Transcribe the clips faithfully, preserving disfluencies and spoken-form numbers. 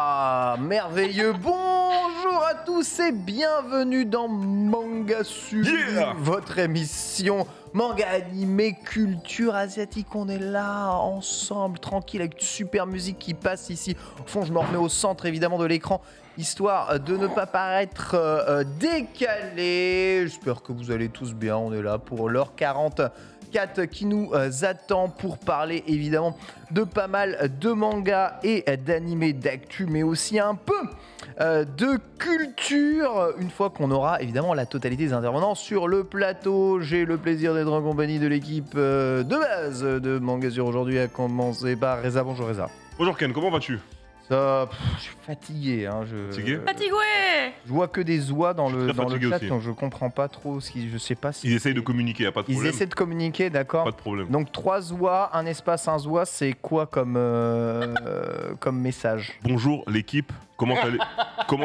Ah, merveilleux. Bonjour à tous et bienvenue dans Manga Sur, yeah votre émission manga animé culture asiatique. On est là ensemble, tranquille, avec une super musique qui passe ici. Au fond, je me remets au centre évidemment de l'écran, histoire de ne pas paraître euh, décalé. J'espère que vous allez tous bien. On est là pour l'heure quarante-quatre qui nous euh, attend pour parler évidemment de pas mal de mangas et d'animés d'actu, mais aussi un peu euh, de culture, une fois qu'on aura évidemment la totalité des intervenants sur le plateau. J'ai le plaisir d'être en compagnie de l'équipe euh, de base de Manga Sur aujourd'hui, à commencer par Reza. Bonjour Reza. Bonjour Ken, comment vas-tu? Ça, pff, je suis fatigué, hein, je... Fatigué. Fatigué. Je vois que des oies dans le, dans le chat, aussi. Donc je comprends pas trop ce qui... Je sais pas si... Ils essayent de communiquer, y a pas de problème. Ils essaient de communiquer, d'accord. Pas de problème. Donc trois oies, un espace, un oie, c'est quoi comme, euh, comme message? Bonjour l'équipe, comment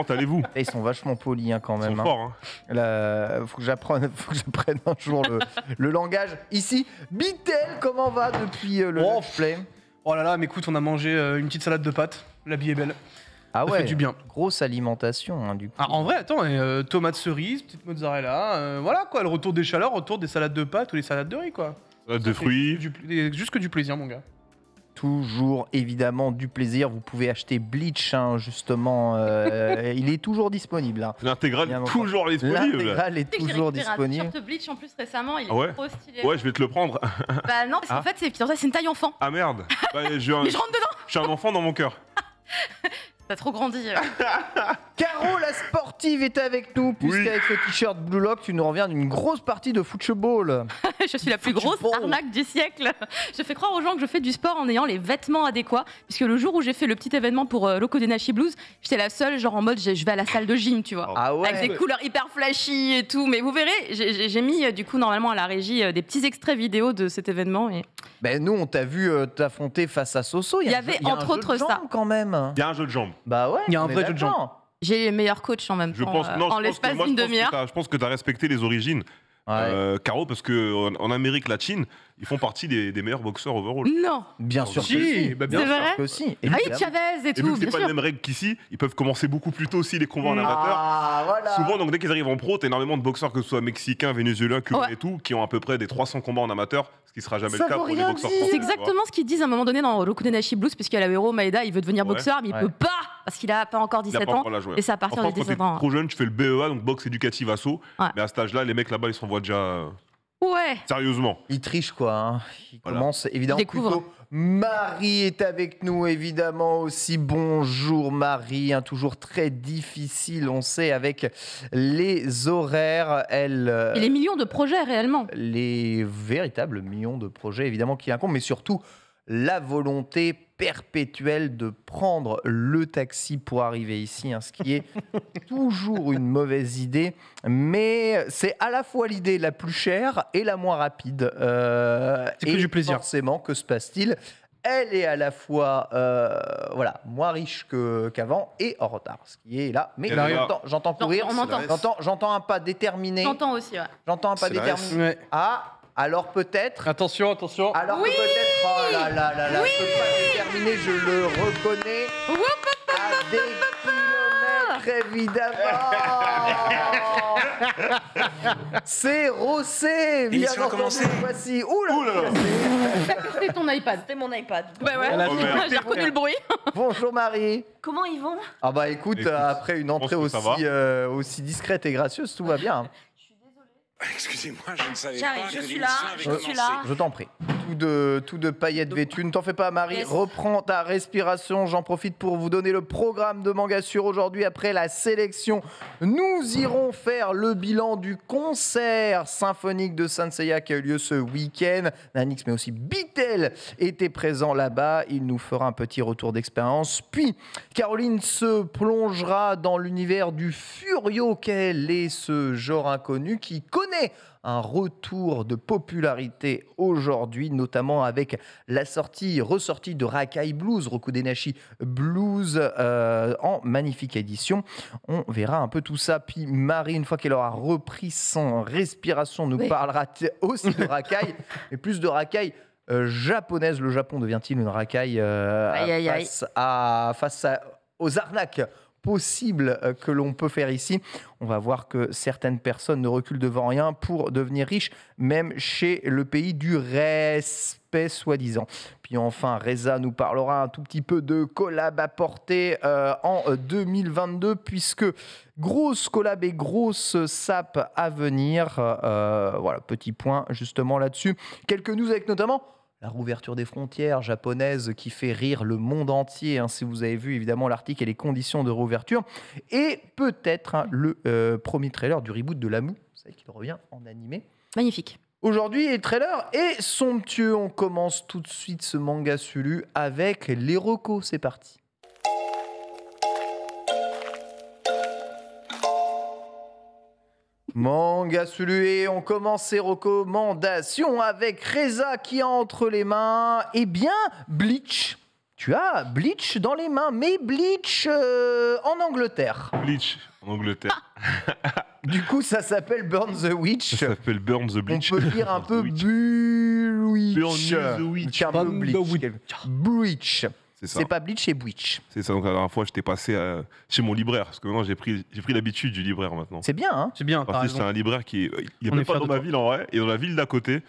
allez-vous? Ils sont vachement polis, hein, quand même. Ils sont hein. forts, hein. Là, faut que j'apprenne un jour le, le langage. Ici, Bitel, comment va depuis euh, le oh, play? Oh là là, mais écoute, on a mangé euh, une petite salade de pâtes. La vie est belle. Ah ouais, ça fait du bien. Grosse alimentation, hein, du coup. Ah, en vrai, attends, euh, tomates cerises, petite mozzarella, euh, voilà quoi, le retour des chaleurs, retour des salades de pâtes ou les salades de riz, quoi. Salades de fruits. Du, du, juste que du plaisir, mon gars. Toujours évidemment du plaisir. Vous pouvez acheter Bleach, hein, justement. Euh, il est toujours disponible. Hein. L'intégrale toujours disponible. L'intégrale est toujours disponible. T-shirt Bleach en plus récemment, il est ouais. trop stylé. Ouais, je vais te le prendre. Bah non, parce qu'en ah. fait, c'est une taille enfant. Ah merde. Bah, je, un, Mais je rentre dedans. Je suis un enfant dans mon cœur. T'as trop grandi. Euh. Caro, la sportive, est avec nous, puisqu'avec oui. ce t-shirt Blue Lock, tu nous reviens d'une grosse partie de football. Je suis la plus football. grosse arnaque du siècle. Je fais croire aux gens que je fais du sport en ayant les vêtements adéquats, puisque le jour où j'ai fait le petit événement pour euh, Rokudenashi Blues, j'étais la seule, genre en mode, je vais à la salle de gym, tu vois. Ah ouais. Avec des couleurs hyper flashy et tout. Mais vous verrez, j'ai mis, euh, du coup, normalement à la régie, euh, des petits extraits vidéo de cet événement. Et... Ben nous, on t'a vu euh, t'affronter face à Soso. Il y, y avait, y a entre autres, ça. quand même. Il y a un jeu de jambes. Bah ouais, il y a un vrai jeu de jambes. J'ai les meilleurs coachs en même je temps, pense, euh, non, en l'espace d'une demi-heure. Je pense que tu as respecté les origines, ouais. euh, Caro, parce qu'en en Amérique latine, ils font partie des, des meilleurs boxeurs overall. Non. Bien sûr si, que si. Bah bien sûr vrai que si. Et ah oui, Chavez et tout, et vu que c'est pas les mêmes règles qu'ici, ils peuvent commencer beaucoup plus tôt aussi les combats en amateur. Ah, voilà. Souvent, donc, dès qu'ils arrivent en pro, tu as énormément de boxeurs, que ce soit mexicains, vénézuéliens, cubains ouais. et tout, qui ont à peu près des trois cents combats en amateur. Qui sera jamais ça le cas pour les boxeurs. C'est exactement ce qu'ils disent à un moment donné dans Rokudenashi Blues, puisqu'il y a l'Aero Maeda, il veut devenir ouais. boxeur, mais il ouais. peut pas, parce qu'il a pas encore dix-sept pas ans. Encore et c'est à partir enfin, de dix-sept ans. Trop jeune, tu fais le B E A, donc boxe éducative assaut. Ouais. Mais à cet âge-là, les mecs là-bas, ils s'envoient déjà. Ouais. Sérieusement. Ils trichent, quoi. Hein. Ils voilà. commencent évidemment ils plutôt. Marie est avec nous, évidemment, aussi. Bonjour, Marie. Hein, toujours très difficile, on sait, avec les horaires. Elle, euh, Et les millions de projets, réellement. Les véritables millions de projets, évidemment, qui incombent, mais surtout la volonté perpétuelle de prendre le taxi pour arriver ici, hein, ce qui est toujours une mauvaise idée. Mais c'est à la fois l'idée la plus chère et la moins rapide. Euh, c'est que du plaisir. Forcément, que se passe-t-il? Elle est à la fois euh, voilà, moins riche qu'avant qu et en retard, ce qui est là. Mais j'entends courir, j'entends un pas déterminé. J'entends aussi, ouais. J'entends un pas déterminé. Ah, alors peut-être... Attention, attention. Alors oui peut-être... Oh là là là là, oui je peux pas déterminer, je le reconnais. Ouh, papa, à des papa, kilomètres, évidemment. C'est Rossé. Bien entendu, voici. Ouh là, Ouh là, là. C'était ton iPad, c'était mon iPad. Bah ouais, oh, j'ai reconnu le bruit. Bonjour Marie. Comment ils vont? Ah bah écoute, écoute, après une entrée aussi, euh, aussi discrète et gracieuse, tout va bien. Excusez-moi, je ne savais pas. Je suis là, je suis là. Je t'en prie. Tout de, tout de paillettes vêtues. Ne t'en fais pas, Marie. Yes. Reprends ta respiration. J'en profite pour vous donner le programme de Manga Sur aujourd'hui. Après la sélection, nous irons faire le bilan du concert symphonique de Saint Seiya qui a eu lieu ce week-end. Nanix, mais aussi Bitel, était présent là-bas. Il nous fera un petit retour d'expérience. Puis, Caroline se plongera dans l'univers du Furyo. Quel est ce genre inconnu qui connaît un retour de popularité aujourd'hui, notamment avec la sortie, ressortie de Rakai Blues, Rokudenashi Blues euh, en magnifique édition. On verra un peu tout ça. Puis Marie, une fois qu'elle aura repris son respiration, nous oui. parlera aussi de Rakai, mais plus de Rakai euh, japonaise. Le Japon devient-il une Rakai euh, face, à, face à aux arnaques possibles que l'on peut faire ici. On va voir que certaines personnes ne reculent devant rien pour devenir riches, même chez le pays du respect soi-disant. Puis enfin, Reza nous parlera un tout petit peu de collab apportée euh, en deux mille vingt-deux, puisque grosse collab et grosse sape à venir. Euh, voilà, petit point justement là-dessus. Quelques news avec notamment la rouverture des frontières japonaises qui fait rire le monde entier, hein, si vous avez vu évidemment l'article et les conditions de rouverture. Et peut-être hein, le euh, premier trailer du reboot de Lamu, vous savez qu'il revient en animé. Magnifique. Aujourd'hui, les trailers est somptueux. On commence tout de suite ce manga sulu avec les recos. C'est parti. Manga Sulu, et on commence ses recommandations avec Reza qui a entre les mains, eh bien, Bleach. Tu as Bleach dans les mains, mais Bleach euh, en Angleterre. Bleach en Angleterre. Du coup, ça s'appelle Burn the Witch. Ça s'appelle Burn the Bleach. On peut dire un peu Bleach. Burn the Witch. Burn the Witch. Bleach. C'est pas Bleach, c'est Bleach. C'est ça, donc la dernière fois, j'étais passé euh, chez mon libraire, parce que maintenant, j'ai pris, pris l'habitude du libraire maintenant. C'est bien, hein. C'est bien. Parce que c'est un libraire qui est... Il n'y a pas dans ma ville, en vrai, et dans la ville d'à côté.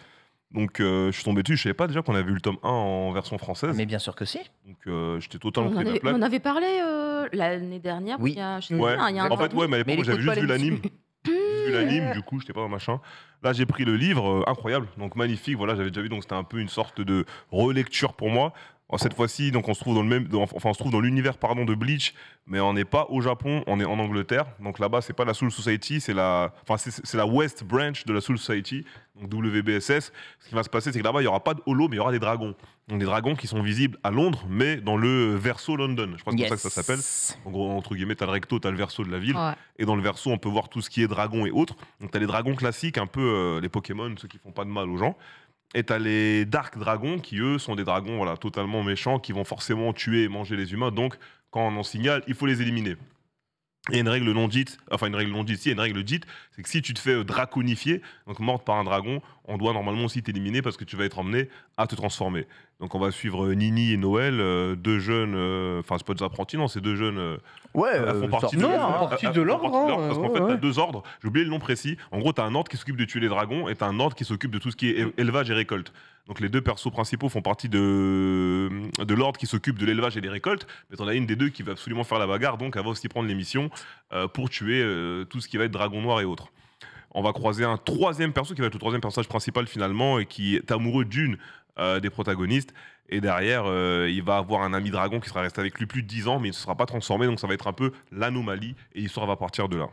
Donc, euh, je suis tombé dessus, je ne savais pas déjà qu'on avait eu le tome un en version française. Mais bien sûr que si. Donc, euh, j'étais totalement pris la plaque. On avait parlé euh, l'année dernière. Oui. Il y a, je sais ouais. Pas, il y a un en fait, ouais, mais à l'époque, j'avais juste vu l'anime. Vu l'anime, du coup, j'étais pas dans machin. Là, j'ai pris le livre, euh, incroyable, donc magnifique. Voilà, j'avais déjà vu, donc c'était un peu une sorte de relecture pour moi. Alors, cette fois-ci, donc on se trouve dans le même, dans, enfin, on se trouve dans l'univers, pardon, de Bleach, mais on n'est pas au Japon, on est en Angleterre. Donc là-bas, c'est pas la Soul Society, c'est la, enfin, c'est la West Branch de la Soul Society, donc W B S S. Ce qui va se passer, c'est que là-bas, il y aura pas de holo, mais il y aura des dragons. Donc des dragons qui sont visibles à Londres, mais dans le verso London. Je crois que c'est comme ça que ça s'appelle. En gros, entre guillemets, t'as le recto, t'as le verso de la ville, ouais. Et dans le verso, on peut voir tout ce qui est dragon et autres. Donc t'as les dragons classiques, un peu euh, les Pokémon, ceux qui font pas de mal aux gens. Et t'as les Dark Dragons qui, eux, sont des dragons voilà, totalement méchants qui vont forcément tuer et manger les humains. Donc, quand on en signale, il faut les éliminer. Et une règle non dite, enfin une règle non dite, si, une règle dite, c'est que si tu te fais draconifier, donc morte par un dragon, on doit normalement aussi t'éliminer parce que tu vas être emmené à te transformer. Donc on va suivre Nini et Noël, euh, deux jeunes, enfin euh, c'est pas des apprentis, non, c'est deux jeunes. Euh, ouais, elles font euh, partie non, de, euh, de l'ordre. Hein, parce qu'en ouais, fait, ouais. T'as deux ordres, j'ai oublié le nom précis. En gros, t'as un ordre qui s'occupe de tuer les dragons et t'as un ordre qui s'occupe de tout ce qui est élevage et récolte. Donc les deux persos principaux font partie de, de l'ordre qui s'occupe de l'élevage et des récoltes, mais t'en as une des deux qui va absolument faire la bagarre, donc elle va aussi prendre les missions euh, pour tuer euh, tout ce qui va être dragon noir et autres. On va croiser un troisième perso qui va être le troisième personnage principal finalement et qui est amoureux d'une euh, des protagonistes. Et derrière, euh, il va avoir un ami dragon qui sera resté avec lui plus de dix ans, mais il ne se sera pas transformé, donc ça va être un peu l'anomalie et l'histoire va partir de là.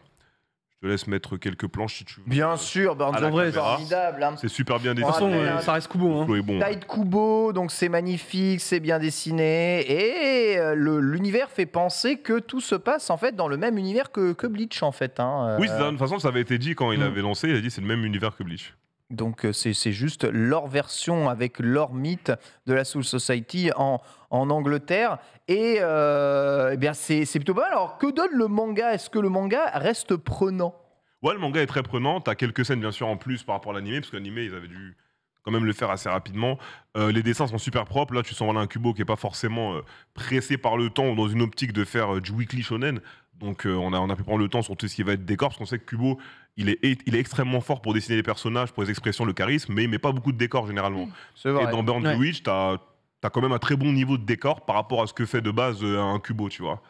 Je te laisse mettre quelques planches si tu veux. Bien sûr, Burn the Witch, c'est formidable. Hein. C'est super bien dessiné. De toute façon, ouais, ça reste Kubo. Hein. Bon, Tite Kubo, donc c'est magnifique, c'est bien dessiné. Et l'univers fait penser que tout se passe en fait dans le même univers que, que Bleach en fait. Hein. Oui, de toute façon, ça avait été dit quand il mmh. avait lancé, il a dit c'est le même univers que Bleach. Donc c'est juste leur version avec leur mythe de la Soul Society en, en Angleterre. Et, euh, et bien c'est plutôt pas mal. Alors que donne le manga? Est-ce que le manga reste prenant? Ouais, le manga est très prenant. T'as quelques scènes bien sûr en plus par rapport à l'animé, parce que l'animé ils avaient dû quand même le faire assez rapidement. Euh, les dessins sont super propres. Là tu sens voilà, un Kubo qui n'est pas forcément euh, pressé par le temps ou dans une optique de faire euh, du weekly shonen. Donc euh, on, a, on a pu prendre le temps sur tout ce qui va être décor, parce qu'on sait que Kubo, il est, il est extrêmement fort pour dessiner les personnages, pour les expressions, le charisme, mais il met pas beaucoup de décors généralement. Mmh, vrai. Et dans Burn the Witch, tu as, as quand même un très bon niveau de décor par rapport à ce que fait de base un Kubo, tu vois.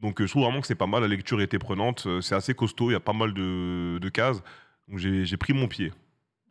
Donc euh, je trouve vraiment que c'est pas mal, la lecture était prenante, c'est assez costaud, il y a pas mal de, de cases, donc j'ai pris mon pied.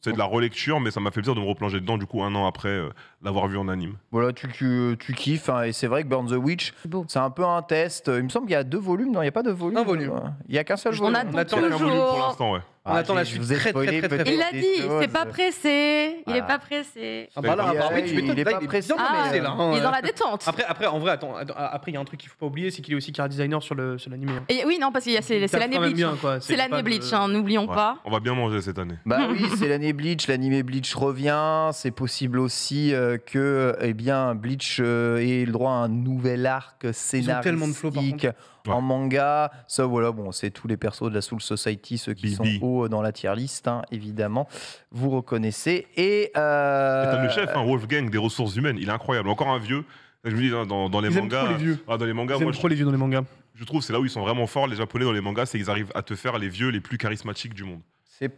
C'est de la relecture, mais ça m'a fait plaisir de me replonger dedans, du coup, un an après euh, l'avoir vu en anime. Voilà, tu, tu, tu kiffes, hein, et c'est vrai que Burn the Witch, c'est un peu un test. Il me semble qu'il y a deux volumes. Non, il n'y a pas de volume. Un volume. Il n'y a qu'un seul volume. On attend le jour. Pour l'instant, ouais. On attend la suite très, très, très, très. Il l'a dit, il n'est pas pressé. Il n'est pas pressé. Ah bah là, il n'est pas pressé. Il est dans la détente. Après, en vrai, attends, après, il y a un truc qu'il ne faut pas oublier, c'est qu'il est aussi car designer sur l'anime. Oui, non, parce que c'est l'année Bleach. C'est l'année Bleach, n'oublions pas. On va bien manger cette année. Bah oui, c'est l'année Bleach. L'anime Bleach revient. C'est possible aussi que Bleach ait le droit à un nouvel arc scénaristique en manga. Ça, voilà, bon, c'est tous les persos de la Soul Society, ceux qui sont dans la tier list, hein, évidemment, vous reconnaissez. Et, euh... et t'as le chef, hein, Wolfgang des ressources humaines, il est incroyable. Encore un vieux, Je me dis, dans, dans les ils mangas. Trop les vieux. Ah, dans les mangas, ils moi, trop je, les vieux dans les mangas. Je trouve c'est là où ils sont vraiment forts, les Japonais, dans les mangas, c'est qu'ils arrivent à te faire les vieux les plus charismatiques du monde.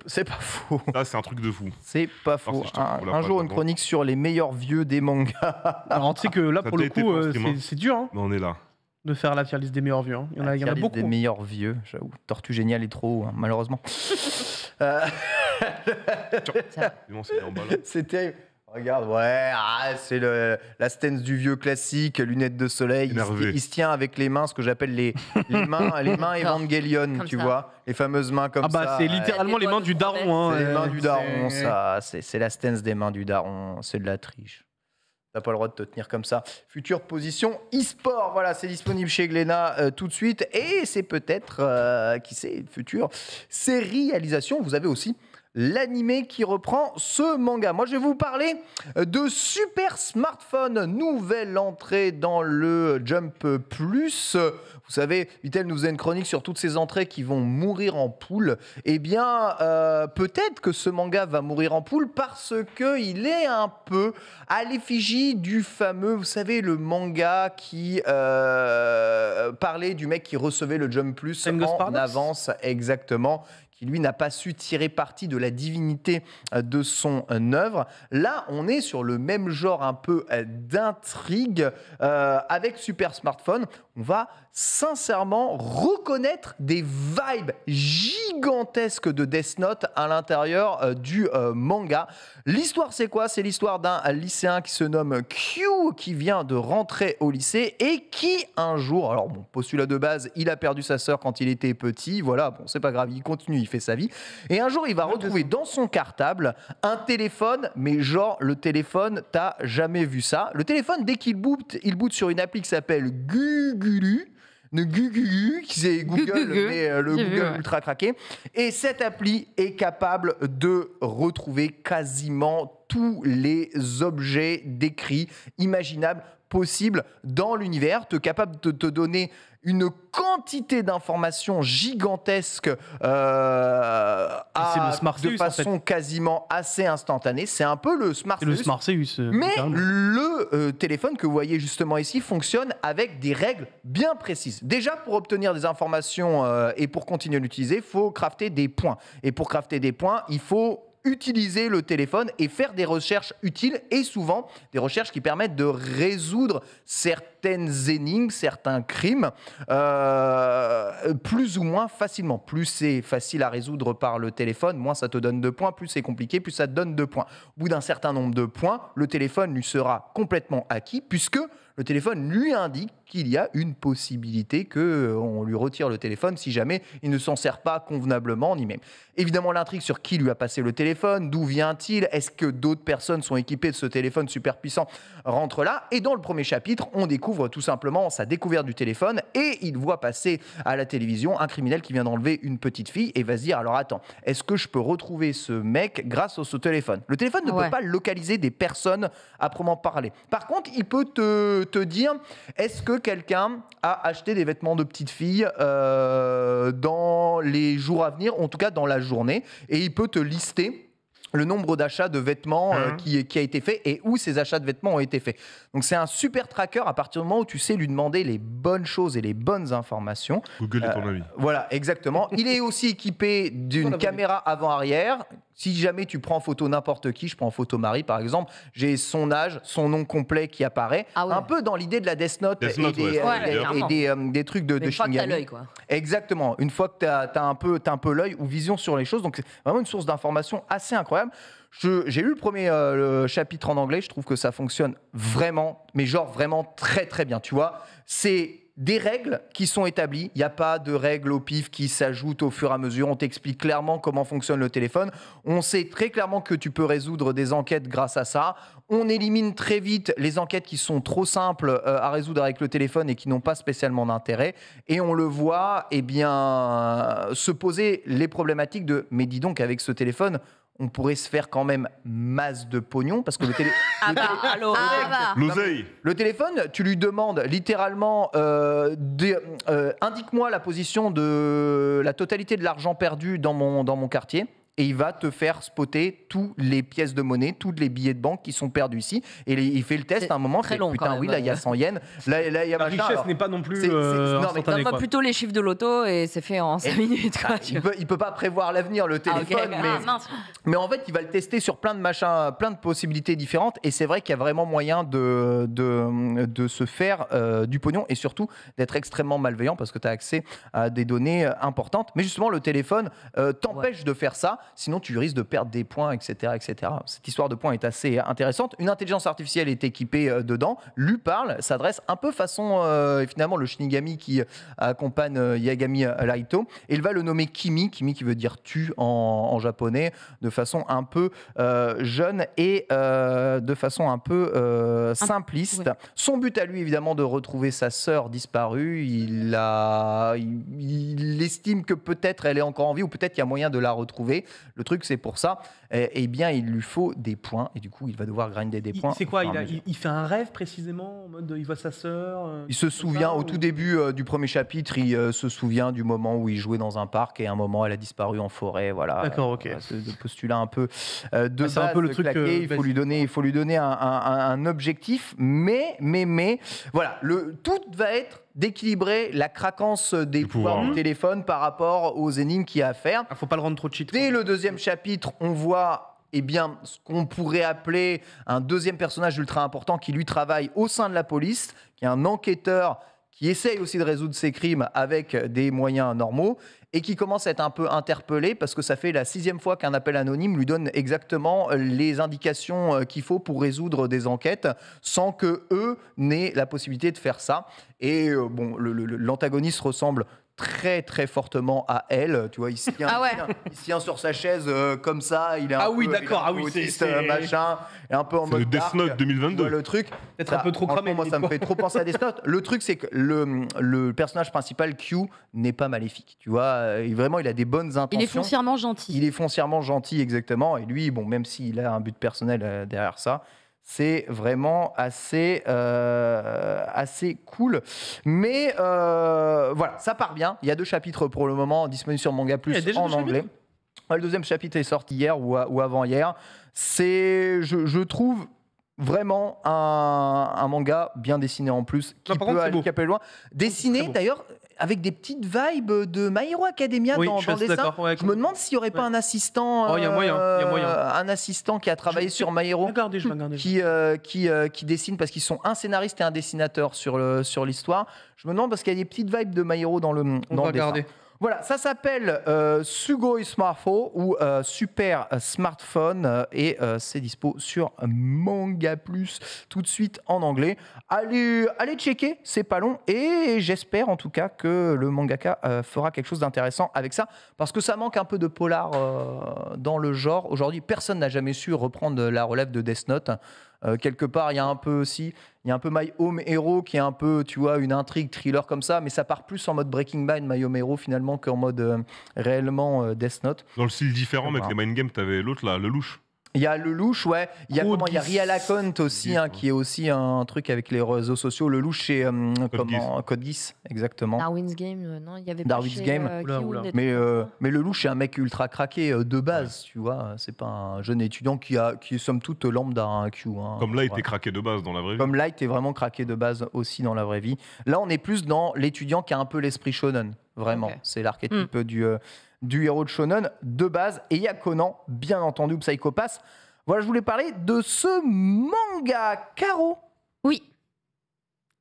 C'est pas faux. Ça, c'est un truc de fou. C'est pas faux. Ah, un, un jour, une chronique sur les meilleurs vieux des mangas. Alors, tu sais que là, ça pour le coup, euh, c'est dur. Hein, mais on est là. De faire la tier list des meilleurs vieux. Hein. Il y en a, il y en a beaucoup. Des meilleurs vieux, j'avoue. Tortue Géniale est trop haut, hein, malheureusement. euh... C'est terrible. Regarde, ouais, ah, c'est la stance du vieux classique, lunettes de soleil. Il, il se tient avec les mains, ce que j'appelle les, les mains, les mains Evangelion, tu ça. vois, les fameuses mains comme ah bah, ça. C'est littéralement les, les mains du daron. Hein, les mains du daron, ça. C'est la stance des mains du daron. C'est de la triche. T'as pas le droit de te tenir comme ça. Future position e-sport, voilà, c'est disponible chez Glénat euh, tout de suite. Et c'est peut-être, euh, qui sait, future sérialisation. Vous avez aussi l'anime qui reprend ce manga. Moi, je vais vous parler de Super Smartphone, nouvelle entrée dans le Jump Plus. Vous savez, Vitel nous faisait une chronique sur toutes ces entrées qui vont mourir en poule. Eh bien, euh, peut-être que ce manga va mourir en poule parce qu'il est un peu à l'effigie du fameux, vous savez, le manga qui euh, parlait du mec qui recevait le Jump Plus en avance, exactement, qui, lui, n'a pas su tirer parti de la divinité de son œuvre. Là, on est sur le même genre un peu d'intrigue euh, avec Super Smartphone. On va sincèrement reconnaître des vibes gigantesques de Death Note à l'intérieur euh, du euh, manga. L'histoire, c'est quoi? C'est l'histoire d'un lycéen qui se nomme Q, qui vient de rentrer au lycée et qui, un jour, alors bon, postulat de base, il a perdu sa sœur quand il était petit, voilà, bon, c'est pas grave, il continue, il fait sa vie. Et un jour, il va retrouver dans son cartable un téléphone, mais genre, le téléphone, t'as jamais vu ça. Le téléphone, dès qu'il boot, il boot sur une appli qui s'appelle Gugulu. Le Gugugu, qui c'est Google, mais euh, le Google vu, ultra ouais. craqué. Et cette appli est capable de retrouver quasiment tous les objets décrits, imaginables, possibles dans l'univers. Tu es capable de te donner une quantité d'informations gigantesques euh, à, le de façon en fait. quasiment assez instantanée. C'est un peu le Smart le Smart Seus, mais le euh, téléphone que vous voyez justement ici fonctionne avec des règles bien précises. Déjà, pour obtenir des informations euh, et pour continuer à l'utiliser, il faut crafter des points. Et pour crafter des points, il faut utiliser le téléphone et faire des recherches utiles, et souvent des recherches qui permettent de résoudre certaines énigmes, certains crimes, euh, plus ou moins facilement. Plus c'est facile à résoudre par le téléphone, moins ça te donne de points, plus c'est compliqué, plus ça te donne de points. Au bout d'un certain nombre de points, le téléphone lui sera complètement acquis, puisque le téléphone lui indique qu'il y a une possibilité qu'on lui retire le téléphone si jamais il ne s'en sert pas convenablement, ni même. Évidemment, l'intrigue sur qui lui a passé le téléphone, d'où vient-il, est-ce que d'autres personnes sont équipées de ce téléphone super puissant, rentre là. Et dans le premier chapitre, on découvre tout simplement sa découverte du téléphone et il voit passer à la télévision un criminel qui vient d'enlever une petite fille et va se dire, alors attends, est-ce que je peux retrouver ce mec grâce à ce téléphone? Le téléphone ne ouais. peut pas localiser des personnes à proprement parler. Par contre, il peut te, te dire, est-ce que quelqu'un a acheté des vêtements de petite fille euh, dans les jours à venir, en tout cas dans la journée, et il peut te lister le nombre d'achats de vêtements euh, qui, qui a été fait et où ces achats de vêtements ont été faits. Donc c'est un super tracker à partir du moment où tu sais lui demander les bonnes choses et les bonnes informations. Google euh, est ton ami. Voilà, exactement. Il est aussi équipé d'une caméra avant-arrière. Si jamais tu prends en photo n'importe qui, je prends en photo Marie par exemple, j'ai son âge, son nom complet qui apparaît, ah ouais. un peu dans l'idée de la Death Note, Death Note et, des, ouais, euh, ouais, et des, euh, des trucs de, de Shinigami. Une fois que t'as l'œil, quoi. Exactement, une fois que t'as, t'as un peu, t'as un peu l'œil ou vision sur les choses, donc c'est vraiment une source d'information assez incroyable. J'ai lu le premier euh, le chapitre en anglais, je trouve que ça fonctionne vraiment, mais genre vraiment très très bien, tu vois, c'est des règles qui sont établies. Il n'y a pas de règles au pif qui s'ajoutent au fur et à mesure. On t'explique clairement comment fonctionne le téléphone. On sait très clairement que tu peux résoudre des enquêtes grâce à ça. On élimine très vite les enquêtes qui sont trop simples à résoudre avec le téléphone et qui n'ont pas spécialement d'intérêt. Et on le voit, eh bien, se poser les problématiques de « mais dis donc, avec ce téléphone », on pourrait se faire quand même masse de pognon parce que le, télé ah bah, le, télé ah bah. le téléphone, tu lui demandes littéralement euh, de, euh, indique-moi la position de la totalité de l'argent perdu dans mon, dans mon quartier. et il va te faire spotter toutes les pièces de monnaie, tous les billets de banque qui sont perdus ici. Et les, il fait le test à un moment, très fait, long, putain, oui, là il y a cent yens. Là, là, y a la machin, richesse n'est pas non plus. Euh, non, mais on voit plutôt les chiffres de l'auto et c'est fait en cinq minutes. Quoi, ah, il ne peut, peut pas prévoir l'avenir, le téléphone. Ah, okay, mais, ah, mais en fait, il va le tester sur plein de machins, plein de possibilités différentes. Et c'est vrai qu'il y a vraiment moyen de, de, de se faire euh, du pognon et surtout d'être extrêmement malveillant parce que tu as accès à des données importantes. Mais justement, le téléphone euh, t'empêche ouais. de faire ça. Sinon, tu risques de perdre des points, et cetera, et cetera. Cette histoire de points est assez intéressante. Une intelligence artificielle est équipée euh, dedans. Lui parle, s'adresse un peu façon euh, finalement le Shinigami qui accompagne euh, Yagami Laito. Et il va le nommer Kimi, Kimi qui veut dire tu en, en japonais, de façon un peu euh, jeune et euh, de façon un peu euh, simpliste. Ouais. Son but à lui, évidemment, de retrouver sa sœur disparue. Il, a, il, il estime que peut-être elle est encore en vie ou peut-être qu'il y a moyen de la retrouver. Le truc, c'est pour ça, eh, eh bien, il lui faut des points et du coup, il va devoir grinder des points. C'est quoi il, a, il, il fait un rêve précisément en mode il voit sa sœur. Euh, il se souvient ça, au ou... tout début euh, du premier chapitre, il euh, se souvient du moment où il jouait dans un parc et à un moment, elle a disparu en forêt. Voilà. D'accord, ok. Euh, ce postulat un peu euh, de base, un peu le de truc claqué. Euh, il faut lui donner, il faut lui donner un, un, un objectif, mais, mais, mais, voilà, le tout va être d'équilibrer la craquance des pouvoirs pouvoir. du téléphone par rapport aux énigmes qu'il y a à faire. Il ne faut pas le rendre trop cheat. Dès le deuxième chapitre, on voit eh bien, ce qu'on pourrait appeler un deuxième personnage ultra important qui lui travaille au sein de la police, qui est un enquêteur qui essaye aussi de résoudre ses crimes avec des moyens normaux et qui commence à être un peu interpellé parce que ça fait la sixième fois qu'un appel anonyme lui donne exactement les indications qu'il faut pour résoudre des enquêtes sans que eux n'aient la possibilité de faire ça. Et bon, le, le, l'antagoniste ressemble très très fortement à elle, tu vois, il se tient, ah ouais. il se tient sur sa chaise euh, comme ça, il est un ah oui, peu, d'accord, ah oui, autiste, c'est, c'est... machin, il est un peu en mode le Death Note deux mille vingt-deux. Le truc, peut-être un peu trop cramé. Moi, ça me fait trop penser à Death Note. Le truc, c'est que le, le personnage principal, Q, n'est pas maléfique, tu vois, il, vraiment, il a des bonnes intentions. Il est foncièrement gentil. Il est foncièrement gentil, exactement, et lui, bon, même s'il a un but personnel derrière ça, c'est vraiment assez, euh, assez cool. Mais euh, voilà, ça part bien. Il y a deux chapitres pour le moment disponibles sur Manga Plus en anglais. Le deuxième chapitre est sorti hier ou, ou avant-hier. C'est, je, je trouve vraiment un, un manga bien dessiné en plus qui, non, peut, contre, aller, qui peut aller loin. Dessiné d'ailleurs avec des petites vibes de My Hero Academia oui, dans, je dans le dessin. Ouais, je me demande s'il n'y aurait ouais. pas un assistant, oh, y a moyen, euh, y a moyen. un assistant qui a travaillé je... sur My Hero, regardez, je regardez. qui euh, qui euh, qui dessine parce qu'ils sont un scénariste et un dessinateur sur le sur l'histoire. Je me demande parce qu'il y a des petites vibes de My Hero dans le On dans le regarder. dessin. Voilà, ça s'appelle euh, Shūzō Smartphone ou euh, Super Smartphone euh, et euh, c'est dispo sur Manga Plus tout de suite en anglais. Allez, allez checker, c'est pas long et j'espère en tout cas que le mangaka euh, fera quelque chose d'intéressant avec ça parce que ça manque un peu de polar euh, dans le genre. Aujourd'hui, personne n'a jamais su reprendre la relève de Death Note. Euh, quelque part, il y a un peu aussi, il y a un peu My Home Hero qui est un peu, tu vois, une intrigue thriller comme ça, mais ça part plus en mode Breaking Bad, My Home Hero finalement qu'en mode euh, réellement euh, Death Note. Dans le style différent, ouais, mais avec les mind games, t'avais l'autre là, Lelouch. Il y a Lelouch, ouais. Il y a, comment, il y a Ria Lacont aussi, hein, qui est aussi un truc avec les réseaux sociaux. Lelouch et euh, Code Geass, exactement. Darwin's Game, euh, non, il y avait Darwin's pas chez, Game. Euh, oula, oula. Mais, euh, mais Lelouch est un mec ultra craqué euh, de base, ouais. tu vois. C'est pas un jeune étudiant qui, a, qui est somme toute lambda, un hein, Q. Hein, Comme Light est craqué de base dans la vraie vie. Comme Light est vraiment craqué de base aussi dans la vraie vie. Là, on est plus dans l'étudiant qui a un peu l'esprit shonen, vraiment. Okay. C'est l'archétype mm. du... Euh, du héros de shonen de base, et il y a Conan, bien entendu, Psycho Pass. Voilà, je voulais parler de ce manga. Caro. Oui.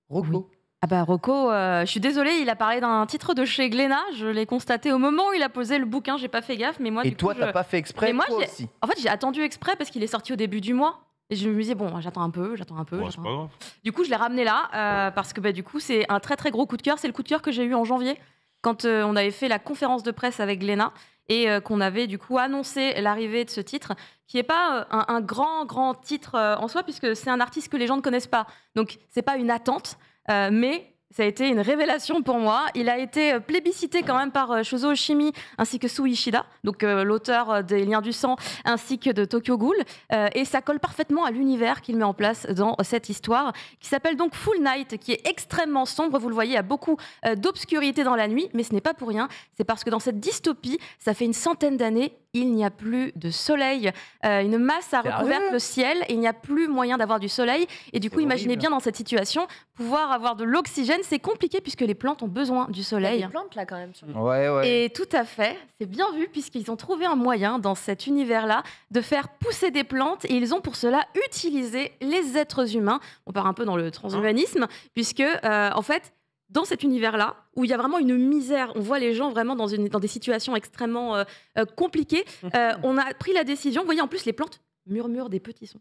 Rocco. Oui. Ah bah Rocco, euh, je suis désolée, il a parlé d'un titre de chez Glénat, je l'ai constaté au moment où il a posé le bouquin, j'ai pas fait gaffe, mais moi. Et du toi, coup, t'as je... pas fait exprès, moi, toi aussi. En fait, j'ai attendu exprès parce qu'il est sorti au début du mois. Et je me disais, bon, j'attends un peu, j'attends un peu. Ouais, j'attends. C'est pas grave. Du coup, je l'ai ramené là, euh, ouais. parce que bah, du coup, c'est un très très gros coup de cœur. C'est le coup de cœur que j'ai eu en janvier, quand euh, on avait fait la conférence de presse avec Glénat et euh, qu'on avait du coup annoncé l'arrivée de ce titre, qui n'est pas euh, un, un grand, grand titre euh, en soi, puisque c'est un artiste que les gens ne connaissent pas. Donc, ce n'est pas une attente, euh, mais ça a été une révélation pour moi. Il a été euh, plébiscité quand même par euh, Shūzō Oshimi ainsi que Sui Ishida, donc euh, l'auteur euh, des Liens du sang, ainsi que de Tokyo Ghoul. Euh, et ça colle parfaitement à l'univers qu'il met en place dans euh, cette histoire, qui s'appelle donc Full Night, qui est extrêmement sombre. Vous le voyez, il y a beaucoup euh, d'obscurité dans la nuit, mais ce n'est pas pour rien. C'est parce que dans cette dystopie, ça fait une centaine d'années il n'y a plus de soleil. Euh, une masse a recouvert le ciel et il n'y a plus moyen d'avoir du soleil. Et du coup, horrible. Imaginez bien dans cette situation, pouvoir avoir de l'oxygène, c'est compliqué puisque les plantes ont besoin du soleil. Il y a des plantes là quand même. Sur ouais, ouais. Et tout à fait, c'est bien vu puisqu'ils ont trouvé un moyen dans cet univers-là de faire pousser des plantes et ils ont pour cela utilisé les êtres humains. On part un peu dans le transhumanisme puisque euh, en fait, dans cet univers-là, où il y a vraiment une misère, on voit les gens vraiment dans, une, dans des situations extrêmement euh, euh, compliquées, euh, on a pris la décision, vous voyez en plus les plantes murmurent des petits sons.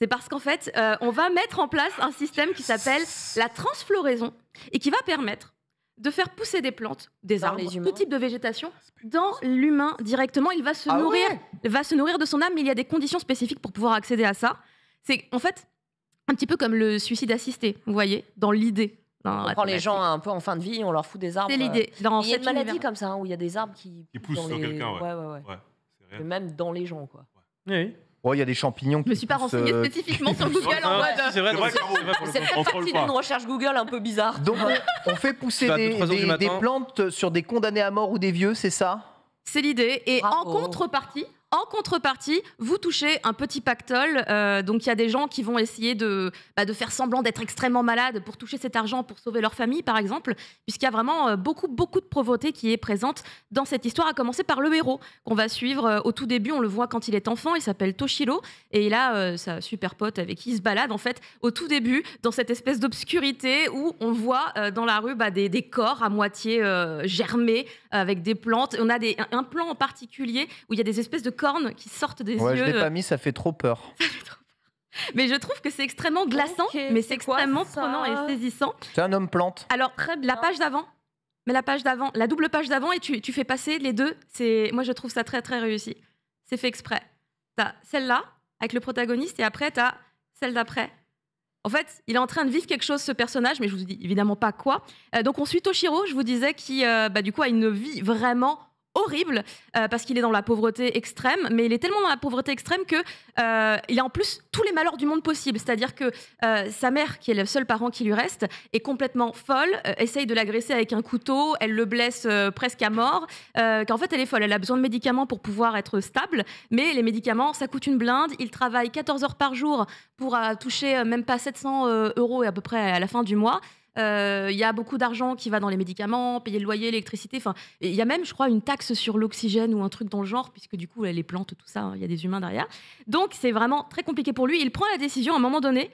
C'est parce qu'en fait, euh, on va mettre en place un système qui s'appelle la transfloraison et qui va permettre de faire pousser des plantes, des dans arbres, tout type de végétation, dans l'humain directement. Il va se, ah nourrir, ouais va se nourrir de son âme, mais il y a des conditions spécifiques pour pouvoir accéder à ça. C'est en fait un petit peu comme le suicide assisté, vous voyez, dans l'idée. Non, on prend les gens un peu en fin de vie, on leur fout des arbres. C'est l'idée. Il y a une univers. maladie comme ça, hein, où il y a des arbres qui, qui poussent sur les... quelqu'un. Ouais. Ouais, ouais, ouais. Ouais, et même dans les gens, quoi. Ouais. Oui. Oh, il y a des champignons. Je me suis pas renseignée euh... spécifiquement sur Google en mode. C'est vrai, c'est peut-être partie d'une recherche Google un peu bizarre. Donc on fait pousser des, des, des plantes sur des condamnés à mort ou des vieux, c'est ça? C'est l'idée. Et Bravo. en contrepartie. En contrepartie, vous touchez un petit pactole. Euh, donc, il y a des gens qui vont essayer de, bah, de faire semblant d'être extrêmement malades pour toucher cet argent, pour sauver leur famille, par exemple, puisqu'il y a vraiment euh, beaucoup, beaucoup de pauvreté qui est présente dans cette histoire, à commencer par le héros qu'on va suivre euh, au tout début. On le voit quand il est enfant, il s'appelle Toshiro, et il a euh, sa super pote avec qui il se balade, en fait, au tout début, dans cette espèce d'obscurité où on voit euh, dans la rue bah, des, des corps à moitié euh, germés, avec des plantes. On a des, un, un plan en particulier où il y a des espèces de cornes qui sortent des ouais, yeux. Je l'ai pas mis, ça fait trop peur. Ça fait trop peur. Mais je trouve que c'est extrêmement glaçant, okay, mais c'est extrêmement quoi, prenant et saisissant. C'est un homme plante. Alors, très bien. La page d'avant, mais la page d'avant, la double page d'avant, et tu, tu fais passer les deux. C'est, moi, je trouve ça très, très réussi. C'est fait exprès. T'as celle-là, avec le protagoniste, et après, t'as celle d'après. En fait, il est en train de vivre quelque chose, ce personnage, mais je vous dis évidemment pas quoi. Euh, donc, on suit Toshiro, je vous disais, qui, euh, bah, du coup, a une vie vraiment horrible euh, parce qu'il est dans la pauvreté extrême, mais il est tellement dans la pauvreté extrême que euh, il a en plus tous les malheurs du monde possible, c'est-à-dire que euh, sa mère, qui est le seul parent qui lui reste, est complètement folle, euh, essaye de l'agresser avec un couteau, elle le blesse euh, presque à mort, euh, qu'en fait elle est folle, elle a besoin de médicaments pour pouvoir être stable, mais les médicaments ça coûte une blinde, il travaille quatorze heures par jour pour euh, toucher euh, même pas sept cents euh, euros à peu près à la fin du mois. Il euh, y a beaucoup d'argent qui va dans les médicaments, payer le loyer, l'électricité. Enfin, il y a même, je crois, une taxe sur l'oxygène ou un truc dans le genre, puisque du coup, les plantes, tout ça, il hein, y a des humains derrière. Donc, c'est vraiment très compliqué pour lui. Il prend la décision, à un moment donné,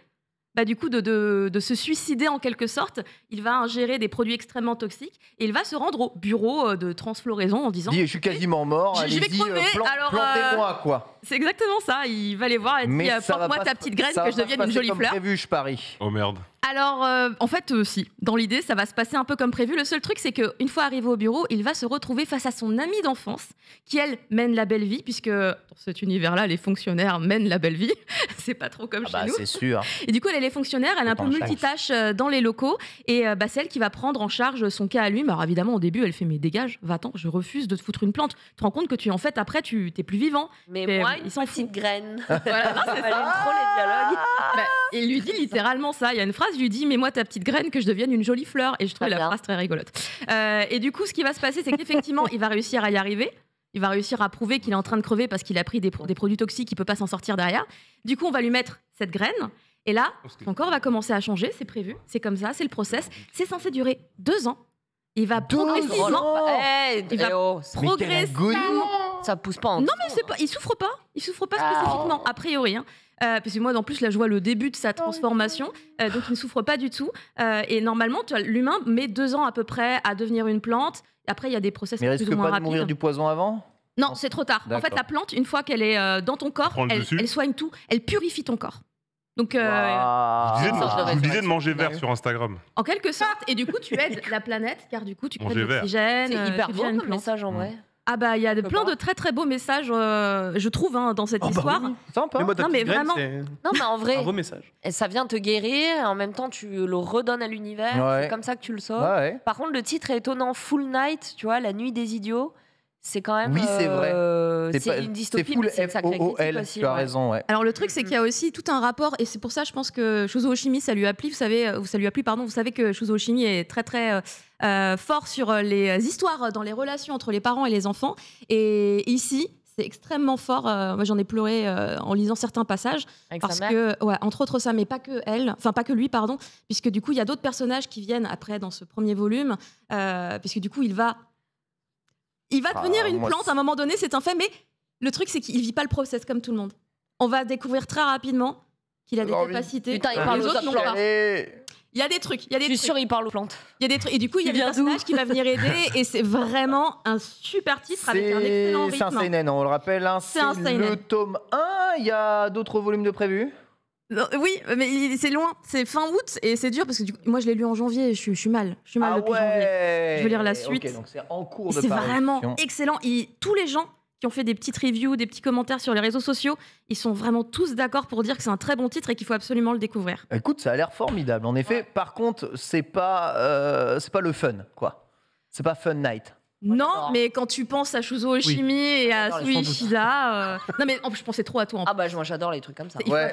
bah, du coup, de, de, de se suicider en quelque sorte. Il va ingérer des produits extrêmement toxiques et il va se rendre au bureau de transfloraison en disant: je suis quasiment mort, allez-y, euh, plan, plantez-moi, quoi. C'est exactement ça. Il va les voir et dit: plante-moi ta petite graine que je devienne une jolie fleur. Prévu, je parie. Oh merde. Alors, euh, en fait, euh, si. Dans l'idée, ça va se passer un peu comme prévu. Le seul truc, c'est qu'une fois arrivé au bureau, il va se retrouver face à son amie d'enfance, qui, elle, mène la belle vie, puisque dans cet univers-là, les fonctionnaires mènent la belle vie. C'est pas trop comme ah bah, chez nous. C'est sûr. Et du coup, elle, elle est fonctionnaire, elle est un peu multitâche euh, dans les locaux, et euh, bah, c'est elle qui va prendre en charge son cas à lui. Alors, évidemment, au début, elle fait: mais dégage, va-t'en, je refuse de te foutre une plante. Tu te rends compte que tu, en fait, après, tu t'es plus vivant. Mais et, moi, ils sont petites graines. Voilà, non, c'est ça. Elle aime trop les dialogues. Bah, il lui dit littéralement ça. Il y a une phrase, je lui dis: mets-moi ta petite graine que je devienne une jolie fleur. Et je trouve ah la phrase très rigolote. Euh, et du coup, ce qui va se passer, c'est qu'effectivement, il va réussir à y arriver. Il va réussir à prouver qu'il est en train de crever parce qu'il a pris des, pro des produits toxiques, il ne peut pas s'en sortir derrière. Du coup, on va lui mettre cette graine. Et là, son corps va commencer à changer, c'est prévu. C'est comme ça, c'est le process. C'est censé durer deux ans. Il va progressivement... Hey, il va oh, progressivement... Ça pousse pas en... Non, mais pas, il ne souffre pas. Il ne souffre pas ah, spécifiquement, a priori, hein. Euh, parce que moi, en plus, là, je vois le début de sa transformation. Euh, donc, il ne souffre pas du tout. Euh, et normalement, l'humain met deux ans à peu près à devenir une plante. Après, il y a des processus plus ou moins rapides. Mais risque pas de mourir du poison avant ? Non, c'est trop tard. En fait, la plante, une fois qu'elle est euh, dans ton corps, elle, elle soigne tout. Elle purifie ton corps. Donc, euh, wow. Je vous disais de, je vous disais de manger vert sur Instagram. En quelque sorte. Et du coup, tu aides la planète, car du coup, tu crées de l'oxygène. C'est hyper beau comme message, en vrai. Ah bah, il y a plein de très très beaux messages, euh, je trouve, hein, dans cette oh histoire. Bah oui. Sympa. Mais non mais vraiment, non mais en vrai, un beau message. Ça vient te guérir, et en même temps tu le redonnes à l'univers. Ouais. C'est comme ça que tu le sauves. Ouais, ouais. Par contre, le titre est étonnant, Full Night, tu vois, la nuit des idiots. C'est quand même... Oui, c'est vrai. Euh, c'est une dystopie, mais c'est une sacrée critique aussi. Tu as raison, ouais. Alors, le truc, c'est qu'il y a aussi tout un rapport, et c'est pour ça, je pense que Shūzō Oshimi, ça lui a plu, vous savez, ça lui a plu, pardon, vous savez que Shūzō Oshimi est très, très euh, fort sur les histoires, dans les relations entre les parents et les enfants. Et ici, c'est extrêmement fort. Euh, moi, j'en ai pleuré euh, en lisant certains passages. Avec parce que, ouais, entre autres ça, mais pas que elle, enfin pas que lui, pardon, puisque du coup, il y a d'autres personnages qui viennent après dans ce premier volume, euh, puisque du coup, il va, il va ah, devenir une moi, plante à un moment donné, c'est un fait, mais le truc, c'est qu'il vit pas le process comme tout le monde. On va découvrir très rapidement qu'il a des non, capacités. Putain, il parle aux autres, non pas. Il y a des trucs. Il y a des je suis sûre il parle aux plantes. Il y a des trucs. Et du coup, il y a des personnages qui va venir aider. Et c'est vraiment un super titre avec un excellent rythme. C'est un seinen, on le rappelle. Hein, c'est le tome un. Il y a d'autres volumes de prévus. Non, oui, mais c'est loin. C'est fin août et c'est dur parce que du coup, moi, je l'ai lu en janvier. Et je, suis, je suis mal. Je suis mal ah depuis ouais. janvier. Je veux lire la suite. Okay, donc c'est en cours de parution. C'est vraiment excellent. Et tous les gens qui ont fait des petites reviews, des petits commentaires sur les réseaux sociaux, ils sont vraiment tous d'accord pour dire que c'est un très bon titre et qu'il faut absolument le découvrir. Écoute, ça a l'air formidable, en effet. Ouais. Par contre, c'est pas, euh, c'est pas le fun, quoi. C'est pas Fun Night. Non, mais quand tu penses à Shūzō Oshimi oui. et à Sui Ishida... Euh... Non, mais je pensais trop à toi. En ah bah, moi, j'adore les trucs comme ça. Ouais,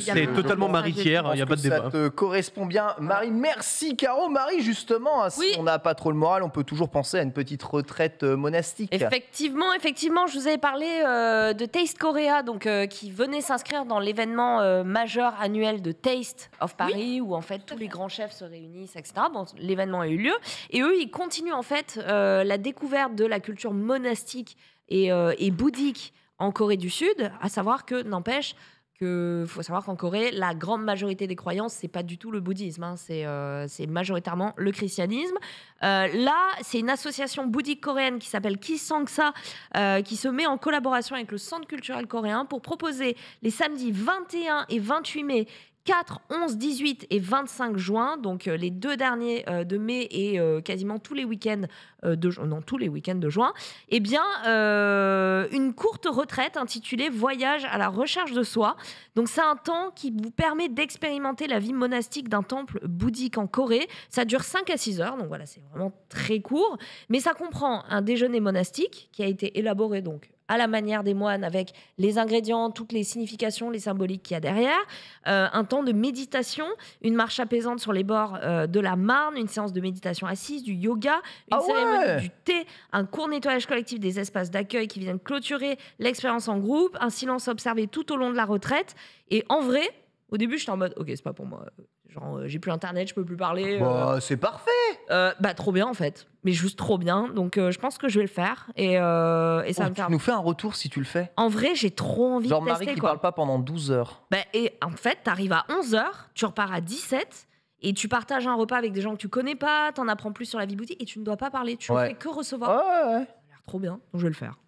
c'est totalement maritière, il n'y a pas de débat. Ça te correspond bien, Marie. Merci, Caro. Marie, justement, hein, si oui. on n'a pas trop le moral, on peut toujours penser à une petite retraite euh, monastique. Effectivement, effectivement, je vous avais parlé euh, de Taste Korea, donc, euh, qui venait s'inscrire dans l'événement euh, majeur annuel de Taste of Paris, oui. où, en fait, tous les grands chefs se réunissent, et cetera. Bon, l'événement a eu lieu. Et eux, ils continuent, en fait... Euh, la découverte de la culture monastique et, euh, et bouddhique en Corée du Sud, à savoir que, n'empêche, que faut savoir qu'en Corée, la grande majorité des croyances, c'est pas du tout le bouddhisme, hein, c'est euh, c'est majoritairement le christianisme. Euh, là, c'est une association bouddhique coréenne qui s'appelle Kisangsa, euh, qui se met en collaboration avec le Centre culturel coréen pour proposer les samedis vingt et un et vingt-huit mai, quatre, onze, dix-huit et vingt-cinq juin, donc euh, les deux derniers euh, de mai et euh, quasiment tous les week-ends euh, de ju non, tous les week-ends de juin, eh bien euh, une courte retraite intitulée Voyage à la recherche de soi. Donc c'est un temps qui vous permet d'expérimenter la vie monastique d'un temple bouddhique en Corée. Ça dure cinq à six heures, donc voilà, c'est vraiment très court, mais ça comprend un déjeuner monastique qui a été élaboré donc à la manière des moines, avec les ingrédients, toutes les significations, les symboliques qu'il y a derrière, euh, un temps de méditation, une marche apaisante sur les bords euh, de la Marne, une séance de méditation assise, du yoga, une ah ouais cérémonie du thé, un court nettoyage collectif des espaces d'accueil qui viennent clôturer l'expérience en groupe, un silence observé tout au long de la retraite. Et en vrai, au début, j'étais en mode, ok, c'est pas pour moi. Genre, euh, j'ai plus internet, je peux plus parler. Bah, euh... c'est parfait. Euh, bah, trop bien en fait. Mais juste trop bien. Donc, euh, je pense que je vais le faire. Et, euh, et ça oh, me tu faire... nous fais un retour si tu le fais. En vrai, j'ai trop envie genre de tester. Genre, Marie qui quoi. Parle pas pendant douze heures. Bah, et en fait, t'arrives à onze heures, tu repars à dix-sept. Et tu partages un repas avec des gens que tu connais pas, t'en apprends plus sur la vie bouddhique et tu ne dois pas parler. Tu ne ouais. fais que recevoir. Ouais, ouais, ouais. Ça a l'air trop bien. Donc, je vais le faire.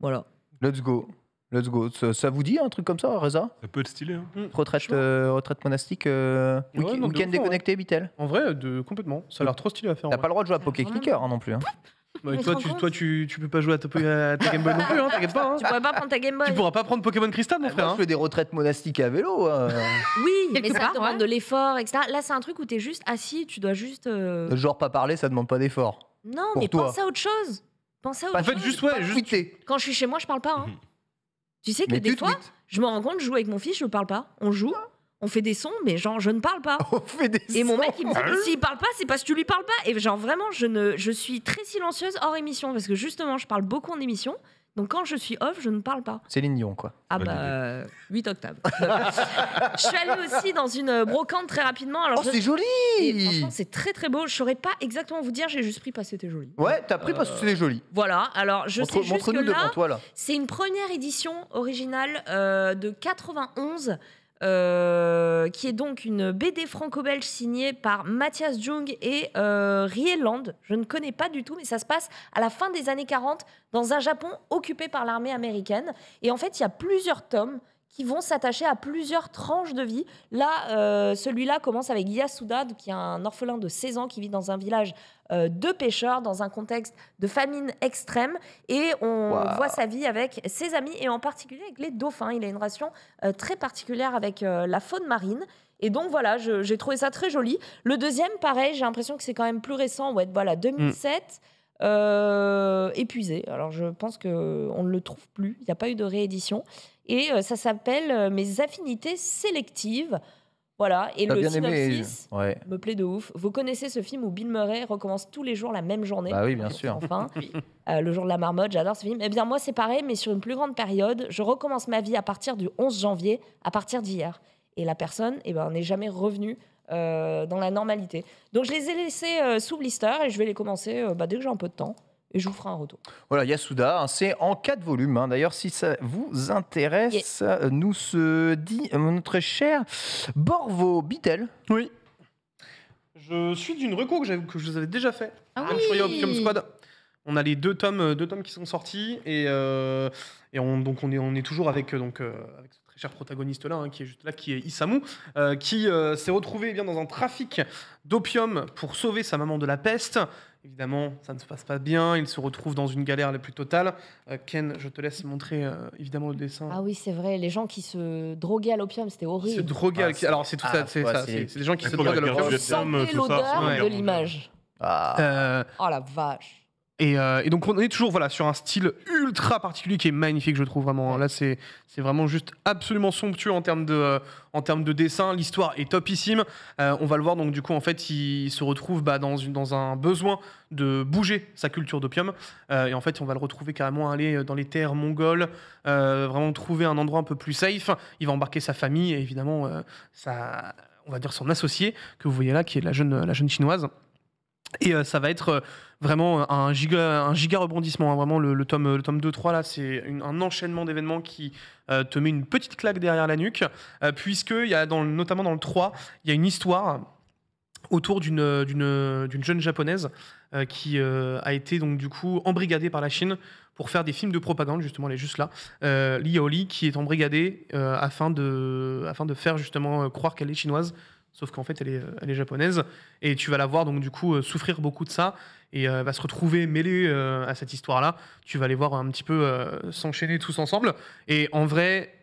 Voilà. Let's go. Let's go. Ça, ça vous dit un truc comme ça, Reza? Ça peut être stylé. Hein. Retraite, euh, retraite monastique, euh, ouais, week-end week week déconnecté, ouais. Bitel. En vrai, de, complètement. Ça a l'air trop stylé à faire. T'as pas le droit de jouer à Poké Clicker hein, non plus. Hein. Bah, toi, tu, toi tu, tu peux pas jouer à ta, à ta Game Boy non plus, hein, t'inquiète pas. Hein. Tu pourras pas prendre ta Game Boy. Tu pourras pas prendre Pokémon Cristal, mon frère. Hein. Je fais des retraites monastiques à vélo. Euh... oui, mais ça demande de l'effort, et cetera. Là, c'est un truc où t'es juste assis, tu dois juste. Euh... Genre, pas parler, ça demande pas d'effort. Non, pour mais toi. Pense à autre chose. Pense à autre chose. En fait, juste, ouais, juste. Quand je suis chez moi, je parle pas. Tu sais que mais des fois, tweets. Je me rends compte, je joue avec mon fils, je ne parle pas. On joue, on fait des sons, mais genre, je ne parle pas. On fait des et sons. Mon mec, il me dit, s'il ne parle pas, c'est parce que tu ne lui parles pas. Et genre, vraiment, je, ne, je suis très silencieuse hors émission, parce que justement, je parle beaucoup en émission. Donc, quand je suis off, je ne parle pas. Céline Dion, quoi. Ah bonne bah, idée. huit octaves. Je suis allée aussi dans une brocante très rapidement. Alors oh, je... c'est joli et franchement, c'est très, très beau. Je ne saurais pas exactement vous dire, j'ai juste pris parce que c'était joli. Ouais, t'as pris euh... parce que c'était joli. Voilà, alors je montre, sais juste que là, là. c'est une première édition originale euh, de quatre-vingt-onze, euh, qui est donc une B D franco-belge signée par Mathias Jung et euh, Rieland. Je ne connais pas du tout, mais ça se passe à la fin des années quarante dans un Japon occupé par l'armée américaine. Et en fait, il y a plusieurs tomes qui vont s'attacher à plusieurs tranches de vie. Là, euh, celui-là commence avec Yasuda, qui est un orphelin de seize ans qui vit dans un village euh, de pêcheurs, dans un contexte de famine extrême. Et on wow. voit sa vie avec ses amis, et en particulier avec les dauphins. Il a une relation euh, très particulière avec euh, la faune marine. Et donc, voilà, j'ai trouvé ça très joli. Le deuxième, pareil, j'ai l'impression que c'est quand même plus récent. Ouais, voilà, deux mille sept... Mm. Euh, épuisé. Alors je pense qu'on ne le trouve plus, il n'y a pas eu de réédition. Et euh, ça s'appelle euh, Mes affinités sélectives. Voilà, et le synopsis aimé, ouais. me plaît de ouf. Vous connaissez ce film où Bill Murray recommence tous les jours la même journée. Bah oui, bien sûr. Enfin, euh, le jour de la marmotte, j'adore ce film. Eh bien, moi, c'est pareil, mais sur une plus grande période. Je recommence ma vie à partir du onze janvier, à partir d'hier. Et la personne eh ben, n'est jamais revenue euh, dans la normalité. Donc, je les ai laissés euh, sous blister et je vais les commencer euh, bah, dès que j'ai un peu de temps. Et je vous ferai un retour. Voilà, Yasuda, hein, c'est en quatre volumes. Hein. D'ailleurs, si ça vous intéresse, yeah. nous se dit euh, notre cher Borvo Bittel. Oui. Je suis d'une reco que, que je vous avais déjà fait. Ah oui. Sur Opium Squad. On a les deux tomes, deux tomes qui sont sortis. Et, euh, et on, donc, on est, on est toujours avec, donc, euh, avec ce très cher protagoniste-là, hein, qui est juste là, qui est Isamu, euh, qui euh, s'est retrouvé eh bien, dans un trafic d'opium pour sauver sa maman de la peste. Évidemment, ça ne se passe pas bien. Il se retrouve dans une galère la plus totale. Euh, Ken, je te laisse montrer euh, évidemment le dessin. Ah oui, c'est vrai. Les gens qui se droguaient à l'opium, c'était horrible. Se droguaient. Ah, à... Alors c'est tout ah, ça. C'est les gens qui se droguent à l'opium. Je sentais l'odeur ouais. de l'image. Ah. Euh... Oh la vache. Et, euh, et donc on est toujours voilà, sur un style ultra particulier qui est magnifique, je trouve vraiment. Là c'est vraiment juste absolument somptueux en termes de, euh, en termes de dessin. L'histoire est topissime. Euh, on va le voir, donc du coup en fait il se retrouve bah, dans, une, dans un besoin de bouger sa culture d'opium. Euh, et en fait on va le retrouver carrément aller dans les terres mongoles, euh, vraiment trouver un endroit un peu plus safe. Il va embarquer sa famille et évidemment euh, sa, on va dire son associé que vous voyez là qui est la jeune, la jeune chinoise. Et euh, ça va être euh, vraiment un giga, un giga rebondissement. Hein, vraiment, le, le tome, le tome deux trois, là, c'est un enchaînement d'événements qui euh, te met une petite claque derrière la nuque, euh, puisque, y a dans, notamment dans le trois, il y a une histoire autour d'une d'une jeune japonaise euh, qui euh, a été, donc, du coup, embrigadée par la Chine pour faire des films de propagande, justement, elle est juste là. Euh, Li Yaoli, qui est embrigadée euh, afin, de, afin de faire, justement, euh, croire qu'elle est chinoise. Sauf qu'en fait, elle est, elle est japonaise. Et tu vas la voir, donc, du coup, euh, souffrir beaucoup de ça. Et euh, va se retrouver mêlée euh, à cette histoire-là. Tu vas les voir un petit peu euh, s'enchaîner tous ensemble. Et en vrai,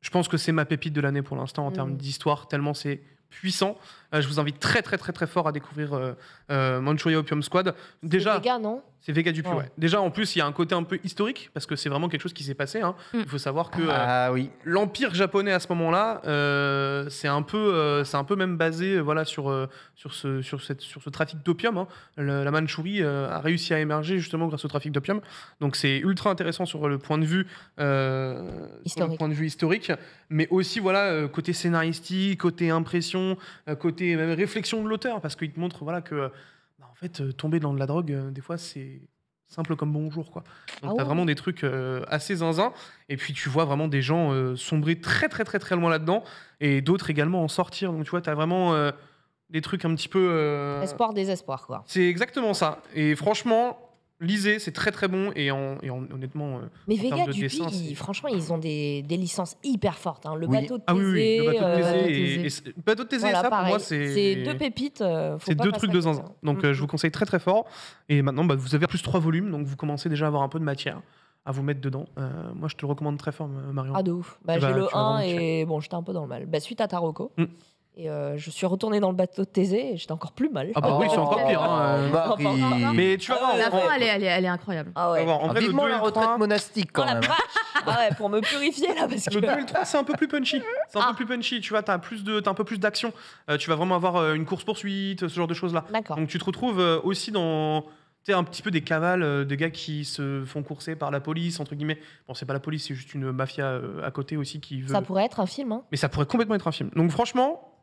je pense que c'est ma pépite de l'année pour l'instant en mmh. termes d'histoire, tellement c'est puissant. Euh, je vous invite très, très, très, très fort à découvrir euh, euh, Manchuria Opium Squad. Déjà, c'est Vega, non ? C'est Vega du plus, ouais. ouais. Déjà, en plus, il y a un côté un peu historique, parce que c'est vraiment quelque chose qui s'est passé. Hein. Mm. Il faut savoir que ah, euh, oui. l'Empire japonais, à ce moment-là, euh, c'est un, euh, un peu même basé euh, voilà, sur, euh, sur, ce, sur, cette, sur ce trafic d'opium. Hein. La Manchurie euh, a réussi à émerger, justement, grâce au trafic d'opium. Donc, c'est ultra intéressant sur le point de vue, euh, sur le point de vue historique, mais aussi, voilà, euh, côté scénaristique, côté impression, euh, côté même réflexion de l'auteur, parce qu'il te montre voilà, que bah, en fait, euh, tomber dans de la drogue, euh, des fois, c'est simple comme bonjour. Quoi. Donc, ah ouais. t'as vraiment des trucs euh, assez zinzin. Et puis, tu vois vraiment des gens euh, sombrer très, très, très, très loin là-dedans. Et d'autres également en sortir. Donc, tu vois, t'as vraiment euh, des trucs un petit peu... Euh... Espoir, désespoir, quoi. C'est exactement ça. Et franchement... Lisez, c'est très très bon et, en, et en, honnêtement. Mais en Vega de du dessin, P, franchement, ils ont des, des licences hyper fortes. Hein. Le, oui. bateau de ah, Thésée, oui, oui. le bateau de Thésée, euh, et, et, bateau de Thésée, voilà, ça pareil. Pour moi, c'est c'est deux pépites. C'est deux trucs de zinzin. Donc, mm-hmm. euh, je vous conseille très très fort. Et maintenant, bah, vous avez plus trois volumes, donc vous commencez déjà à avoir un peu de matière à vous mettre dedans. Euh, moi, je te le recommande très fort, Marion. Ah de ouf. Bah, j'ai le un et bon, j'étais un peu dans le mal. Bah, suite à Taroko. Mm. Et euh, je suis retournée dans le bateau de Thésée et j'étais encore plus mal. Ah bah oh oui, c'est encore pire. Hein, bah, mais tu vas voir, la fin, elle est, elle est, elle est incroyable. Ah ouais. En vrai, vivement la retraite monastique quand même. Ah ouais, pour me purifier là, parce que le deux mille trois, c'est un peu plus punchy. C'est un ah. peu plus punchy. Tu vois, t'as plus de, t'as un peu plus d'action. Euh, tu vas vraiment avoir une course poursuite, ce genre de choses là. Donc tu te retrouves aussi dans un petit peu des cavales, euh, des gars qui se font courser par la police, entre guillemets. Bon, c'est pas la police, c'est juste une mafia euh, à côté aussi qui veut... Ça pourrait être un film, hein. Mais ça pourrait complètement être un film. Donc franchement,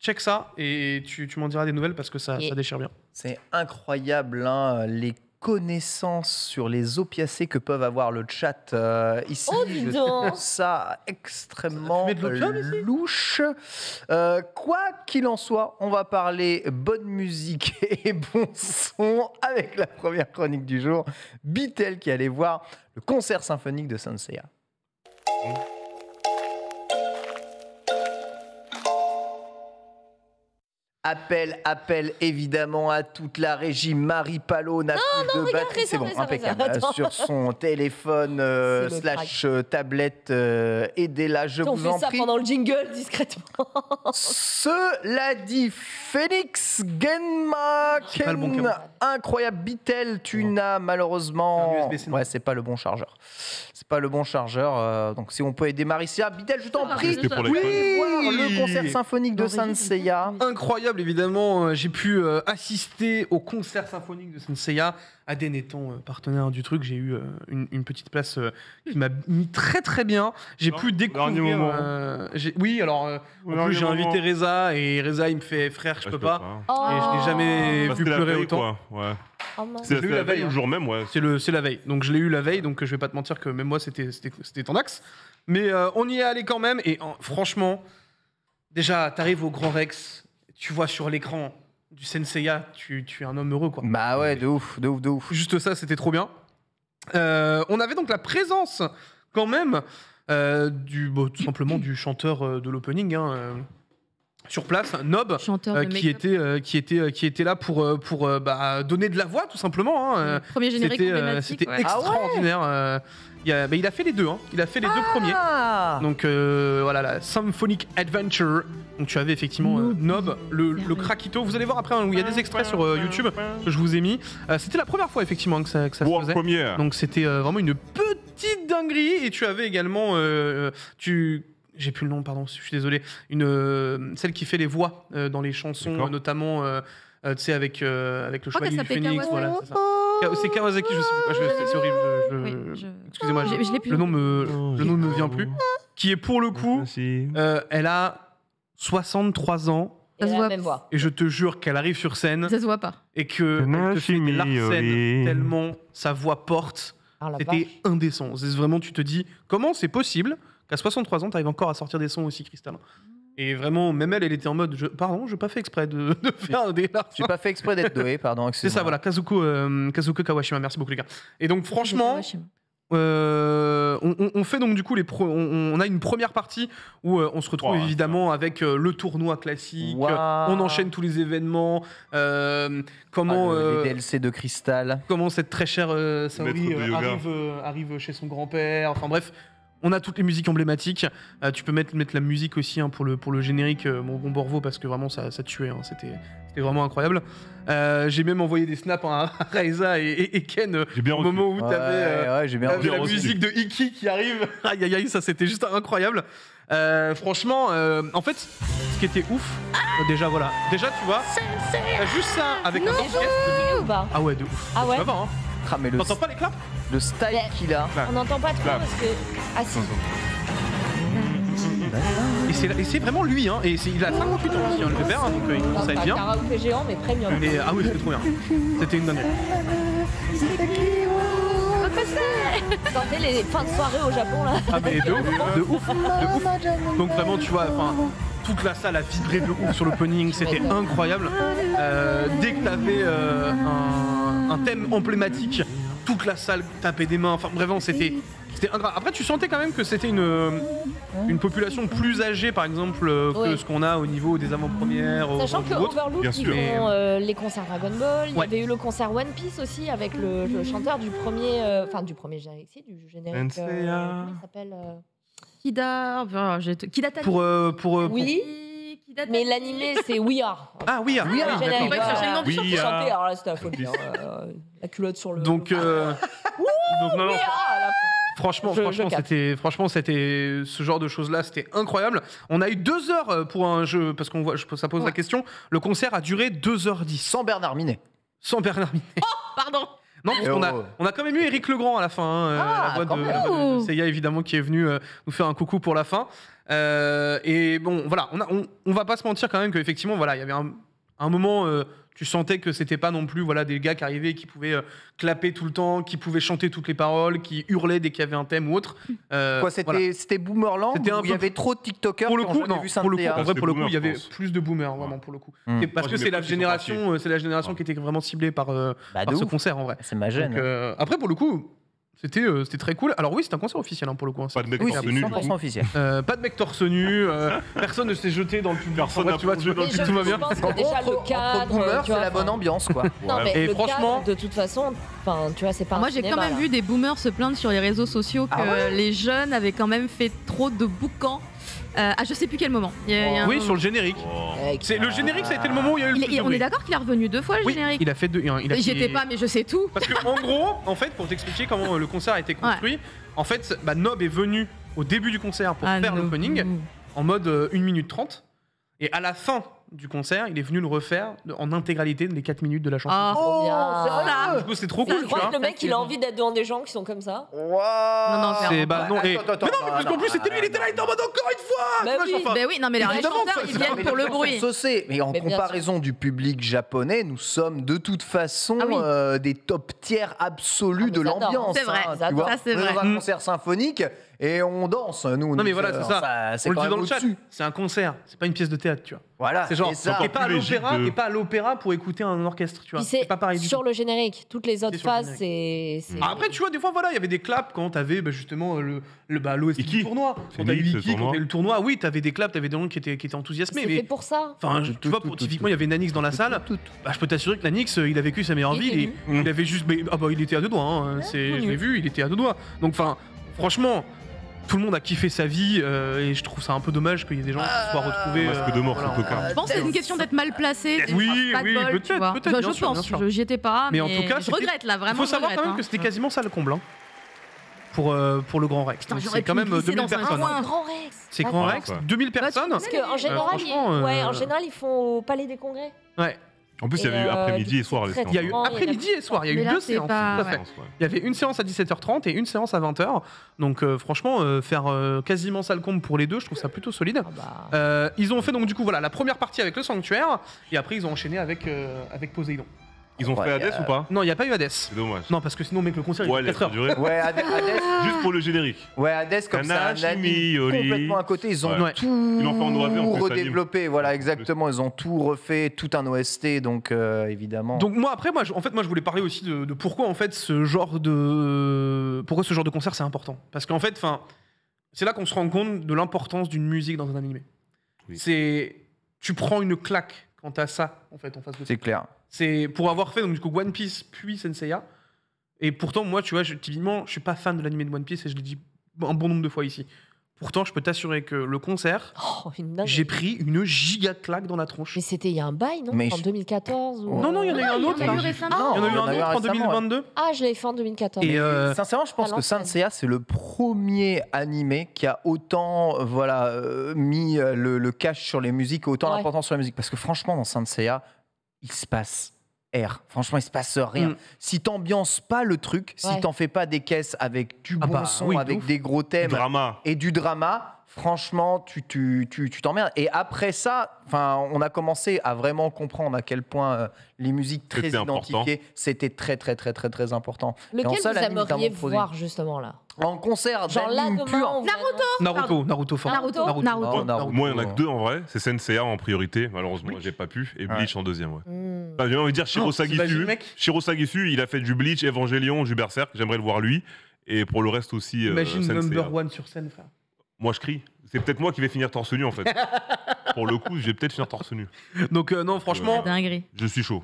check ça et tu, tu m'en diras des nouvelles parce que ça, et... ça déchire bien. C'est incroyable, hein, les connaissances sur les opiacés que peuvent avoir le chat euh, ici. Oh, je trouve ça extrêmement ça louche. Euh, quoi qu'il en soit, on va parler bonne musique et bon son avec la première chronique du jour. Bittel qui allait voir le concert symphonique de Saint Seiya. Mmh. Appel, appel évidemment à toute la régie. Marie Palot n'a plus de batterie. C'est bon, impeccable. Sur son téléphone euh, slash euh, tablette, euh, aidez-la, je vous en prie. On fait ça pendant le jingle, discrètement. Cela dit, Phoenix Genma Ken, bon incroyable. Bitel, tu bon. n'as malheureusement... U S B, ouais, c'est pas le bon chargeur. C'est pas le bon chargeur. Euh, donc si on peut aider Maricia. Bitel, je t'en prie. Oui, voir le concert symphonique de Saint Seiya. Incroyable, évidemment. Euh, J'ai pu euh, assister au concert symphonique de Saint Seiya. Aden étant euh, partenaire du truc, j'ai eu euh, une, une petite place euh, qui m'a mis très très bien. J'ai pu découvrir... Euh, oui, alors, euh, en non, plus j'ai invité Reza, et Reza il me fait « frère, je ouais, peux pas, pas. Oh. ». Et je n'ai jamais bah, vu pleurer veille, autant. Ouais. Oh, c'est la, la veille, le hein. jour même, ouais. C'est la veille, donc je l'ai eu la veille, donc je vais pas te mentir que même moi c'était en axe. Mais euh, on y est allé quand même, et euh, franchement, déjà t'arrives au Grand Rex, tu vois sur l'écran... du Saint Seiya, tu, tu es un homme heureux, quoi. Bah ouais, de ouf, de ouf, de ouf. Juste ça, c'était trop bien. Euh, on avait donc la présence, quand même, euh, du, bon, tout simplement du chanteur euh, de l'opening, hein, euh, sur place, Nob, euh, qui, était, euh, qui, était, euh, qui était là pour, euh, pour euh, bah, donner de la voix, tout simplement. Hein. Premier générique problématique. C'était ouais. extraordinaire. Ah ouais euh, il, a, bah, il a fait les deux, hein. Il a fait les ah deux premiers. Donc euh, voilà, la Symphonic Adventure. Donc tu avais effectivement euh, Nob, le, le Krakito. Vous allez voir après, hein, où il y a des extraits sur euh, YouTube que je vous ai mis. Euh, c'était la première fois effectivement que ça, que ça wow, se faisait. Première. Donc c'était euh, vraiment une petite dinguerie. Et tu avais également, euh, tu, j'ai plus le nom, pardon, je suis désolé, une euh, celle qui fait les voix euh, dans les chansons, notamment, euh, euh, tu sais, avec euh, avec le chevalier oh, du Phénix. Voilà, c'est ça. C'est Kawasaki, je sais plus. Ah, c'est horrible. Je, je, oui, je... Excusez-moi, le nom me, oh, le nom ne me vient plus. Qui est pour le coup, euh, elle a soixante-trois ans, ça se voit. Et je te jure qu'elle arrive sur scène, ça se voit pas, et que elle te fait de l'arsène tellement sa voix porte, c'était indécent. C'est vraiment, tu te dis comment c'est possible qu'à soixante-trois ans t'arrives encore à sortir des sons aussi cristallins. Et vraiment, même elle, elle était en mode je, pardon, j'ai pas fait exprès de, de faire des larmes. J'ai pas fait exprès d'être doué, pardon. C'est ça, voilà, Kazuko, euh, Kazuko Kawashima, merci beaucoup les gars. Et donc franchement. Euh, on, on fait donc du coup les pro on, on a une première partie où euh, on se retrouve oh, évidemment ouais. avec euh, le tournoi classique. Wow. On enchaîne tous les événements. Euh, comment ah, le, euh, les D L C de cristal. Comment cette très chère euh, Saori euh, arrive, euh, arrive chez son grand-père. Enfin bref, on a toutes les musiques emblématiques. Euh, tu peux mettre mettre la musique aussi, hein, pour le pour le générique, euh, mon bon Borvo, parce que vraiment ça ça tuait. Hein, c'était c'était vraiment incroyable. Euh, j'ai même envoyé des snaps à Raiza et, et, et Ken au reçu. moment où t'avais ouais, euh, ouais, la reçu. musique de Iki qui arrive. Aïe aïe aïe, ça c'était juste incroyable. Euh, franchement, euh, en fait, ce qui était ouf, ah déjà voilà, déjà tu vois, t'as juste ça avec un orchestre. Ah ouais, de ouf. Ah ouais. Ah, mais t'entends pas les claps? Le style qu'il a. On n'entend pas trop clap. parce que. Ah si. Et c'est vraiment lui, hein. Et il a cinquante-huit ans aussi, hein, le père, hein, donc euh, il commence à être bien. Karaoke géant, mais premium. Et, ah oui, c'était trop bien. C'était une dinguerie. T'entends les fins de soirée au Japon là. Ah mais de ouf, de ouf, de ouf. Donc vraiment, tu vois, enfin. Toute la salle a vibré de ouf sur l'opening, c'était incroyable. Euh, dès que t'avais euh, un, un thème emblématique, toute la salle tapait des mains. Enfin, vraiment, c'était incroyable. Après, tu sentais quand même que c'était une, une population plus âgée, par exemple, que oui. ce qu'on a au niveau des avant-premières. Sachant que Overlook, ils sûr. font euh, les concerts Dragon Ball. Il ouais. y avait eu le concert One Piece aussi, avec le, le chanteur du premier, euh, enfin du premier générique, du générique. Euh, comment il s'appelle euh... Kida, enfin, Kida Tani. Pour, euh, pour, euh, oui. Pour... Mais l'animé, c'est We Are. Ah, We Are. We Are. J'allais pas que chanter. Alors là, c'était la faute. euh, la culotte sur le. Donc, euh... donc non, non. Franchement, je, franchement, c'était, franchement, c'était ce genre de choses-là, c'était incroyable. On a eu deux heures pour un jeu, parce qu'on voit, ça pose ouais. la question. Le concert a duré deux heures dix. Sans Bernard Minet. Sans Bernard Minet. Oh, pardon. Non, parce qu'on a, on a quand même eu Éric Legrand à la fin, hein, ah, la voix de, de, de Seiya évidemment, qui est venu euh, nous faire un coucou pour la fin. Euh, et bon, voilà, on, a, on, on va pas se mentir quand même qu'effectivement, voilà, il y avait un, un moment, euh, tu sentais que c'était pas non plus voilà, des gars qui arrivaient, qui pouvaient euh, clapper tout le temps, qui pouvaient chanter toutes les paroles, qui hurlaient dès qu'il y avait un thème ou autre. Euh, Quoi, c'était voilà. Boomerland où il y avait trop de TikTokers pour le coup, non, vu pour le coup, en vrai, pour le coup, il y avait plus de boomers, vraiment, pour le coup. Mmh. Parce que c'est la génération, c'est la génération qui était vraiment ciblée par, euh, bah, par ce ouf. concert, en vrai. C'est ma gêne. Donc, euh, après, pour le coup, C'était euh, c'était très cool. Alors oui, c'est un concert officiel hein, pour le coup. Hein, pas de mec oui, torse nu. Officiel. Euh, pas de mec torse nu. Euh, personne ne s'est jeté dans le public. Personne n'a plongé dans le public. Tout va bien. Entre boomers, c'est la bonne ambiance, quoi. Non, mais et le franchement, cadre, de toute façon, tu vois, c'est pas. Moi, j'ai quand même là. vu des boomers se plaindre sur les réseaux sociaux que ah ouais les jeunes avaient quand même fait trop de boucans. Euh, ah, je sais plus quel moment. Il y a, oh. il y a un oui, moment. Sur le générique. Oh. C'est le générique, ça a été le moment où il y a eu. Le il, on est d'accord qu'il est revenu deux fois le oui, générique. Il a fait deux. Il a J'y étais pas, mais je sais tout. Parce que en gros, en fait, pour t'expliquer comment le concert a été construit, ouais. en fait, bah, Nob est venu au début du concert pour ah, faire no. l'opening mmh. en mode euh, une minute trente, et à la fin du concert, il est venu le refaire en intégralité les quatre minutes de la chanson. Oh, oh du coup, c'est trop cool. Je crois que le mec, il a envie d'être dans des gens qui sont comme ça. Wow. Non, non, c'est bah, non, et... attends, attends, mais non, mais parce qu'en plus, c'était lui, il était là, il était en mode encore une fois. Bah oui, bah oui, non, mais les chanteurs, ils viennent pour le bruit. Mais en comparaison du public japonais, nous sommes de toute façon des top tiers absolus de l'ambiance. C'est vrai, ça c'est vrai. Dans un concert symphonique. Et on danse, nous. Non mais voilà, c'est ça. ça on quand le dit dans le chat. C'est un concert, c'est pas une pièce de théâtre, tu vois. Voilà. C'est genre, t'es pas, de... pas à l'opéra pour écouter un orchestre, tu vois. C'est pas pareil. Sur le générique, toutes les autres phases, c'est. Ah, après, tu vois, des fois, voilà, il y avait des claps quand t'avais bah, justement le le bah, l'O S T du tournoi. Quand t'avais Vicky, quand t'avais le tournoi, oui, t'avais des claps, t'avais des gens qui étaient qui étaient enthousiasmés. C'était pour ça. Enfin, tu vois, typiquement, il y avait Nanix dans la salle. Je peux t'assurer que Nanix, il a vécu sa meilleure vie. Il avait juste, ah bah, il était à deux doigts. C'est, je l'ai vu, il était à deux doigts. Donc, enfin, franchement. Tout le monde a kiffé sa vie euh, et je trouve ça un peu dommage qu'il y ait des gens qui se soient retrouvés. Masque euh, de mort, voilà. Coca. Je pense que c'est une question d'être mal placé. Oui, oui, peut-être. Peut je sûr, pense, je j'y étais pas. Mais, mais en tout cas, je regrette là, vraiment. Il faut savoir regrette, quand même hein. que c'était quasiment ça le comble. Hein. Pour, euh, pour le Grand Rex. C'est quand même deux mille personnes. C'est Grand Rex, deux mille personnes. Parce qu'en général, ils font au Palais des Congrès. Ouais. En plus, il y avait eu après-midi et soir. Il y a eu après-midi et soir. Il y a eu deux séances. Il y avait une séance à dix-sept heures trente et une séance à vingt heures. Donc, euh, franchement, euh, faire euh, quasiment salle comble pour les deux, je trouve ça plutôt solide. Euh, ils ont fait donc, du coup, voilà, la première partie avec le Sanctuaire et après, ils ont enchaîné avec, euh, avec Poséidon. Ils ont ouais, fait Hades euh... ou pas? Non, il n'y a pas eu Hades. C'est dommage. Non, parce que sinon, mec, le concert, ouais, il est quatre heures. Ouais, Hades. Juste pour le générique. Ouais, Hades, comme Kana, ça, Nami, complètement à côté. Ils ont ouais. tout ils ont redéveloppé. Voilà, exactement. Ils ont tout refait, tout un O S T, donc euh, évidemment. Donc moi, après, moi, je, en fait, moi, je voulais parler aussi de, de pourquoi, en fait, ce genre de, pourquoi ce genre de concert, c'est important. Parce qu'en fait, c'est là qu'on se rend compte de l'importance d'une musique dans un animé. Oui. C'est, tu prends une claque quand t'as ça, en fait, en face de toi. C'est clair. C'est pour avoir fait donc, du coup, One Piece puis Saint Seiya. Et pourtant, moi, tu vois, je, typiquement, je suis pas fan de l'animé de One Piece et je l'ai dit un bon nombre de fois ici. Pourtant, je peux t'assurer que le concert, oh, j'ai pris une giga claque dans la tronche. Mais c'était il y a un bail, non? En deux mille quatorze ou... Non, non, il y en a eu un autre. Il y en a eu un autre en deux mille vingt-deux. Ah, je l'avais fait en deux mille quatorze. Et euh... sincèrement, je pense que Saint Seiya, c'est le premier animé qui a autant voilà, euh, mis le, le cash sur les musiques, autant ouais. l'importance sur la musique. Parce que franchement, dans Saint Seiya, il se passe R. Franchement, il se passe rien. Mm. Si t'ambiances pas le truc, ouais. si t'en fais pas des caisses avec du bon ah bah, son, oui, avec ouf. des gros thèmes drama. et du drama, franchement, tu t'emmerdes. Tu, tu, tu et après ça, on a commencé à vraiment comprendre à quel point euh, les musiques très identifiées, c'était très, très, très, très, très important. Lequel ça, vous aimeriez voir, justement, là? En concert, genre là, demain, pure. Naruto Naruto, Naruto, fort. Naruto, Naruto, Naruto. Naruto. Naruto. Moi, il n'y en a que deux en vrai. C'est Saint Seiya en priorité. Malheureusement, j'ai pas pu. Et Bleach ouais. en deuxième. Ouais. Mm. Bah, j'ai envie de dire Shiro Sagisu. Shiro Sagisu, il a fait du Bleach, Evangelion, du Berserk. J'aimerais le voir lui. Et pour le reste aussi. Imagine euh, number one sur scène, frère. Moi, je crie. C'est peut-être moi qui vais finir torse nu, en fait. Pour le coup, je vais peut-être finir torse nu. Donc, euh, non, franchement, euh, je suis chaud.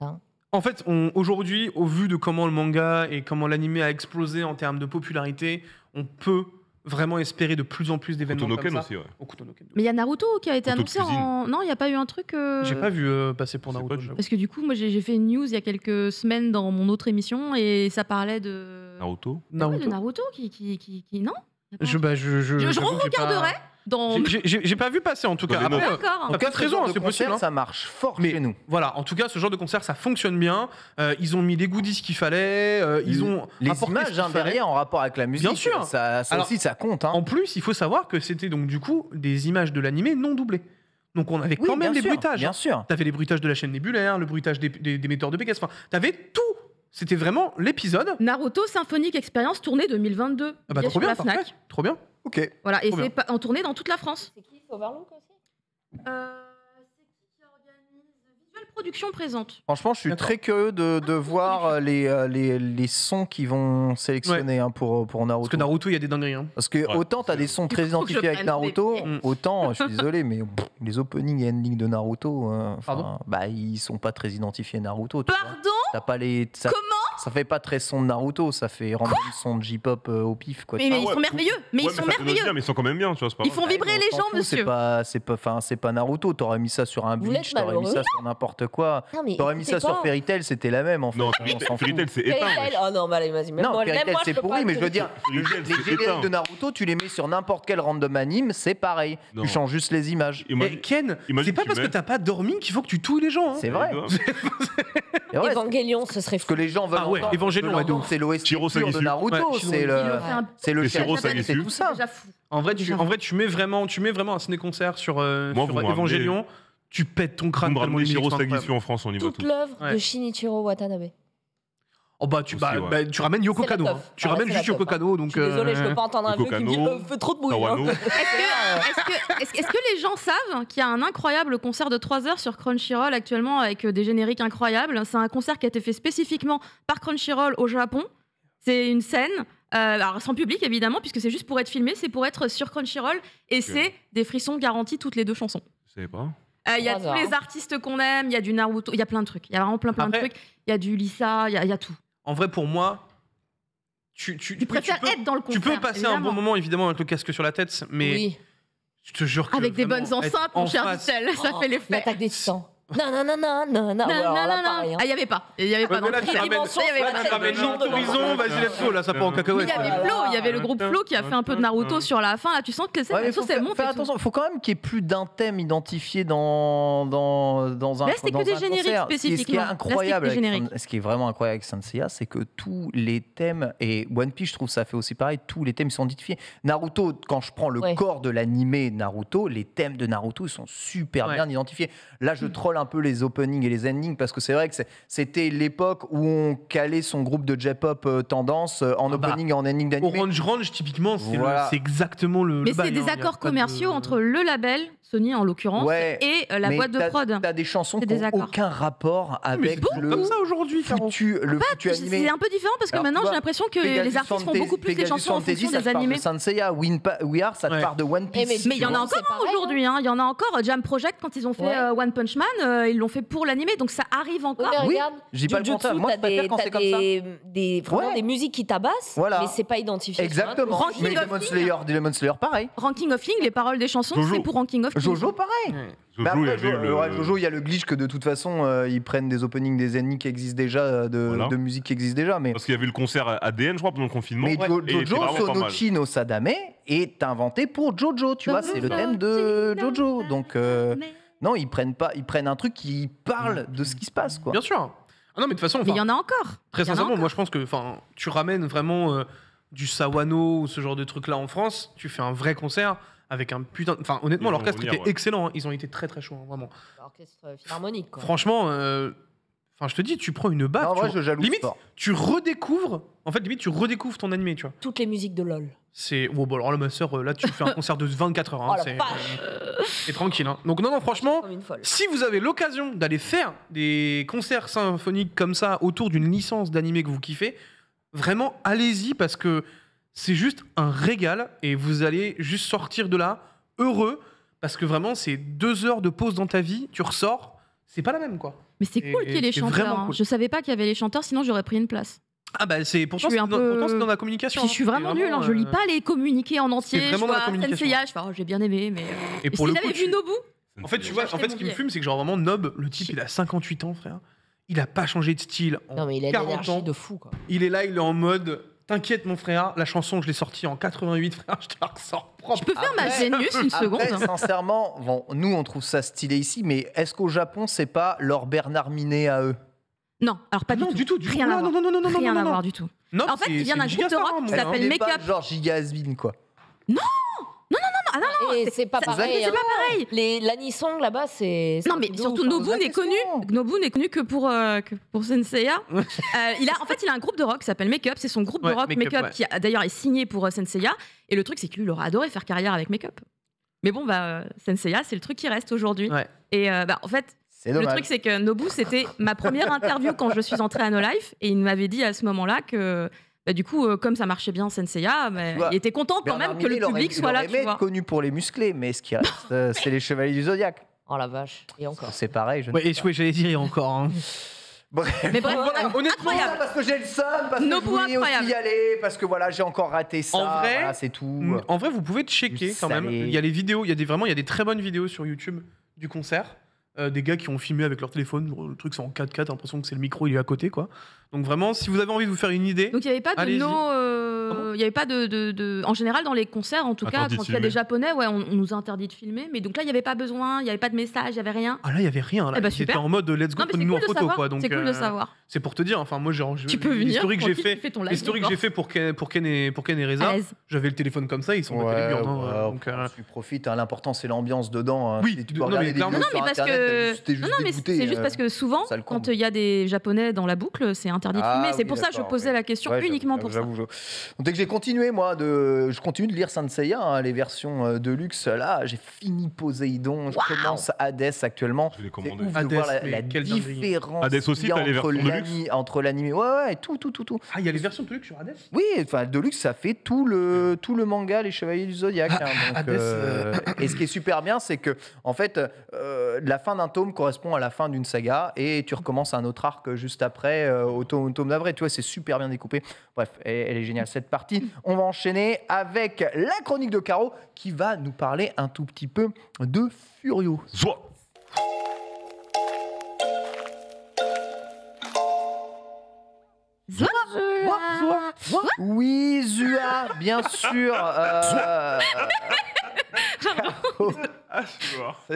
Hein. En fait, aujourd'hui, au vu de comment le manga et comment l'anime a explosé en termes de popularité, on peut vraiment espérer de plus en plus d'événements comme ça. Aussi, ouais. Mais il y a Naruto qui a été Couteau annoncé en... Non, il n'y a pas eu un truc... Euh... J'ai pas vu euh, passer pour Naruto. Du... Parce que du coup, moi, j'ai fait une news il y a quelques semaines dans mon autre émission et ça parlait de... Naruto Naruto, ouais, de Naruto qui, qui, qui, qui... Non Je, bah, je, je, je, je regarderai. Dans... J'ai pas vu passer en tout cas. Après, en tout cas, ce raison, c'est possible. Hein. Ça marche fort mais, chez nous. Voilà, en tout cas, ce genre de concert, ça fonctionne bien. Euh, ils ont mis les goodies qu'il fallait. Euh, ils ont les images derrière en rapport avec la musique. Bien sûr. Ça, ça Alors, aussi, ça compte. Hein. En plus, il faut savoir que c'était donc du coup des images de l'animé non doublées. Donc on avait quand oui, même les sûr, bruitages. Bien sûr. T'avais les bruitages de la chaîne Nébulaire, le bruitage des, des, des metteurs de Pégase. Enfin, t'avais tout. C'était vraiment l'épisode Naruto Symphonique Expérience tournée deux mille vingt-deux. Ah bah trop bien, parfait. Trop bien. Ok. Voilà, et c'est en tournée dans toute la France. C'est qui Sauverlong aussi? C'est qui qui organise nouvelle production présente. Franchement, je suis très curieux de, de ah, voir les, les, les sons qu'ils vont sélectionner ouais. hein, pour, pour Naruto. Parce que Naruto, il y a des dingueries. Hein. Parce que ouais. autant tu as des sons très identifiés avec Naruto, des... autant, je suis désolé, mais pff, les openings et endings de Naruto, euh, Pardon bah, ils sont pas très identifiés Naruto. Tu Pardon vois. T'as pas les... Ça... Comment Ça fait pas très son de Naruto, ça fait rendre son de J-pop euh, au pif. Quoi. Mais, mais ah ouais, ils sont merveilleux. Mais ouais, ils mais sont merveilleux. Bien, mais ils sont quand même bien, tu vois. Pas ils vrai. font vibrer ouais, les gens, fou, monsieur. C'est pas, c'est pas, enfin, c'est pas Naruto. T'aurais mis ça sur un Bleach, t'aurais mis ça sur n'importe quoi. T'aurais mis ça sur Fairy Tail, c'était la même en fait. Non, Fairy Tail c'est éteint. Oh non, bah vas-y. Non, Fairy Tail c'est pourri, mais je veux dire, les génériques de Naruto, tu les mets sur n'importe quel random anime, c'est pareil. Tu changes juste les images. Mais Ken, c'est pas parce que t'as pas dormi qu'il faut que tu touilles les gens. C'est vrai. Evangelion, ce serait fou. Que les gens veulent. Ah ouais, Evangelion, c'est l'O S T de Naruto, ouais, c'est le, c'est le Shiro Sagisu, c'est tout ça. En vrai, tu, en vrai, tu mets vraiment, tu mets vraiment un ciné concert sur, euh, Moi, sur Evangelion, ramenez, tu pètes ton crâne. Vous me Shiro Sagisu en France, on y va tout. Toute l'œuvre ouais. de Shinichiro Watanabe. Oh bah tu, aussi, bah, ouais. bah, tu ramènes Yoko Kanno, hein. tu ah ramènes juste Yoko Kanno, donc. Je suis désolé, euh... je peux pas entendre un vieux qui me dit euh, fais trop de bruit. Hein. Est-ce que, est-ce, est-ce que les gens savent qu'il y a un incroyable concert de trois heures sur Crunchyroll actuellement avec des génériques incroyables? C'est un concert qui a été fait spécifiquement par Crunchyroll au Japon. C'est une scène. Euh, alors sans public évidemment, puisque c'est juste pour être filmé, c'est pour être sur Crunchyroll et okay. c'est des frissons garantis toutes les deux chansons. Je savais pas. Il euh, y a tous les artistes qu'on aime, il y a du Naruto, il y a plein de trucs. Il y a vraiment plein plein Après, de trucs. Il y a du Lisa, il y, y a tout. En vrai, pour moi, tu, tu, tu préfères peux, être dans le concert. Tu peux passer évidemment. un bon moment, évidemment, avec le casque sur la tête, mais oui. je te jure que... Avec des bonnes enceintes, mon en cher Michel, oh, ça fait l'effet. L'attaque des titans. Non, non, non, non, non, non, non, il n'y avait pas. Il n'y avait pas dans la dimension. Il y avait l'horizon, vas-y, let's go, là, ça part en cacahuète. Il y avait Flo, il y avait le groupe Flo qui a fait un peu de Naruto sur la fin. Là, tu sens que c'est bon. Il faut quand même qu'il y ait plus d'un thème identifié dans un concert. Là, c'est que des génériques spécifiquement. Ce qui est vraiment incroyable avec Saint Seiya, c'est que tous les thèmes, et One Piece, je trouve ça fait aussi pareil, tous les thèmes sont identifiés. Naruto, quand je prends le corps de l'animé Naruto, les thèmes de Naruto sont super bien identifiés. Là, je troll un peu les openings et les endings parce que c'est vrai que c'était l'époque où on calait son groupe de J-pop euh, tendance euh, en ah bah, opening et en ending d'anime. Orange Range typiquement c'est voilà. exactement le mais c'est des accords commerciaux de... entre le label Sony en l'occurrence ouais, et euh, la boîte de prod. T'as des chansons qui n'ont aucun rapport avec bon, le comme ça aujourd'hui foutu, le ah, foutu animé. C'est un peu différent parce que Alors, maintenant j'ai l'impression que Pégasus les artistes font beaucoup plus les chansons en fonction des animés. Saint Seiya, We Are, ça te part de One Piece. Mais il y en a encore aujourd'hui, il y en a encore. Jam Project quand ils ont fait One Punch Man, Euh, ils l'ont fait pour l'animé, donc ça arrive encore. Oui, regarde, j'ai pas le contraire. Moi, je préfère quand c'est comme ça. Des, vraiment ouais. des musiques qui tabassent, voilà. mais c'est pas identifié. Exactement. Mais Demon Slayer, Demon Slayer, pareil. Ranking of Ling, les paroles des chansons, c'est pour Ranking of Ling. Jojo, pareil. Ouais. Bah après, Jojo, il ouais, le... y a le glitch que de toute façon euh, ils prennent des openings, des endings qui existent déjà, de, voilà. de musique qui existe déjà. Mais... Parce qu'il y avait le concert A D N, je crois, pendant le confinement. Mais ouais. jo Jojo Sonochi no Sadame est inventé pour Jojo, tu vois, c'est le thème de Jojo. Donc. Non, ils prennent pas, ils prennent un truc qui parle de ce qui se passe, quoi. Bien sûr. Ah non, mais de toute façon, il y en a encore. Très sincèrement, moi, je pense que, enfin, tu ramènes vraiment euh, du Sawano ou ce genre de truc là en France, tu fais un vrai concert avec un putain. Enfin, honnêtement, l'orchestre était ouais. excellent. Hein. Ils ont été très très chauds, hein, vraiment. L'orchestre philharmonique, quoi. Franchement, enfin, euh, je te dis, tu prends une baffe. Non, tu... Vrai, je jalouse limite, pas. tu redécouvres. En fait, limite, tu redécouvres ton animé, tu vois. Toutes les musiques de LOL. C'est... Oh, bah alors là, ma soeur, là, tu fais un concert de vingt-quatre heures. Hein, oh, c'est euh, et tranquille. Hein. Donc non, non, franchement, si vous avez l'occasion d'aller faire des concerts symphoniques comme ça autour d'une licence d'animé que vous kiffez, vraiment, allez-y parce que c'est juste un régal et vous allez juste sortir de là heureux parce que vraiment, c'est deux heures de pause dans ta vie, tu ressors, c'est pas la même, quoi. Mais c'est cool qu'il y ait les chanteurs. Hein. Cool. Je savais pas qu'il y avait les chanteurs, sinon j'aurais pris une place. Ah bah c'est pourtant c'est dans, peu... dans la communication. Puis je suis vraiment nulle, hein, euh... je lis pas les communiqués en entier. Je vois Saint Seiya, oh, j'ai bien aimé, mais. Et, et pour si le coup, tu... vu Nobu. En fait, tu vois, en fait, ce qui me fume, c'est que genre vraiment Nob, le type, il a cinquante-huit ans, frère. Il a pas changé de style en non, mais il a quarante ans. De fou, quoi. Il est là, il est en mode. T'inquiète, mon frère, la chanson, je l'ai sortie en quatre-vingt-huit, frère, je te la ressors propre. Je peux faire ma Genius une seconde. Après, sincèrement, bon, nous, on trouve ça stylé ici, mais est-ce qu'au Japon, c'est pas leur Bernard Minet à eux? Non, alors pas non, du tout. Du rien tout. À non, voir. Non, non, non, rien non, à non. voir du tout. Non, en fait, il vient d'un groupe de rock qui s'appelle Make Up. Genre Gigazbin, quoi. Non, non, non, non, ah, non, non c'est pas, pas pareil. C'est hein. pas pareil. Les Lanisong là-bas, c'est. Non, mais surtout Nobu n'est connu. Nobu n'est connu que pour euh, que pour Saint Seiya. euh, il a, en fait, il a un groupe de rock qui s'appelle Make Up. C'est son groupe de rock Make Up qui, d'ailleurs, est signé pour Saint Seiya. Et le truc, c'est qu'il aurait adoré faire carrière avec Make Up. Mais bon, bah Saint Seiya, c'est le truc qui reste aujourd'hui. Et bah en fait. C'est dommage. Le truc, c'est que Nobu, c'était ma première interview quand je suis entrée à No Life, et il m'avait dit à ce moment-là que... Bah, du coup, euh, comme ça marchait bien Saint Seiya, bah, bah, il était content quand même que le public soit là. Il est connu pour les musclés, mais ce qui reste, euh, c'est les Chevaliers du Zodiac. Oh la vache, et encore. C'est pareil, je ne sais pas. Oui, j'allais dire, et encore. Hein. Bref, mais bref, voilà, honnêtement, parce que j'ai le seum, parce que je voulais aussi y aller, parce que voilà, j'ai encore raté ça, en vrai, voilà, c'est tout. En vrai, vous pouvez checker quand même. Il y a les vidéos, il y a des, vraiment il y a des très bonnes vidéos sur YouTube du concert. Euh, des gars qui ont filmé avec leur téléphone, le truc c'est en quatre K, t'as l'impression que c'est le micro, il est à côté quoi. Donc vraiment, si vous avez envie de vous faire une idée. Donc il n'y avait pas de no, euh, il y avait pas de, de, de, en général dans les concerts en tout cas, quand il y a des Japonais, ouais, on, on nous a interdit de filmer, mais donc là il n'y avait pas besoin, il n'y avait pas de message, il n'y avait rien. Ah là il n'y avait rien, là. Eh bah, c'était en mode let's go, prenez-nous en photo quoi. C'est cool de savoir. C'est pour te dire, enfin moi j'ai l'historique que j'ai fait, l'historique que j'ai fait pour Ken, pour Ken et pour Ken et Reza, j'avais le téléphone comme ça, ils sont donc tu profites. L'important c'est l'ambiance dedans. Oui. Non, non, mais c'est juste parce que souvent, quand il y a des Japonais dans la boucle, c'est interdit de filmer. C'est pour ça que je posais la question uniquement pour ça. Dès que j'ai continué, moi, de, je continue de lire Saint Seiya, hein, les versions de luxe. Là, j'ai fini Poséidon. Je commence Hades actuellement. Je l'ai commandé. C'est ouf de voir la différence entre l'anime. Ouais, ouais, et tout, tout, tout, tout. Ah, il y a les versions de luxe sur Hades. Oui, enfin, de luxe, ça fait tout le tout le manga, les Chevaliers du Zodiac. Et ce qui est super bien, c'est que, en fait, la fin d'un tome correspond à la fin d'une saga et tu recommences un autre arc juste après euh, au tome, tome d'avril. Tu vois, c'est super bien découpé. Bref, elle, elle est géniale cette partie. On va enchaîner avec la chronique de Caro qui va nous parler un tout petit peu de Furyo. Soit. Zwa, zwa, zwa, zwa. Oui, Zua, bien sûr. Euh...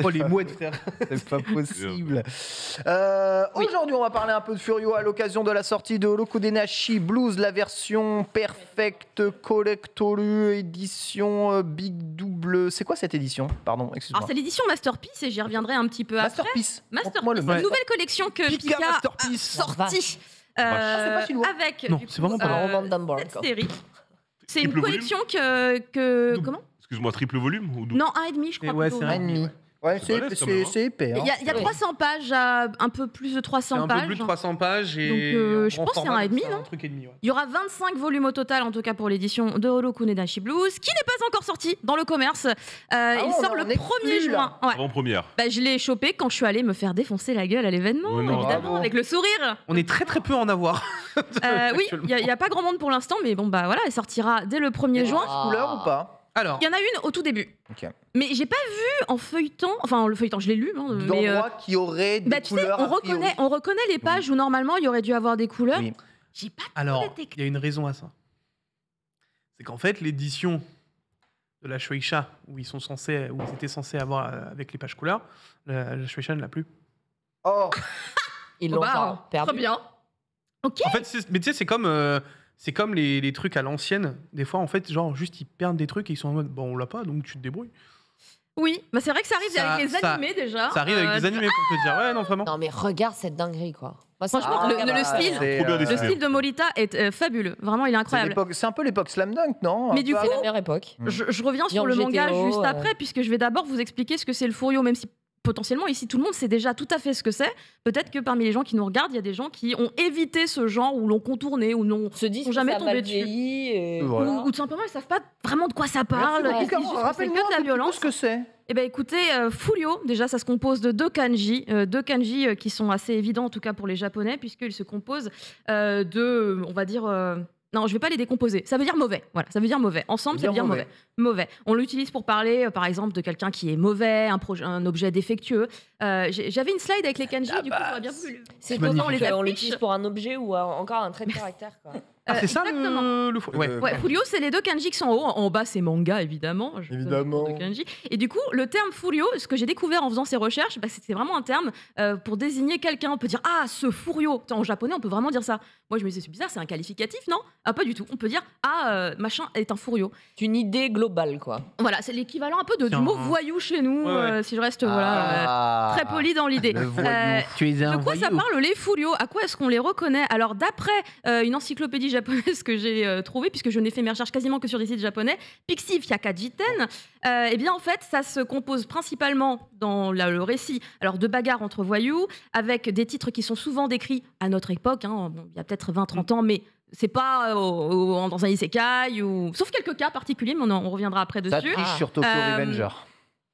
oh les mouettes frère, c'est pas possible. euh, Aujourd'hui on va parler un peu de Furyo à l'occasion de la sortie de Rokudenashi Blues, la version Perfect Collectorue édition Big Double. C'est quoi cette édition? Pardon, excuse-moi. C'est l'édition Masterpiece et j'y reviendrai un petit peu Masterpiece. après. Masterpiece. Masterpiece, c'est une nouvelle collection que Pika, Pika a sortie euh, ah, avec non, coup, vraiment euh, pas cette série. C'est une collection que... que comment? Excuse-moi, triple volume ou non, un et demi, je crois. Ouais, c'est un et demi. Ouais, c'est épais. Il hein. y, y a trois cents pages, à, un peu plus de trois cents pages. Un peu plus de trois cents pages. Et donc, euh, je pense qu'il y a un et demi, non? Il y aura vingt-cinq volumes au total, en tout cas pour l'édition de Rokudenashi Blues, qui n'est pas encore sorti dans le commerce. Euh, ah il bon, sort le premier juin. Ouais. Avant-première. Bah, je l'ai chopé quand je suis allée me faire défoncer la gueule à l'événement, oui, évidemment, ah bon. avec le sourire. On est très très peu en avoir. euh, oui, il n'y a, a pas grand monde pour l'instant, mais bon, bah voilà, elle sortira dès le premier juin. Couleur ou pas? Alors, il y en a une au tout début, okay. mais j'ai pas vu en feuilletant, enfin en le feuilletant je l'ai lu, hein, mais euh, qui aurait des bah, couleurs. Tu sais, on reconnaît, on reconnaît les pages oui. où normalement il y aurait dû avoir des couleurs. Oui. J'ai pas. Alors, il y a une raison à ça, c'est qu'en fait l'édition de la Shueisha où ils sont censés, où ils étaient censés avoir euh, avec les pages couleurs, la, la Shueisha ne l'a plus. Oh, ils l'ont oh bah, perdu. Très bien. Ok. En fait, mais tu sais, c'est comme. Euh, C'est comme les, les trucs à l'ancienne. Des fois, en fait, genre, juste, ils perdent des trucs et ils sont en mode, bon, on l'a pas, donc tu te débrouilles. Oui, bah, c'est vrai que ça arrive ça, avec les ça, animés, déjà. Ça arrive euh, avec des animés, ah pour te dire, ouais, non, vraiment. Non, mais regarde cette dinguerie, quoi. Moi, franchement, ah, le, bah, le, style, le style de Morita est euh, fabuleux. Vraiment, il est incroyable. C'est un peu l'époque Slam Dunk, non? Mais du coup, la meilleure époque. Je, je reviens sur le manga G T O, juste après, euh... puisque je vais d'abord vous expliquer ce que c'est le Furyo, même si... Potentiellement, ici, tout le monde sait déjà tout à fait ce que c'est. Peut-être que parmi les gens qui nous regardent, il y a des gens qui ont évité ce genre ou l'ont contourné ou n'ont jamais tombé dessus. Et... Voilà. Ou, ou tout simplement, ils ne savent pas vraiment de quoi ça parle. Rappelle-moi un peu tout ce que c'est. Eh bien, écoutez, euh, Furyo, déjà, ça se compose de deux kanji, euh, deux kanji euh, qui sont assez évidents, en tout cas pour les Japonais, puisqu'ils se composent euh, de, on va dire... Euh, Non, je ne vais pas les décomposer. Ça veut dire mauvais. Voilà, ça veut dire mauvais. Ensemble, ça veut dire mauvais. Mauvais. On l'utilise pour parler, euh, par exemple, de quelqu'un qui est mauvais, un, un objet défectueux. Euh, J'avais une slide avec les kanji, ah du coup, bah, j'aurais bien voulu. C'est pourtant, on l'utilise pour un objet ou à, encore un trait de caractère. Quoi. Ah, c'est ça le, le Furyo. Ouais. Ouais, Furyo, c'est les deux kanji qui sont en haut. En bas, c'est manga, évidemment. Évidemment. Kanji. Et du coup, le terme Furyo, ce que j'ai découvert en faisant ces recherches, bah, c'était vraiment un terme euh, pour désigner quelqu'un. On peut dire, ah, ce Furyo. En japonais, on peut vraiment dire ça. Moi, je me disais, c'est bizarre, c'est un qualificatif, non? Ah, pas du tout. On peut dire, ah, euh, machin est un Furyo. C'est une idée globale, quoi. Voilà, c'est l'équivalent un peu de, du mot voyou chez nous, ouais, ouais. Euh, si je reste ah, voilà, euh, très poli dans l'idée. Euh, de quoi ça parle les Furyo? À quoi est-ce qu'on les reconnaît? Alors, d'après euh, une encyclopédie copies japonaises que j'ai euh, trouvées, puisque je n'ai fait mes recherches quasiment que sur des sites japonais, Pixiv, Hyaka, Jiten, euh, eh bien en fait ça se compose principalement dans la, le récit alors, de bagarres entre voyous, avec des titres qui sont souvent décrits à notre époque, hein, bon, il y a peut-être vingt trente ans, mais c'est pas au, au, dans un isekai, ou... sauf quelques cas particuliers, mais on, en, on reviendra après dessus. Ça triche ah. sur Tokyo euh, Revenger.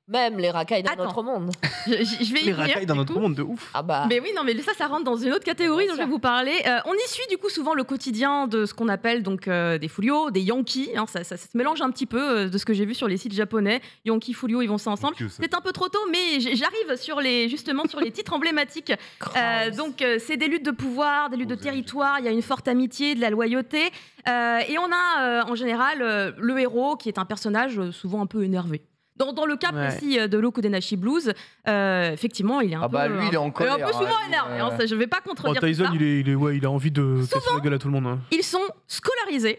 Même les racailles dans Attends. notre monde. Je, je, je vais les racailles dans notre coup. monde, de ouf. Ah bah. Mais oui, non, mais ça, ça rentre dans une autre catégorie Bien dont sûr. je vais vous parler. Euh, on y suit du coup souvent le quotidien de ce qu'on appelle donc euh, des Furyo, des Yonki. Hein, ça, ça, ça se mélange un petit peu euh, de ce que j'ai vu sur les sites japonais. Yonki, Furyo, ils vont ça ensemble. C'est un peu trop tôt, mais j'arrive sur les justement sur les titres emblématiques. Euh, donc euh, c'est des luttes de pouvoir, des luttes oh, de territoire. Il y a une forte amitié, de la loyauté, euh, et on a euh, en général euh, le héros qui est un personnage euh, souvent un peu énervé. Dans, dans le cas ouais. précis de Rokudenashi Blues, euh, effectivement, il est un ah peu... Ah bah lui, hein, il est en colère. Il est un peu souvent hein, énervé, hein, ça, je ne vais pas contredire oh, Tyson, ça. Tyson, il, il, ouais, il a envie de casser la gueule à tout le monde. Hein. Ils sont scolarisés,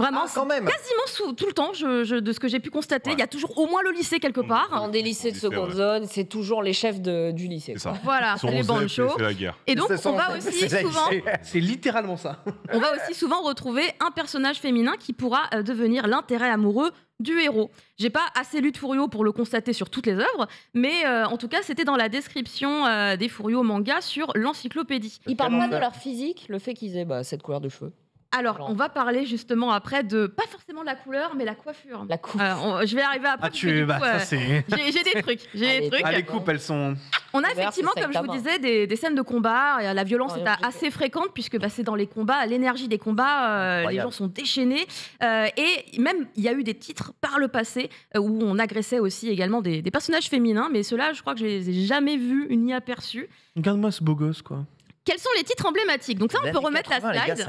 vraiment, ah, quand même. quasiment sous, tout le temps, je, je, de ce que j'ai pu constater. Ouais. Il y a toujours au moins le lycée quelque part. Dans des lycées de seconde zone, c'est toujours les chefs de, du lycée. Quoi. Ça. Voilà, c'est les banchos. Et donc, on va aussi souvent... C'est littéralement ça. On va aussi souvent retrouver un personnage féminin qui pourra devenir l'intérêt amoureux du héros. J'ai pas assez lu de Furyo pour le constater sur toutes les œuvres, mais euh, en tout cas, c'était dans la description euh, des Furyo manga sur l'encyclopédie. Ils parlent pas de leur physique, le fait qu'ils aient bah, cette couleur de cheveux. Alors, on va parler justement après de, pas forcément la couleur, mais la coiffure. La coupe. Euh, on, je vais arriver après. Ah, tu bah, euh, J'ai des trucs. J'ai des trucs. Ah, les coupes, elles sont... On a effectivement, comme je vous disais, des, des scènes de combat. La violence est assez fréquente, puisque bah, c'est dans les combats, l'énergie des combats, euh, les gens sont déchaînés. Euh, et même, il y a eu des titres par le passé où on agressait aussi également des, des personnages féminins, mais ceux-là, je crois que je les ai jamais vus ni aperçus. Regarde-moi ce beau gosse, quoi. Quels sont les titres emblématiques? Donc ça, on peut remettre la slide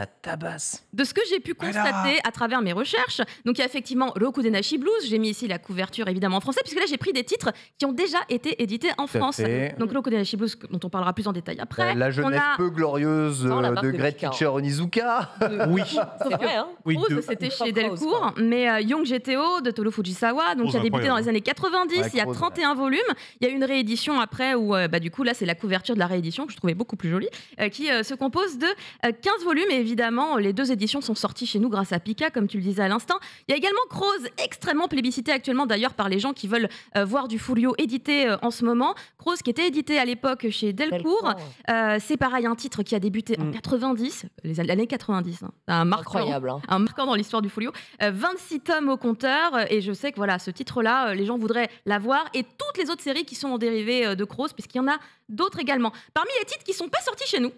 de ce que j'ai pu constater à travers mes recherches. Donc il y a effectivement Rokudenashi Blues. J'ai mis ici la couverture évidemment en français, puisque là j'ai pris des titres qui ont déjà été édités en France. Donc Rokudenashi Blues, dont on parlera plus en détail après. La jeunesse peu glorieuse de Great Teacher Onizuka. Oui, c'est vrai. Rose, c'était chez Delcourt. Mais Young G T O de Tolo Fujisawa, donc qui a débuté dans les années quatre-vingt-dix. Il y a trente et un volumes. Il y a une réédition après où, du coup, là c'est la couverture de la réédition que je trouvais beaucoup plus jolie. Euh, qui euh, se compose de euh, quinze volumes. Et évidemment, les deux éditions sont sorties chez nous grâce à Pika, comme tu le disais à l'instant. Il y a également Cross, extrêmement plébiscité actuellement, d'ailleurs, par les gens qui veulent euh, voir du Furyo édité euh, en ce moment. Cross, qui était édité à l'époque chez Delcourt. Euh, c'est pareil, un titre qui a débuté mm. en quatre-vingt-dix, les années quatre-vingt-dix. Hein. Un marquant, incroyable, hein. Un marquant dans l'histoire du Furyo. Euh, vingt-six tomes au compteur. Euh, et je sais que voilà, ce titre-là, euh, les gens voudraient l'avoir. Et toutes les autres séries qui sont en dérivé euh, de Cross, puisqu'il y en a d'autres également. Parmi les titres qui ne sont pas sortis chez nous,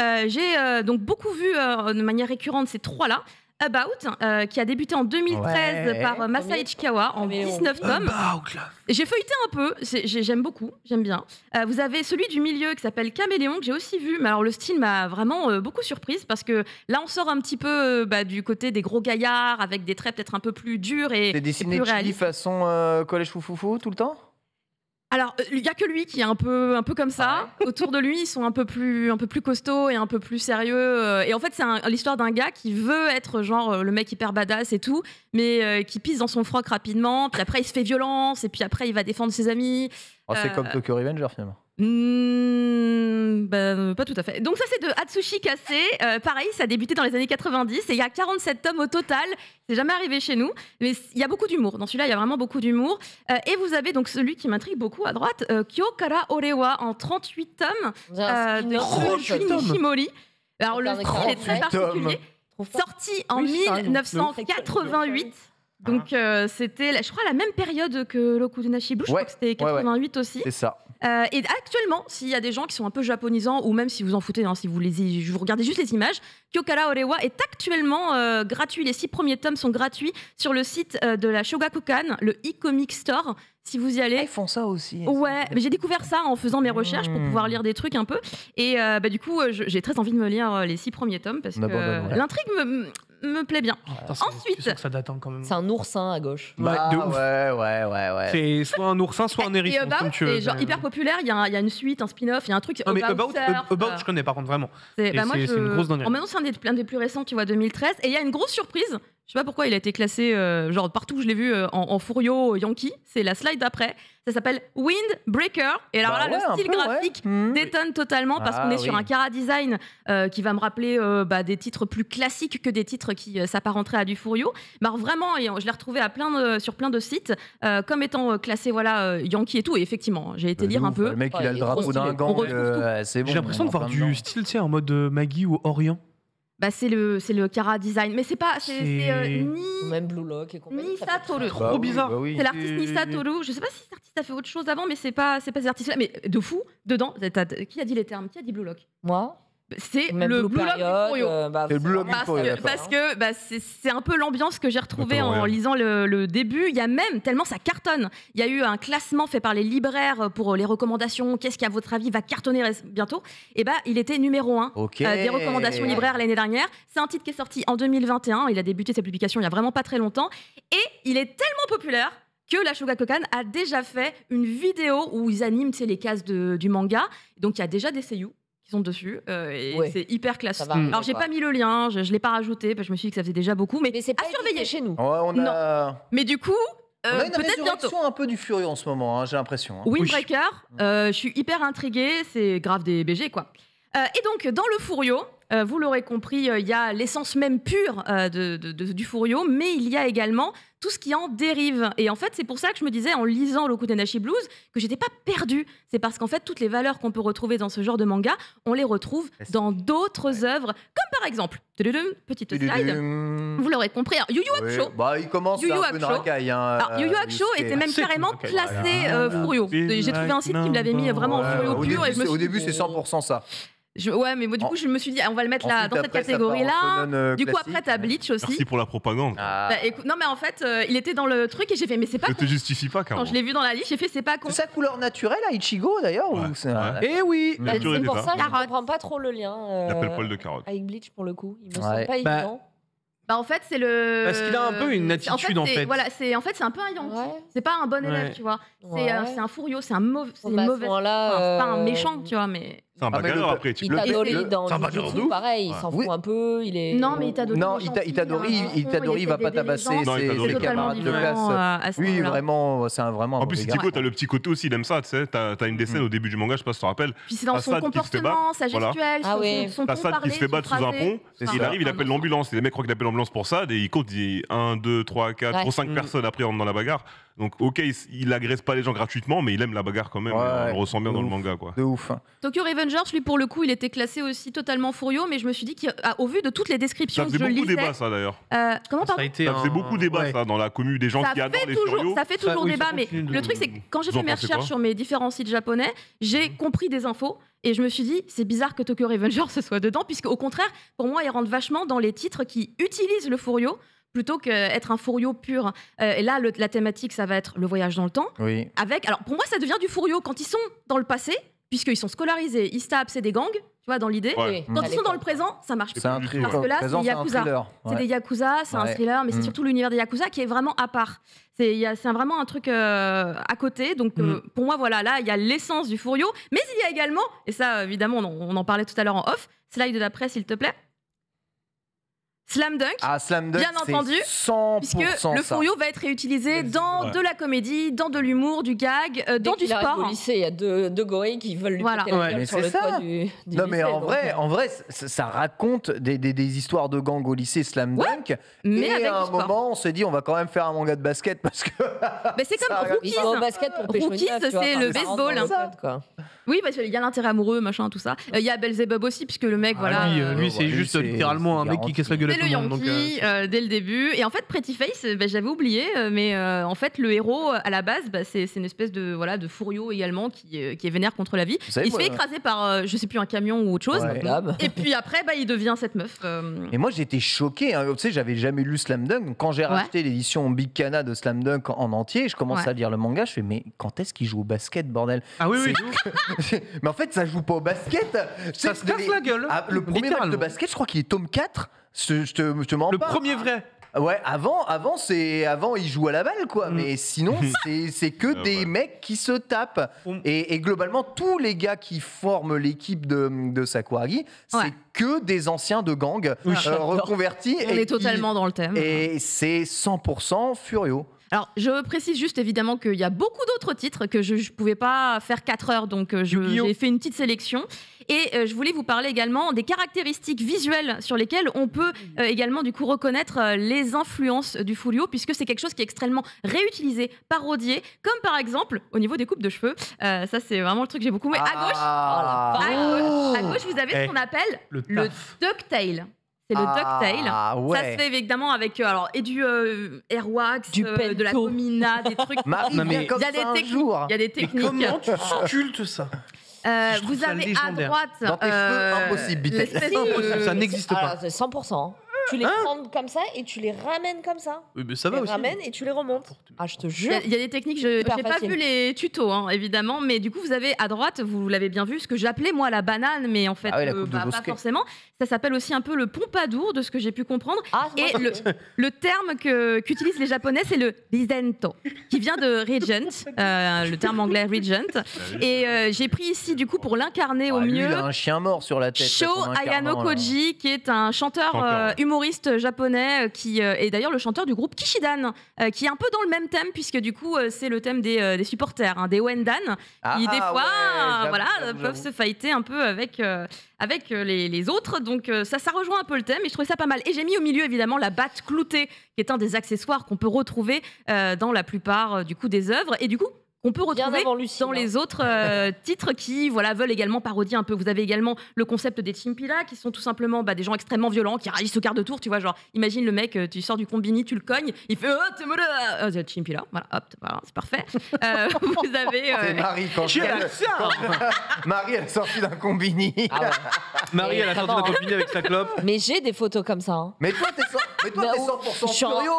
euh, j'ai euh, donc beaucoup vu euh, de manière récurrente ces trois-là. About, euh, qui a débuté en deux mille treize ouais. par Masa Ichikawa en dix-neuf tomes. J'ai feuilleté un peu, j'aime beaucoup, j'aime bien. Euh, vous avez celui du milieu qui s'appelle Caméléon, que j'ai aussi vu, mais alors le style m'a vraiment euh, beaucoup surprise, parce que là on sort un petit peu euh, bah, du côté des gros gaillards, avec des traits peut-être un peu plus durs et, et plus réalistes. Façon euh, collège foufoufou tout le temps? Alors, il n'y a que lui qui est un peu, un peu comme ça. Ah ouais. Autour de lui, ils sont un peu plus, un peu plus costauds et un peu plus sérieux. Et en fait, c'est l'histoire d'un gars qui veut être genre le mec hyper badass et tout, mais euh, qui pisse dans son froc rapidement. Puis après, il se fait violence et puis après, il va défendre ses amis. Oh, c'est euh... comme Tokyo Revenger, finalement. Mmh, bah, pas tout à fait. Donc ça, c'est de Atsushi Kase. Euh, pareil, ça a débuté dans les années quatre-vingt-dix et il y a quarante-sept tomes au total. C'est jamais arrivé chez nous, mais il y a beaucoup d'humour. Dans celui-là, il y a vraiment beaucoup d'humour. Euh, et vous avez donc celui qui m'intrigue beaucoup à droite, euh, Kyo Kara Orewa, en trente-huit tomes euh, de Shoji Nishimori. Alors le style est très particulier. Sorti en mille neuf cent quatre-vingt-huit. Donc euh, c'était, je crois, la même période que Rokudenashi Blues, ouais, je crois que c'était quatre-vingt-huit ouais, ouais. aussi. C'est ça. Euh, et actuellement, s'il y a des gens qui sont un peu japonisants, ou même si vous en foutez, hein, si vous, les, vous regardez juste les images, Kyokara Orewa est actuellement euh, gratuit. Les six premiers tomes sont gratuits sur le site euh, de la Shogakukan, le e-comic store. Si vous y allez. Ah, ils font ça aussi. Ouais, mais j'ai découvert ça en faisant mes recherches mmh. pour pouvoir lire des trucs un peu. Et euh, bah, du coup, j'ai très envie de me lire les six premiers tomes parce que euh, l'intrigue me, me plaît bien. Oh, putain, ensuite, c'est un oursin à gauche. Bah, de ouf. Ouais, ouais, ouais, ouais. C'est soit un oursin, soit un hérisson. C'est genre hyper populaire. Il y, y a une suite, un spin-off, il y a un truc. Non, mais About, About, About, je connais par contre vraiment. C'est bah, une grosse dinguerie. En maintenant, c'est un des plus récents, tu vois, deux mille treize. Et il y a une grosse surprise. Je sais pas pourquoi il a été classé, euh, genre partout où je l'ai vu, euh, en, en Furyo Yankee. C'est la slide d'après. Ça s'appelle Windbreaker. Et alors bah là, ouais, le style peu, graphique ouais. détonne mmh. totalement parce ah, qu'on est oui. sur un chara design euh, qui va me rappeler euh, bah, des titres plus classiques que des titres qui euh, s'apparenteraient à du Furyo. Bah, vraiment, je l'ai retrouvé à plein de, sur plein de sites euh, comme étant classé voilà, euh, Yankee et tout. Et effectivement, j'ai été bah, lire ouf, un peu. Le mec, il a ouais, le drapeau d'un gang. Euh, bon, j'ai l'impression de voir du style en mode Maggie ou Orient. Bah c'est le c'est le chara design, mais c'est pas c'est euh, ni même Blue Lock et compagnie. Nisa Toru, trop bah bizarre. Bah oui. C'est l'artiste Nisa Toru. Je sais pas si cet artiste a fait autre chose avant, mais c'est pas c'est pas cet artiste-là. Mais de fou dedans. Qui a dit les termes? Qui a dit Blue Lock? Moi. C'est le Blue Lock du Furyo. Euh, bah, le Blue Lock parce, que, parce que bah, c'est un peu l'ambiance que j'ai retrouvée en lisant le, le début. Il y a même, tellement ça cartonne, il y a eu un classement fait par les libraires pour les recommandations. Qu'est-ce qui, à votre avis, va cartonner bientôt? Et bah, il était numéro un okay. euh, des recommandations libraires l'année dernière. C'est un titre qui est sorti en deux mille vingt et un. Il a débuté sa publication il n'y a vraiment pas très longtemps. Et il est tellement populaire que la Shogakukan a déjà fait une vidéo où ils animent les cases de, du manga. Donc, il y a déjà des seiyuu qui sont dessus, euh, et ouais. c'est hyper classe. Va, alors, j'ai pas mis le lien, je, je l'ai pas rajouté, parce que je me suis dit que ça faisait déjà beaucoup, mais, mais c'est à surveiller chez nous. Ouais, on a... non. Mais du coup, euh, peut-être bientôt. On a une un peu du Furyo en ce moment, hein, j'ai l'impression. Hein. Windbreaker, oui. euh, je suis hyper intriguée, c'est grave des B G, quoi. Euh, et donc, dans le Furyo, euh, vous l'aurez compris, il euh, y a l'essence même pure euh, de, de, de, du Furyo, mais il y a également tout ce qui en dérive. Et en fait, c'est pour ça que je me disais, en lisant Rokudenashi Blues, que j'étais pas perdue. C'est parce qu'en fait, toutes les valeurs qu'on peut retrouver dans ce genre de manga, on les retrouve dans d'autres œuvres, comme par exemple, petite slide, vous l'aurez compris, Yu Yu Hakusho. Oui. Bah, il commence Yu Yu un peu dans la caille, hein. Alors, Yu Yu Hakusho était même carrément classé euh, Furyo. J'ai trouvé un site qui me l'avait mis vraiment ouais, Furyo pur. Début, et je me au début, c'est cent pour cent ça. Je, ouais, mais bon, du coup, en, je me suis dit, on va le mettre ensuite, là, dans cette catégorie-là. Du coup, après, t'as Bleach aussi. Merci pour la propagande. Ah. Bah, écoute, non, mais en fait, euh, il était dans le truc et j'ai fait, mais c'est pas. Je con. Te justifie pas, quand je l'ai vu dans la liste, j'ai fait, c'est pas con. C'est sa couleur naturelle, à Ichigo, d'ailleurs. Ouais. Ou ouais. Et oui. Bah, c'est pour ça que je comprends pas trop le lien. Euh, L'appel poil de carotte. Avec Bleach, pour le coup, il me ouais. semble pas bah. évident. Bah en fait c'est le parce qu'il a un peu une attitude en fait, en fait. Voilà, c'est en fait c'est un peu un Yankee ouais. c'est pas un bon élève ouais. tu vois c'est ouais. euh, c'est un Furyo, c'est un mauvais c'est bah, mauvais là, enfin, euh... pas un méchant tu vois mais c'est un bagarreur après tu le il dans YouTube pareil il s'en fout un peu il est non mais il t'a non il t'a il t'a il va pas tabasser ses camarades de classe oui vraiment c'est vraiment en plus Ichigo t'as le petit côté aussi il aime ça tu sais t'as une des scènes au début du manga je sais pas si tu te rappelles puis c'est dans son comportement sa gestuelle son ton parler qui se fait battre sous un pont il arrive il appelle l'ambulance les mecs croient qu'il appelle pour ça, et il compte un, deux, trois, quatre, cinq personnes après dans la bagarre. Donc, ok, il, il agresse pas les gens gratuitement, mais il aime la bagarre quand même. Ouais, on le ressent bien dans ouf, le manga, quoi. De ouf. Tokyo Revengers, lui, pour le coup, il était classé aussi totalement Furyo, mais je me suis dit qu'au vu de toutes les descriptions que je lisais... Ça faisait beaucoup débat, ça, d'ailleurs. Euh, comment, pardon ? Ça faisait beaucoup débat, ouais. ça, dans la commu des gens ça qui adorent les Furyo. Ça fait toujours ça, oui, débat, mais de... le truc, c'est que quand j'ai fait mes recherches sur mes différents sites japonais, j'ai mmh. compris des infos. Et je me suis dit, c'est bizarre que Tokyo Revengers se soit dedans, puisque au contraire, pour moi, ils rentrent vachement dans les titres qui utilisent le Furyo plutôt qu'être un Furyo pur. Euh, et là, le, la thématique, ça va être le voyage dans le temps. Oui. Avec, alors pour moi, ça devient du Furyo quand ils sont dans le passé, puisqu'ils sont scolarisés, ils se tapent, c'est des gangs, tu vois, dans l'idée. Ouais. Quand mmh. ils sont dans le présent, ça marche pas. Parce que là, c'est des Yakuza. C'est ouais. des Yakuza, c'est ouais. un thriller, mais mmh. c'est surtout l'univers des Yakuza qui est vraiment à part. C'est vraiment un truc euh, à côté. Donc, mmh. euh, pour moi, voilà, là, il y a l'essence du Furyo. Mais il y a également, et ça, évidemment, on en, on en parlait tout à l'heure en off, slide de d'après, s'il te plaît. Slam Dunk, ah, Slam Dunk, bien entendu, cent pour cent puisque ça. Le Furyo va être réutilisé dans ouais. de la comédie, dans de l'humour, du gag, euh, dans du sport. Au lycée, il y a deux, deux gorilles qui veulent lui voilà. péter ouais, mais sur le ça. Toit du, du non, lycée, mais en donc. vrai, en vrai, ça, ça raconte des, des, des histoires de gang au lycée, Slam ouais, Dunk. Mais et à un moment, on s'est dit, on va quand même faire un manga de basket parce que. Mais c'est comme Rookies. Rookies, c'est le baseball. Oui, parce qu'il y a l'intérêt amoureux, machin, tout ça. Il y a Belzebub aussi, puisque le mec, voilà. Lui, c'est juste littéralement un mec qui casse la gueule. Le Yankee, donc, euh... Euh, dès le début. Et en fait, Pretty Face, bah, j'avais oublié, mais euh, en fait, le héros, à la base, bah, c'est une espèce de, voilà, de Furyo également qui, euh, qui est vénère contre la vie. Savez, il se fait écraser par, euh, je sais plus, un camion ou autre chose. Ouais. Et puis après, bah, il devient cette meuf. Euh... Et moi, j'étais choqué. Hein. Tu sais, j'avais jamais lu Slam Dunk. Quand j'ai ouais. racheté l'édition Big Kana de Slam Dunk en entier, je commence ouais. à lire le manga. Je fais, mais quand est-ce qu'il joue au basket, bordel? Ah oui, oui. Mais en fait, ça joue pas au basket. Ça se casse les... la gueule. Ah, le premier match de basket, je crois qu'il est tome quatre. Je te, je te mens le pas. Premier vrai. Ouais, avant, avant, c'est... avant ils jouent à la balle, quoi. Mmh. Mais sinon, c'est que ah, des ouais. mecs qui se tapent. Mmh. Et, et globalement, tous les gars qui forment l'équipe de, de Sakuragi, ouais. c'est que des anciens de gang oui, euh, reconvertis. On et est totalement qui... dans le thème. Et c'est cent pour cent Furyo. Alors, je précise juste évidemment qu'il y a beaucoup d'autres titres que je ne pouvais pas faire quatre heures, donc j'ai fait une petite sélection. Et euh, je voulais vous parler également des caractéristiques visuelles sur lesquelles on peut euh, également du coup reconnaître euh, les influences du Furyo, puisque c'est quelque chose qui est extrêmement réutilisé, parodié, comme par exemple au niveau des coupes de cheveux. Euh, ça, c'est vraiment le truc que j'ai beaucoup aimé. À gauche, ah, oh, à, gauche, à gauche, vous avez ce qu'on appelle le, le ducktail. C'est le ah, ducktail. Ouais. Ça se fait évidemment avec euh, alors, et du euh, airwax, du euh, de la gomina, des trucs. Marie, non, mais il y a des techniques. Il y a des techniques. Comment tu sculptes ça? Euh, vous avez à droite dans tes euh, cheveux, impossible, impossible, ça n'existe pas. C'est cent pour cent. Tu les hein prends comme ça et tu les ramènes comme ça. Oui, mais ça va tu les aussi. Ramènes et tu les remontes. Ah, je te jure. Il y, y a des techniques, je n'ai pas vu les tutos, hein, évidemment, mais du coup, vous avez à droite, vous l'avez bien vu, ce que j'appelais moi la banane, mais en fait, ah oui, euh, bah, pas forcément. Ça s'appelle aussi un peu le pompadour, de ce que j'ai pu comprendre. Ah, et le, le terme que, qu'utilisent les Japonais, c'est le bizento, qui vient de regent, euh, le terme anglais regent. Et euh, j'ai pris ici, du coup, pour l'incarner ah, au lui, mieux. Il a un chien mort sur la tête. Sho Ayano Koji, qui est un chanteur euh, humoriste. humoriste japonais qui est d'ailleurs le chanteur du groupe Kishidan, qui est un peu dans le même thème, puisque du coup c'est le thème des, des supporters, hein, des Wendan, ah, qui des fois ouais, voilà, peuvent se fighter un peu avec, euh, avec les, les autres, donc ça, ça rejoint un peu le thème et je trouvais ça pas mal. Et j'ai mis au milieu évidemment la batte cloutée, qui est un des accessoires qu'on peut retrouver euh, dans la plupart du coup des œuvres, et du coup on peut retrouver dans les autres euh, titres qui voilà, veulent également parodier un peu. Vous avez également le concept des Chimpila, qui sont tout simplement bah, des gens extrêmement violents, qui réagissent au quart de tour, tu vois, genre, imagine le mec, tu sors du combini, tu le cognes, il fait oh, t'es malade, oh, Chimpila, voilà, hop, voilà, c'est parfait. Euh, vous avez... Euh... C'est Marie, quand, elle, quand Marie, elle a sorti d'un combini. Ah ouais. Marie, elle a sorti d'un combini avec sa clope. Mais j'ai des photos comme ça. Hein. Mais toi, t'es cent pour cent Furyo.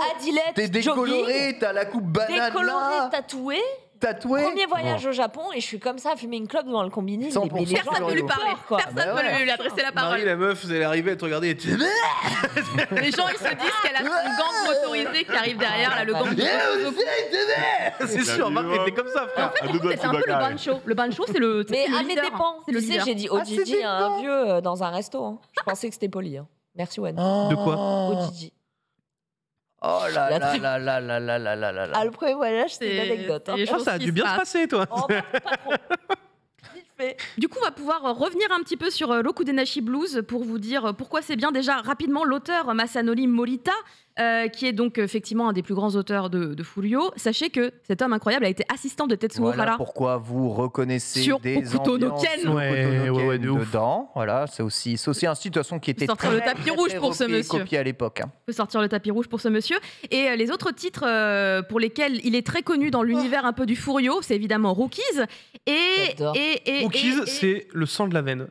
T'es décoloré, t'as la coupe banane. Décoloré, tatoué. Tatoué. Premier voyage bon. Au Japon et je suis comme ça à fumer une clope devant le combini. Personne ne peut lui parler, quoi. Personne ne bah ouais. peut lui adresser la parole. Marie, la meuf, elle est arrivée, elle te regardait et était... Les gens, ils se disent qu'elle a une gang motorisée qui arrive derrière, là, le gang de C'est sûr, Marie était comme ça, frère. En fait, c'est un peu le bancho. Le bancho, c'est le... Mais à mes dépens, tu sais, j'ai dit Ojiji à un vieux dans un resto. Je pensais que c'était poli. Merci, Wen. De quoi Ojiji. Oh là là là là là là là là là. Ah, le premier voyage, c'est une anecdote. Hein. Oh, ça a dû bien se passer, toi. Oh, pas trop. Du coup, on va pouvoir revenir un petit peu sur Rokudenashi Blues pour vous dire pourquoi c'est bien. Déjà, rapidement, l'auteur Masanori Morita, euh, qui est donc effectivement un des plus grands auteurs de, de Furyo. Sachez que cet homme incroyable a été assistant de Tetsuo Ohara. Voilà pourquoi vous reconnaissez sur des ambiances no Ken. Ouais, ouais, ouais, de dedans. Voilà, c'est aussi, aussi un site de toute façon qui était sortir très, le tapis rouge très pour ce monsieur. Copié à l'époque. Hein. Peut sortir le tapis rouge pour ce monsieur. Et euh, les autres titres euh, pour lesquels il est très connu dans l'univers un peu du Furyo, c'est évidemment Rookies et et, et Rookies, c'est le sang de la veine.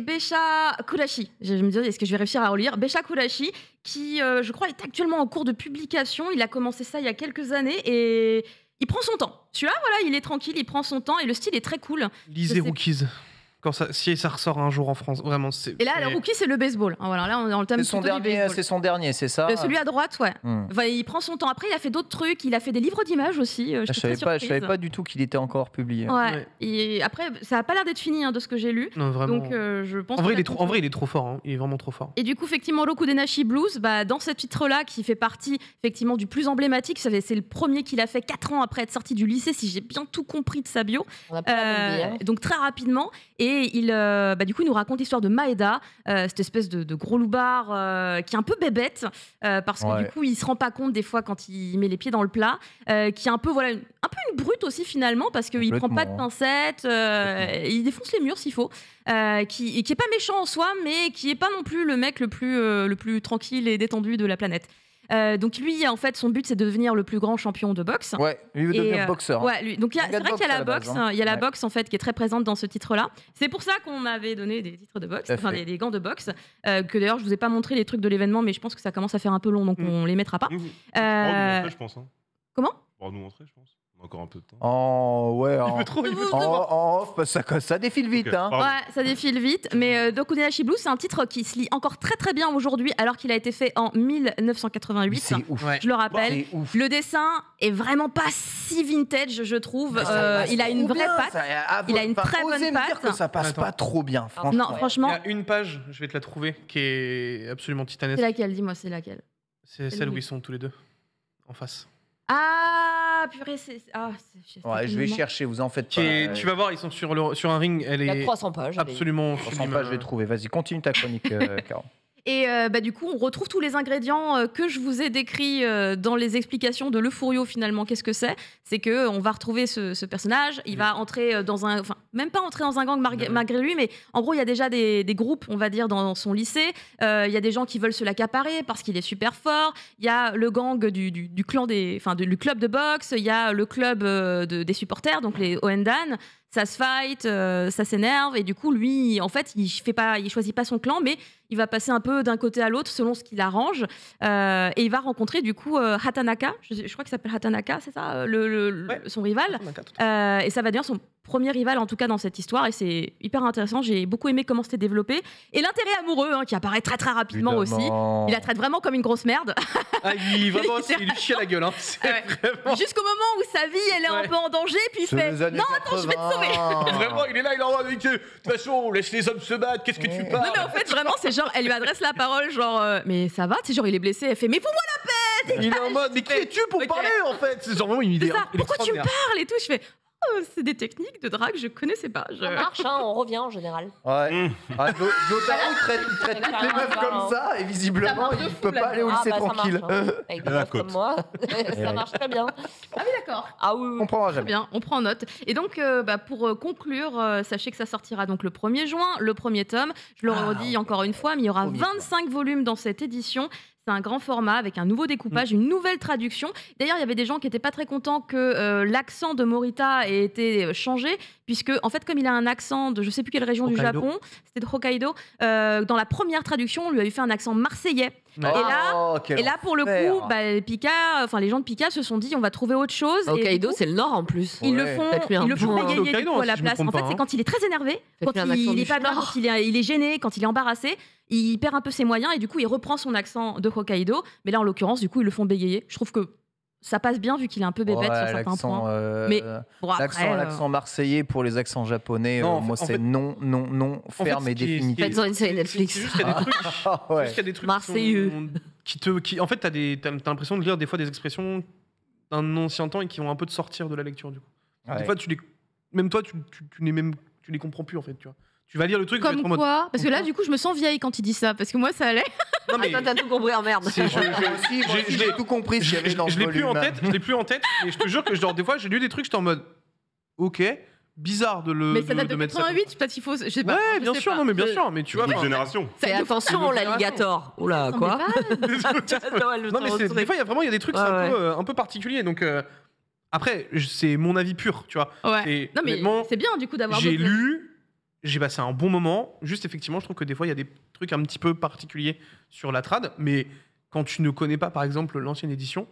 Besha Kurashi, je me disais, est-ce que je vais réussir à relire Besha Kurashi, qui, euh, je crois, est actuellement en cours de publication. Il a commencé ça il y a quelques années et il prend son temps. Celui-là, voilà, il est tranquille, il prend son temps et le style est très cool. Lisez Rookies. Quand ça, si ça ressort un jour en France, vraiment. Et là, le Rookie, c'est le baseball. Hein, voilà, là, on est dans le thème son dernier, c'est son dernier, c'est ça. Le, celui à droite, ouais. Mm. Enfin, il prend son temps. Après, il a fait d'autres trucs. Il a fait des livres d'images aussi. Je, je savais pas, je savais pas du tout qu'il était encore publié. Ouais. Ouais. Et après, ça a pas l'air d'être fini hein, de ce que j'ai lu. Non, vraiment. Donc, euh, je pense. En vrai, il est trop, en vrai, il est trop fort. Hein. Il est vraiment trop fort. Et du coup, effectivement, Rokudenashi Blues, bah, dans ce titre-là, qui fait partie effectivement du plus emblématique. C'est le premier qu'il a fait quatre ans après être sorti du lycée, si j'ai bien tout compris de sa bio. Euh, donc très rapidement. Et Et il, euh, bah, du coup, il nous raconte l'histoire de Maeda, euh, cette espèce de, de gros loupard euh, qui est un peu bébête, euh, parce que ouais. du coup, il se rend pas compte des fois quand il met les pieds dans le plat, euh, qui est un peu, voilà, une, un peu une brute aussi finalement, parce qu'il prend pas de pincettes, euh, il défonce les murs s'il faut, euh, qui, qui est pas méchant en soi, mais qui est pas non plus le mec le plus, euh, le plus tranquille et détendu de la planète. Euh, donc lui, en fait, son but, c'est de devenir le plus grand champion de boxe. Ouais, lui veut devenir euh, boxeur. Hein. Ouais, lui, donc c'est vrai qu'il y a la boxe, il y a la boxe, base, hein. y a la ouais. boxe en fait qui est très présente dans ce titre-là. C'est pour ça qu'on m'avait donné des titres de boxe, enfin des, des gants de boxe. Euh, que d'ailleurs, je vous ai pas montré les trucs de l'événement, mais je pense que ça commence à faire un peu long, donc mmh. on les mettra pas. Mmh. Euh... Bon, nous montrer, je pense, hein. Comment bon, nous montrer, je pense. Encore un peu de temps. En, ouais, en, trop, en, en off, parce que ça, ça défile vite. Okay. Hein. Ouais, ça défile vite. Mais euh, Rokudenashi Blues, c'est un titre qui se lit encore très très bien aujourd'hui, alors qu'il a été fait en mille neuf cent quatre-vingt-huit. C'est ouf. Ouais. Je le rappelle. Bon, le dessin est vraiment pas si vintage, je trouve. Euh, il a une vraie bien, patte. Ça, à, il a une très bonne me patte. Dire que ça passe Attends. pas trop bien, franchement. Non, ouais. franchement. Il y a une page, je vais te la trouver, qui est absolument titanesque. C'est laquelle? Dis-moi, c'est laquelle? C'est celle où ils sont tous les deux en face. Ah purée, c'est... Ah, ouais, je vais chercher, vous en faites pas. Et, tu vas voir, ils sont sur, le, sur un ring, elle est... Il y a trois cents pages. Absolument. trois cents pages, je vais trouver. Vas-y, continue ta chronique, euh, Caro. Et euh, bah, du coup, on retrouve tous les ingrédients euh, que je vous ai décrits euh, dans les explications de Le Furyo, finalement. Qu'est-ce que c'est? C'est qu'on va retrouver ce, ce personnage, il mmh. va entrer dans un... Enfin, même pas entrer dans un gang malgré, malgré lui, mais en gros, il y a déjà des, des groupes, on va dire, dans son lycée. Euh, il y a des gens qui veulent se l'accaparer parce qu'il est super fort. Il y a le gang du, du, du clan des... Enfin, du club de boxe. Il y a le club euh, de, des supporters, donc les Oendan. Ça se fight, euh, ça s'énerve, et du coup, lui, en fait, il fait pas, il choisit pas son clan, mais il va passer un peu d'un côté à l'autre selon ce qu'il arrange, euh, et il va rencontrer du coup euh, Hatanaka, je, je crois qu'il s'appelle Hatanaka, c'est ça, le, le, ouais. son rival, euh, et ça va devenir son premier rival en tout cas dans cette histoire, et c'est hyper intéressant, j'ai beaucoup aimé comment c'était développé, et l'intérêt amoureux hein, qui apparaît très très rapidement Évidemment. aussi, il la traite vraiment comme une grosse merde. Ah, il, vraiment, il lui chie à la gueule, hein. ouais. vraiment... jusqu'au moment où sa vie elle est ouais. un peu en danger, puis il fait non attends je vais te sauver. Vraiment, il est là, il est en mode, de toute façon, laisse les hommes se battre, qu'est-ce que tu parles? Non, mais en fait, vraiment, c'est genre, elle lui adresse la parole, genre, euh, mais ça va, tu sais, genre, il est blessé, elle fait, mais fous-moi la paix! Il est en mode, mais qui es-tu pour okay. parler, en fait? C'est genre, il me dit, pourquoi tu me parles et tout? Je fais, oh, c'est des techniques de drague, je connaissais pas. Je... Ça marche, hein, on revient en général. Ouais. Mmh. Ah, Jotaro, il traite, il traite toutes les meufs comme ça, et visiblement, il peut pas aller au lycée tranquille. Avec des meufs comme moi, ça marche très bien. Ah oui, d'accord. Ah oui, oui. On prendra jamais. Très bien, on prend note. Et donc, euh, bah, pour conclure, euh, sachez que ça sortira donc le premier juin, le premier tome. Je le ah, redis encore une fois, mais il y aura vingt-cinq volumes dans cette édition. C'est un grand format avec un nouveau découpage, une nouvelle traduction. D'ailleurs, il y avait des gens qui n'étaient pas très contents que euh, l'accent de Morita ait été changé, puisque, en fait, comme il a un accent de je ne sais plus quelle région Hokkaido. du Japon, c'était de Hokkaido, euh, dans la première traduction, on lui avait fait un accent marseillais. Oh, et, là, oh, et là, pour le coup, bah, Pika, enfin, les gens de Pika se sont dit on va trouver autre chose. Hokkaido, c'est le nord en plus. Ils ouais. le font, ils le font bégayer du coup à la si place. En fait, c'est quand il est très énervé, quand il n'est pas bien, quand il est, il est gêné, quand il est embarrassé, il perd un peu ses moyens et du coup, il reprend son accent de Hokkaido. Mais là, en l'occurrence, du coup, ils le font bégayer. Je trouve que ça passe bien vu qu'il est un peu bébête ouais, sur certains points. Euh, mais bon, l'accent euh... marseillais pour les accents japonais, non, euh, moi c'est non, non, non, ferme fait, et définitif. Faites-en une série Netflix. Juste qu'il y a des trucs, ah, ouais. y a des trucs marseilleux. Qui, sont, qui te, qui, en fait, t'as l'impression de lire des fois des expressions d'un ancien temps et qui vont un peu te sortir de la lecture du coup. Ouais. Des fois, tu les, même toi, tu, tu, tu, les même, tu les comprends plus en fait, tu vois. Tu vas lire le truc comme quoi mode... Parce que là, du coup, je me sens vieille quand il dit ça, parce que moi, ça allait. Non mais... Attends, t'as tout compris en merde. Je, je, je, je, j'ai tout compris. Je, je, je l'ai plus en tête. Je l'ai plus en tête. Et je te jure que genre des fois, j'ai lu des trucs, j'étais en mode, ok, bizarre de le. Mais ça date de, de, de quatre-vingt-huit. Peut-être il faut. Je sais pas. Ouais, bien sûr, pas. non mais bien sûr, mais tu vois. Une génération. C'est attention, l'alligator. Oula, quoi. Non mais des fois, il y a vraiment, il y a des trucs un peu particuliers, donc. Après, c'est mon avis pur, tu vois. Ouais. Non mais c'est bien du coup d'avoir. J'ai lu. J'ai passé un bon moment. Juste, effectivement, je trouve que des fois, il y a des trucs un petit peu particuliers sur la trad. Mais quand tu ne connais pas, par exemple, l'ancienne édition...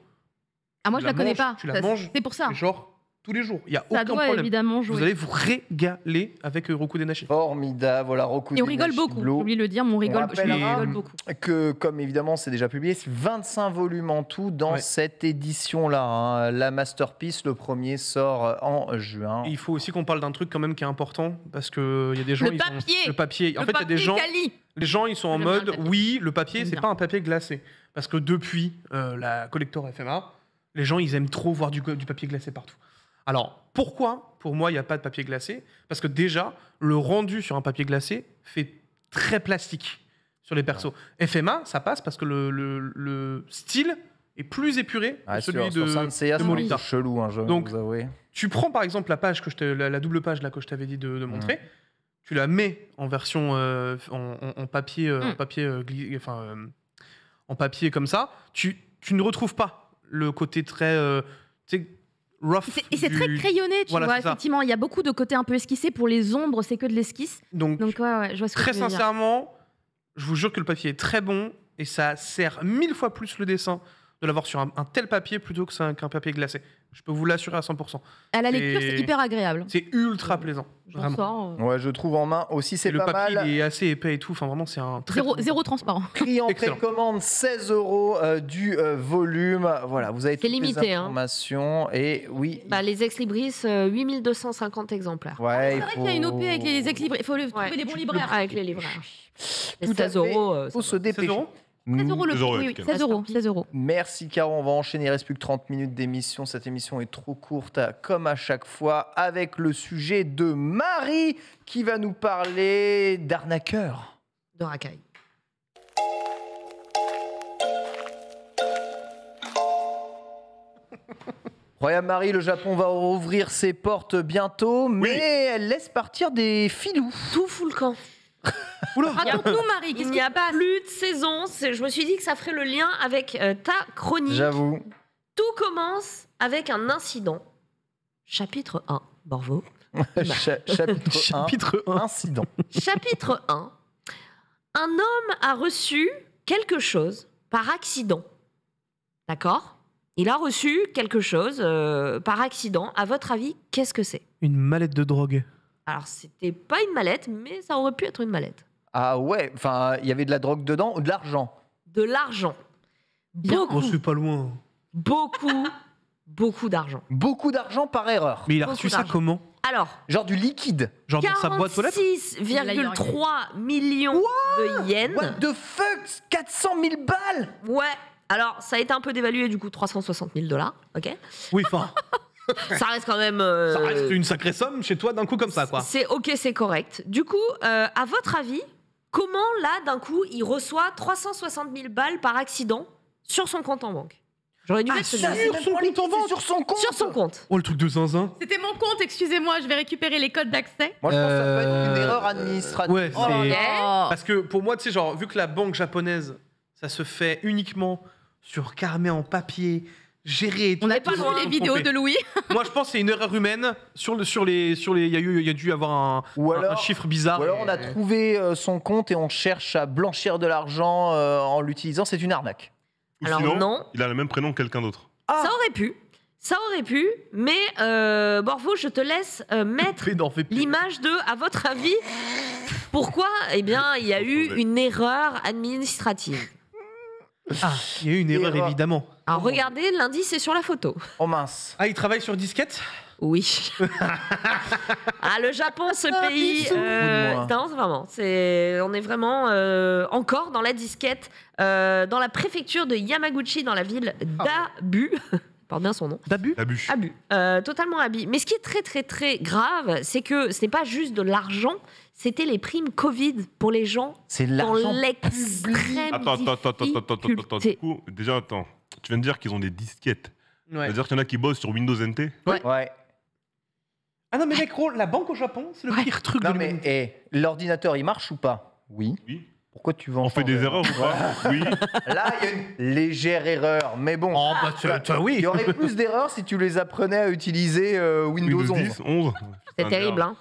Ah, moi, je la, la connais manges, pas. Tu la ça, manges, c'est pour ça. Genre, tous les jours. Il n'y a ça aucun doit, problème. Évidemment, jouer. Vous allez vous régaler avec Rokudenashi. Formidable. Voilà, Rokudenashi. Et on rigole beaucoup. J'ai oublié de le dire, mais on rigole, on je rigole beaucoup. Que, comme évidemment, c'est déjà publié, vingt-cinq volumes en tout dans ouais. cette édition-là. Hein. La masterpiece, le premier sort en juin. Et il faut aussi qu'on parle d'un truc quand même qui est important, parce que il y a des gens. Le ils papier. Sont, le papier. En le fait, il y a des gens. Cali. Les gens, ils sont en le mode, papier. oui, le papier, c'est pas un papier glacé, parce que depuis euh, la collector F M A, les gens, ils aiment trop voir du, du papier glacé partout. Alors, pourquoi, pour moi, il n'y a pas de papier glacé? Parce que déjà, le rendu sur un papier glacé fait très plastique sur les persos. Ouais. F M A, ça passe parce que le, le, le style est plus épuré ah, que celui sur, de, sur Saint de Morita. C'est chelou, hein, je Donc, vous avouer. Tu prends par exemple la, page que je la, la double page là, que je t'avais dit de, de montrer, mmh. tu la mets en version euh, en, en, en papier, euh, mmh. en, papier euh, gli, enfin, euh, en papier comme ça, tu, tu ne retrouves pas le côté très... Euh, Et c'est du... très crayonné, tu voilà, vois, effectivement. Il y a beaucoup de côtés un peu esquissés. Pour les ombres, c'est que de l'esquisse. Donc, Donc ouais, ouais, je vois ce que très tu veux sincèrement, dire. Je vous jure que le papier est très bon et ça sert mille fois plus le dessin de l'avoir sur un, un tel papier plutôt qu'un qu papier glacé. Je peux vous l'assurer à cent pour cent. À la lecture, c'est hyper agréable. C'est ultra plaisant. J'en sors, euh... ouais, je trouve en main aussi, c'est pas mal. Le papier est assez épais et tout. Enfin, vraiment, c'est un très zéro, zéro transparent. Client précommande seize euros euh, du euh, volume. Voilà, vous avez toutes limité, les informations. Hein. Et oui. Bah, les Ex-Libris, euh, huit mille deux cent cinquante exemplaires. Ouais, ah, c'est faut... vrai qu'il y a une O P avec les Ex-Libris. Il faut ouais. trouver des bons libraires. Avec les libraires. Les seize euros. Il faut se dépêcher. seize euros le prix, oui, seize euros. Merci Caro, on va enchaîner, il reste plus que trente minutes d'émission, cette émission est trop courte comme à chaque fois, avec le sujet de Marie qui va nous parler d'arnaqueurs. De racaille. Royal Marie, le Japon va ouvrir ses portes bientôt, mais oui. elle laisse partir des filous. Tout fout le camp. Raconte-nous Marie, qu'est-ce qu'il n'y a pas plus de saison. Je me suis dit que ça ferait le lien avec euh, ta chronique. J'avoue. Tout commence avec un incident. Chapitre un, Borvo. Cha chapitre un, incident. Chapitre un. Un homme a reçu quelque chose par accident. D'accord? Il a reçu quelque chose euh, par accident. À votre avis, qu'est-ce que c'est? Une mallette de drogue. Alors, c'était pas une mallette, mais ça aurait pu être une mallette. Ah ouais, enfin, il y avait de la drogue dedans ou de l'argent? De l'argent. Beaucoup. Oh, c'est pas loin. Beaucoup, beaucoup d'argent. Beaucoup d'argent par erreur. Mais il a beaucoup reçu ça comment? Alors, genre du liquide. Genre dans sa boîte aux lettres. six virgule trois millions wow de yens. What the fuck? quatre cent mille balles? Ouais. Alors, ça a été un peu dévalué, du coup, trois cent soixante mille dollars. Ok. Oui, enfin... Ça reste quand même... Euh... Ça reste une sacrée somme chez toi d'un coup comme ça, quoi. C'est ok, c'est correct. Du coup, euh, à votre avis, comment là, d'un coup, il reçoit trois cent soixante mille balles par accident sur son compte en banque? J'aurais dû mettre ça. Sur son compte en banque? Sur son compte. Sur son compte. Oh, le truc de zinzin. C'était mon compte, excusez-moi, je vais récupérer les codes d'accès. Moi, je pense que ça peut être une erreur administrative. Ouais, oh, okay. Parce que pour moi, tu sais, genre, vu que la banque japonaise, ça se fait uniquement sur carnet en papier... Gérer. On n'a pas vu les vidéos de Louis. Moi, je pense que c'est une erreur humaine. Sur le, sur les, sur les, il y a eu, il y a dû avoir un, ou alors, un, un chiffre bizarre. Ou alors, on a trouvé euh, son compte et on cherche à blanchir de l'argent euh, en l'utilisant. C'est une arnaque. Ou alors sinon, non. Il a le même prénom que quelqu'un d'autre. Ah. Ça aurait pu. Ça aurait pu, mais euh, Borvo, je te laisse euh, mettre l'image de, à votre avis, pourquoi? Eh bien, il y a eu une erreur administrative. Ah, il y a eu une erreur, erreur évidemment. Alors regardez, l'indice est sur la photo. Oh mince. Ah, il travaille sur disquette? Oui. Ah, le Japon, ce ah, pays... Euh, non, vraiment, est, on est vraiment euh, encore dans la disquette, euh, dans la préfecture de Yamaguchi, dans la ville d'Abu. Ah. Porte bien son nom. D'Abu Abu. Abu. Euh, totalement Abu. Mais ce qui est très, très, très grave, c'est que ce n'est pas juste de l'argent, c'était les primes Covid pour les gens dans l'extrême. Attends, attends, attends, attends, attends, attends. Du coup, déjà, attends. Tu viens de dire qu'ils ont des disquettes. Ouais. C'est-à-dire qu'il y en a qui bossent sur Windows N T? Ouais. Ouais. Ah non, mais mec, gros, la banque au Japon, c'est le ouais. pire truc non, de l'humanité. Mais eh, l'ordinateur, il marche ou pas? Oui. Oui. Pourquoi tu vas en On fait des erreurs ou pas? Oui. Là, il y a une légère erreur, mais bon. Oh, bah, tu, tu, oui. Il y aurait plus d'erreurs si tu les apprenais à utiliser euh, Windows, Windows dix, onze. C'est terrible, hein.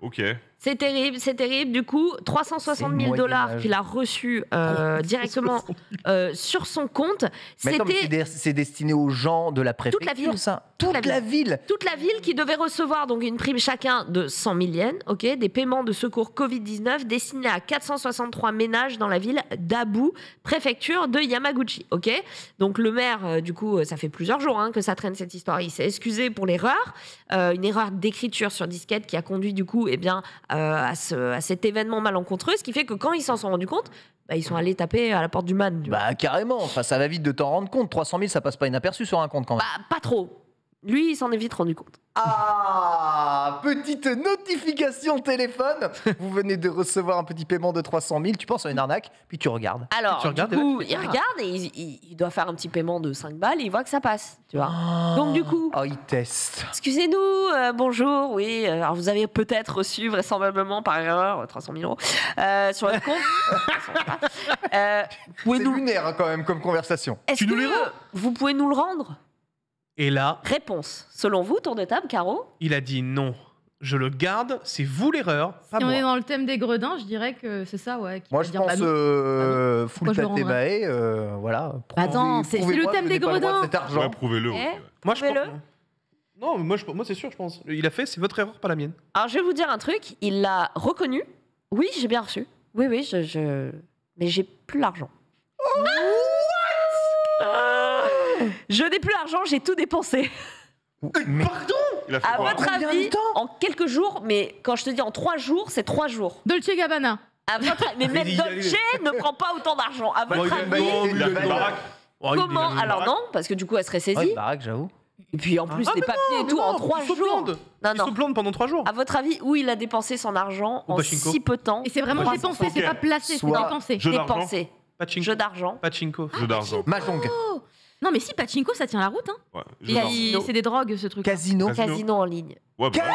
Ok. C'est terrible, c'est terrible. Du coup, trois cent soixante mille dollars qu'il a reçus euh, directement euh, sur son compte. C'est destiné aux gens de la préfecture, toute la ville, ça. Toute, toute la, la ville. ville. Toute la ville qui devait recevoir donc une prime chacun de cent mille yens, ok, des paiements de secours Covid dix-neuf destinés à quatre cent soixante-trois ménages dans la ville d'Abu, préfecture de Yamaguchi, ok. Donc le maire, euh, du coup, ça fait plusieurs jours hein, que ça traîne cette histoire. Il s'est excusé pour l'erreur, euh, une erreur d'écriture sur disquette qui a conduit du coup, eh bien, Euh, à, ce, à cet événement malencontreux, ce qui fait que quand ils s'en sont rendus compte, bah, ils sont allés taper à la porte du man. Bah carrément, enfin, ça va vite de t'en rendre compte. trois cent mille, ça passe pas inaperçu sur un compte quand même. Bah pas trop. Lui, il s'en est vite rendu compte. Ah, petite notification téléphone. Vous venez de recevoir un petit paiement de trois cent mille. Tu penses à une arnaque, puis tu regardes. Alors, tu regardes, du coup, là, il regarde et il, il, il doit faire un petit paiement de cinq balles et il voit que ça passe. Tu vois. Oh, donc, du coup... Oh, il teste. Excusez-nous, euh, bonjour, oui. Euh, alors, vous avez peut-être reçu vraisemblablement, par erreur, trois cent mille euros euh, sur votre compte. euh, C'est nous... lunaire, quand même, comme conversation. Est-ce que euh, vous pouvez nous le rendre? Et là... Réponse. Selon vous, tour de table, Caro? Il a dit non. Je le garde, c'est vous l'erreur. Si on moi. est dans le thème des gredins, je dirais que c'est ça, ouais. Moi, je pense bah, euh, full tatébae, euh, voilà. Attends, c'est le thème des gredins. Moi, je pense... Non, mais moi, je, moi c'est sûr, je pense. Il a fait, c'est votre erreur, pas la mienne. Alors, je vais vous dire un truc, il l'a reconnu. Oui, j'ai bien reçu. Oui, oui, je... je... mais j'ai plus l'argent. Oh, what ah, je n'ai plus l'argent, j'ai tout dépensé. Mais pardon. À votre avis, en quelques jours, mais quand je te dis en trois jours, c'est trois jours. Dolce et Gabbana. À votre... mais même Dolce ne prend pas autant d'argent. À votre avis, comment? Alors non, parce que du coup, elle serait saisie. J'avoue. Et puis en plus, ah, les papiers non, et tout non, en trois jours. Plante. Non, non. Ils se plantent pendant trois jours. À votre avis, où il a dépensé son argent en si peu de temps? Et c'est vraiment dépensé, c'est pas placé, c'est dépensé. Dépensé. Jeu d'argent. Pachinko. Jeu d'argent. Mahjong. Non, mais si, pachinko, ça tient la route. Hein. Ouais, c'est des drogues, ce truc. Casino. Casino, casino en ligne. Ouais, bah. Casino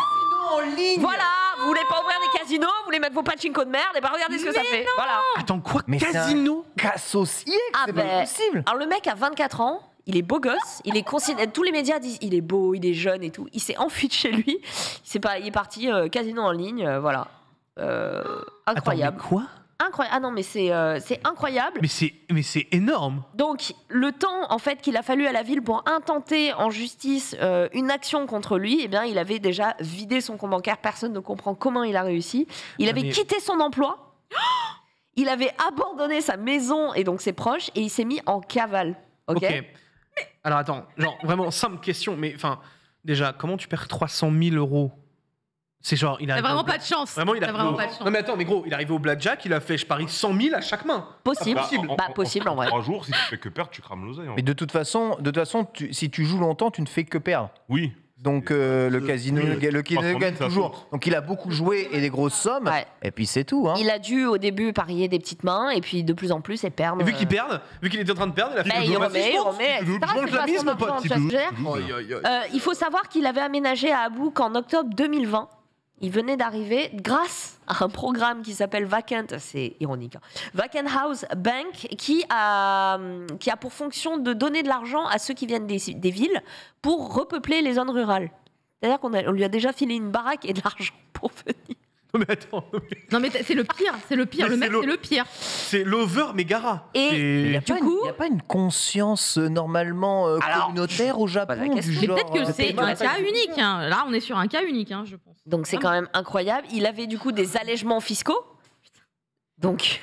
en ligne. Voilà, vous voulez pas ouvrir des casinos, vous voulez mettre vos pachinko de merde, et bah regardez ce que mais ça non. fait. Voilà. Attends, quoi? Mais casino associé? Ah c'est bah, pas possible. Alors, le mec a vingt-quatre ans, il est beau gosse, il est considéré. Tous les médias disent il est beau, il est jeune et tout. Il s'est enfui de chez lui. Il, pas, il est parti euh, casino en ligne, euh, voilà. Euh, incroyable. Attends, mais quoi? Incroyable. Ah non, mais c'est euh, incroyable. Mais c'est mais c'est énorme. Donc, le temps en fait qu'il a fallu à la ville pour intenter en justice euh, une action contre lui, eh bien, il avait déjà vidé son compte bancaire. Personne ne comprend comment il a réussi. Il avait mais... quitté son emploi. Il avait abandonné sa maison et donc ses proches et il s'est mis en cavale. Ok. Okay. Mais... alors attends, genre vraiment simple question, mais enfin déjà, comment tu perds trois cent mille euros? C'est genre, il a vraiment pas de chance. Vraiment, il a vraiment pas de chance. Non mais attends, mais gros, il est arrivé au blackjack, il a fait, je parie, cent mille à chaque main. Possible. Bah possible en vrai. Un jour, si tu fais que perdre, tu crames l'oseille. Mais de toute façon, de toute façon, tu, si tu joues longtemps, tu ne fais que perdre. Oui. Donc euh, le casino, oui, le, le casino gagne toujours. Donc il a beaucoup joué et des grosses sommes. Ouais. Et puis c'est tout. Hein. Il a dû au début parier des petites mains et puis de plus en plus et perdre. Et vu qu'il perd, vu qu'il était en train de perdre, il a fait bah, il remet, il remet. Il faut savoir qu'il avait aménagé à Abu qu'en octobre deux mille vingt. Il venait d'arriver grâce à un programme qui s'appelle Vacant, c'est ironique, hein, Vacant House Bank, qui a, qui a pour fonction de donner de l'argent à ceux qui viennent des, des villes pour repeupler les zones rurales. C'est-à-dire qu'on on lui a déjà filé une baraque et de l'argent pour venir. Non mais attends. Mais... non mais c'est le pire, c'est le pire, mais le mec c'est le pire. C'est l'over Megara. Et, et il n'y a, coup... a pas une conscience normalement euh, alors, communautaire je... au Japon du genre. Peut-être que c'est un cas unique. Hein. Là on est sur un cas unique, hein, je pense. Donc c'est quand même incroyable. Il avait du coup des allègements fiscaux. Donc.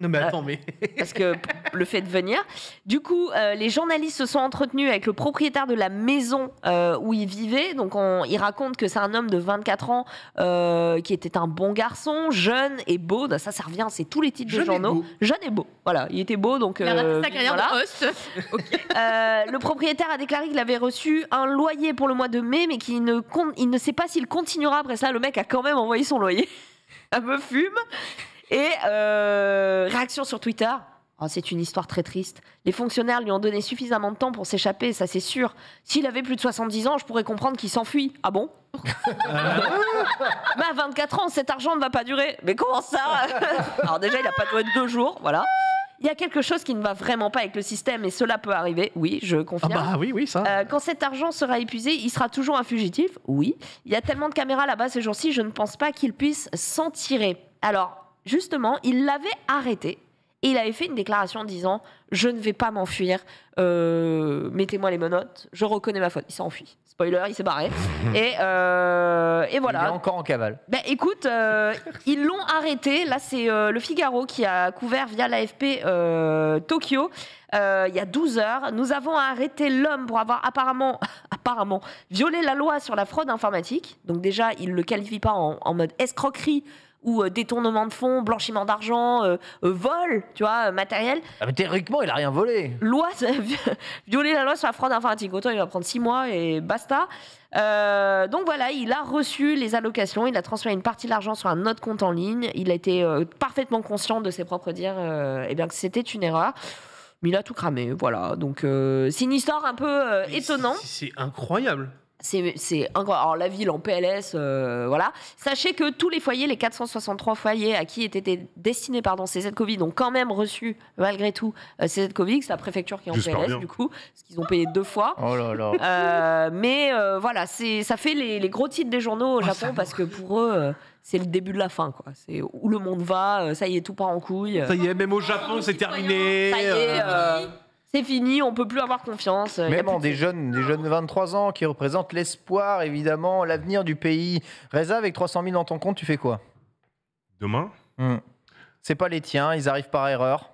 Non mais attends mais. Parce que le fait de venir. Du coup, euh, les journalistes se sont entretenus avec le propriétaire de la maison euh, où il vivait. Donc on, il raconte que c'est un homme de vingt-quatre ans euh, qui était un bon garçon, jeune et beau. Ça, ça revient, c'est tous les titres de journaux. Jeune et beau. Voilà, il était beau donc. Euh, il a raté sa carrière voilà. de host. Okay. euh, le propriétaire a déclaré qu'il avait reçu un loyer pour le mois de mai, mais qu'il ne compte, il ne sait pas s'il continuera après ça. Le mec a quand même envoyé son loyer. Ça me fume. Et euh, réaction sur Twitter, oh, c'est une histoire très triste. Les fonctionnaires lui ont donné suffisamment de temps pour s'échapper, ça c'est sûr. S'il avait plus de soixante-dix ans, je pourrais comprendre qu'il s'enfuit. Ah bon? Mais à vingt-quatre ans, cet argent ne va pas durer. Mais comment ça? Alors déjà, il n'a pas duré deux jours, voilà. Il y a quelque chose qui ne va vraiment pas avec le système et cela peut arriver. Oui, je confirme. Ah bah oui, oui, ça. Euh, quand cet argent sera épuisé, il sera toujours un fugitif. Oui. Il y a tellement de caméras là-bas ces jours-ci, je ne pense pas qu'il puisse s'en tirer. Alors... justement, il l'avait arrêté et il avait fait une déclaration en disant « Je ne vais pas m'enfuir, euh, mettez-moi les menottes, je reconnais ma faute. » Il s'est enfui. Spoiler, il s'est barré. et, euh, et voilà. Il est encore en cavale. Bah, écoute, euh, ils l'ont arrêté. Là, c'est euh, le Figaro qui a couvert via l'A F P euh, Tokyo. Euh, il y a douze heures, nous avons arrêté l'homme pour avoir apparemment, apparemment violé la loi sur la fraude informatique. Donc déjà, il ne le qualifie pas en, en mode escroquerie ou euh, détournement de fonds, blanchiment d'argent, euh, euh, vol, tu vois, euh, matériel. Ah mais théoriquement, il a rien volé. Loi, violer la loi sur la fraude informatique. Autant il va prendre six mois et basta. Euh, donc voilà, il a reçu les allocations, il a transféré une partie de l'argent sur un autre compte en ligne. Il a été euh, parfaitement conscient de ses propres dires euh, eh bien que c'était une erreur. Mais il a tout cramé, voilà. Donc euh, c'est une histoire un peu euh, étonnante. C'est incroyable. C'est incroyable. Alors, la ville en P L S, euh, voilà. Sachez que tous les foyers, les quatre cent soixante-trois foyers à qui étaient destinés pardon, ces aides Covid, ont quand même reçu, malgré tout, ces aides Covid. C'est la préfecture qui est en J'espère P L S, bien. Du coup, parce qu'ils ont payé deux fois. Oh là là. Euh, mais euh, voilà, ça fait les, les gros titres des journaux au oh, Japon, parce que pour eux, euh, c'est le début de la fin, quoi. C'est où le monde va, euh, ça y est, tout part en couille. Euh. Ça y est, même au Japon, c'est terminé. Ça y est. Euh, c'est fini, on peut plus avoir confiance. Mais bon, des jeunes, des jeunes de vingt-trois ans qui représentent l'espoir, évidemment, l'avenir du pays. Reza, avec trois cent mille dans ton compte, tu fais quoi? Demain mmh. C'est pas les tiens, ils arrivent par erreur.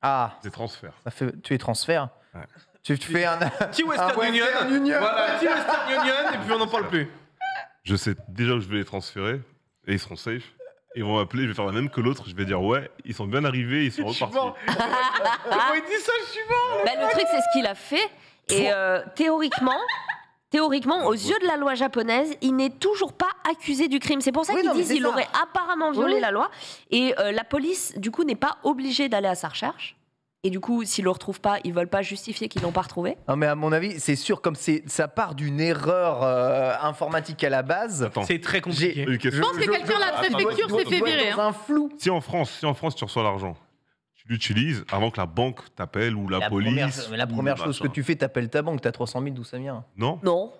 Ah. Des transferts. Ça fait, tu les transferts ouais. Tu fais un... Petit Western, un Union. Western Union. Voilà, petit Western Union, et puis on n'en parle plus. Je sais déjà que je vais les transférer, et ils seront safe. Ils vont m'appeler, je vais faire la même que l'autre, je vais dire ouais, ils sont bien arrivés, ils sont repartis. Comment il dit ça, je suis mort. Bah, le truc, c'est ce qu'il a fait, et euh, théoriquement... Théoriquement, aux yeux de la loi japonaise, il n'est toujours pas accusé du crime. C'est pour ça oui, qu'ils disent qu'il aurait apparemment violé oui. la loi. Et euh, la police, du coup, n'est pas obligée d'aller à sa recherche. Et du coup, s'ils ne le retrouvent pas, ils ne veulent pas justifier qu'ils ne l'ont pas retrouvé. Non, mais à mon avis, c'est sûr, comme ça part d'une erreur euh, informatique à la base. C'est très compliqué. Je, je pense que quelqu'un à la préfecture s'est fait virer. Dans hein. un flou. Si en France, si en France, tu reçois l'argent, tu l'utilises avant que la banque t'appelle ou la, la police. Première, la première chose machin. que tu fais, t'appelles ta banque, t'as trois cent mille, d'où ça vient? Non. Non.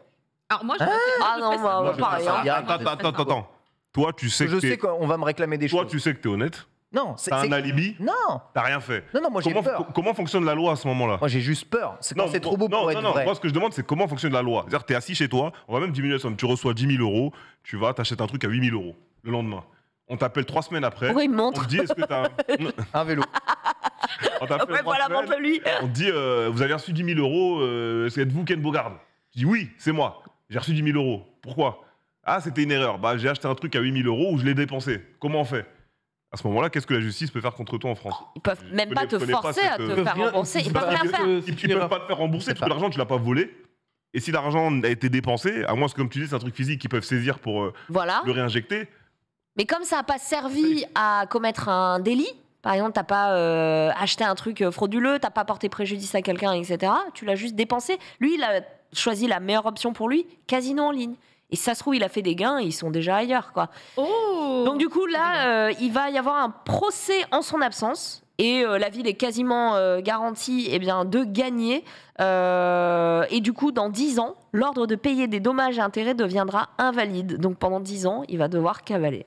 Alors moi, je. Ah non, bah, pareil. Attends, attends, attends, attends. Toi, tu sais je que. Je sais qu'on va me réclamer des Toi, choses. Toi, tu sais que t'es honnête. Non, c'est. T'as un alibi. Non. T'as rien fait. Non, non, moi j'ai peur. Comment fonctionne la loi à ce moment-là? Moi, j'ai juste peur. C'est quand c'est trop beau pour être vrai. Non, non, moi, ce que je demande, c'est comment fonctionne la loi. C'est-à-dire, t'es assis chez toi, on va même diminuer la somme. Tu reçois dix mille euros, tu vas, t'achètes un truc à huit mille euros le lendemain. On t'appelle trois semaines après. Pourquoi il montre? On te dit est-ce que t'as un... un vélo? On t'appelle ouais, voilà, montre-lui. On te dit euh, vous avez reçu dix mille euros. Euh, êtes-vous Ken Bogard? Je dis oui, c'est moi. J'ai reçu dix mille euros. Pourquoi? Ah, c'était une erreur. Bah, j'ai acheté un truc à huit mille euros ou je l'ai dépensé. Comment on fait? À ce moment-là, qu'est-ce que la justice peut faire contre toi en France? Ils peuvent même pas te forcer à te faire rembourser. Ils ne peuvent pas te faire rembourser parce que l'argent tu l'as pas volé. Et si l'argent a été dépensé, à moins que comme tu dis c'est un truc physique qu'ils peuvent saisir pour le réinjecter. Mais comme ça n'a pas servi à commettre un délit, par exemple, tu n'as pas euh, acheté un truc frauduleux, tu n'as pas porté préjudice à quelqu'un, et cetera, tu l'as juste dépensé. Lui, il a choisi la meilleure option pour lui, casino en ligne. Et si ça se trouve, il a fait des gains, ils sont déjà ailleurs, quoi. Oh. Donc du coup, là, euh, il va y avoir un procès en son absence. Et euh, la ville est quasiment euh, garantie eh bien, de gagner. Euh, et du coup, dans dix ans, l'ordre de payer des dommages et intérêts deviendra invalide. Donc pendant dix ans, il va devoir cavaler.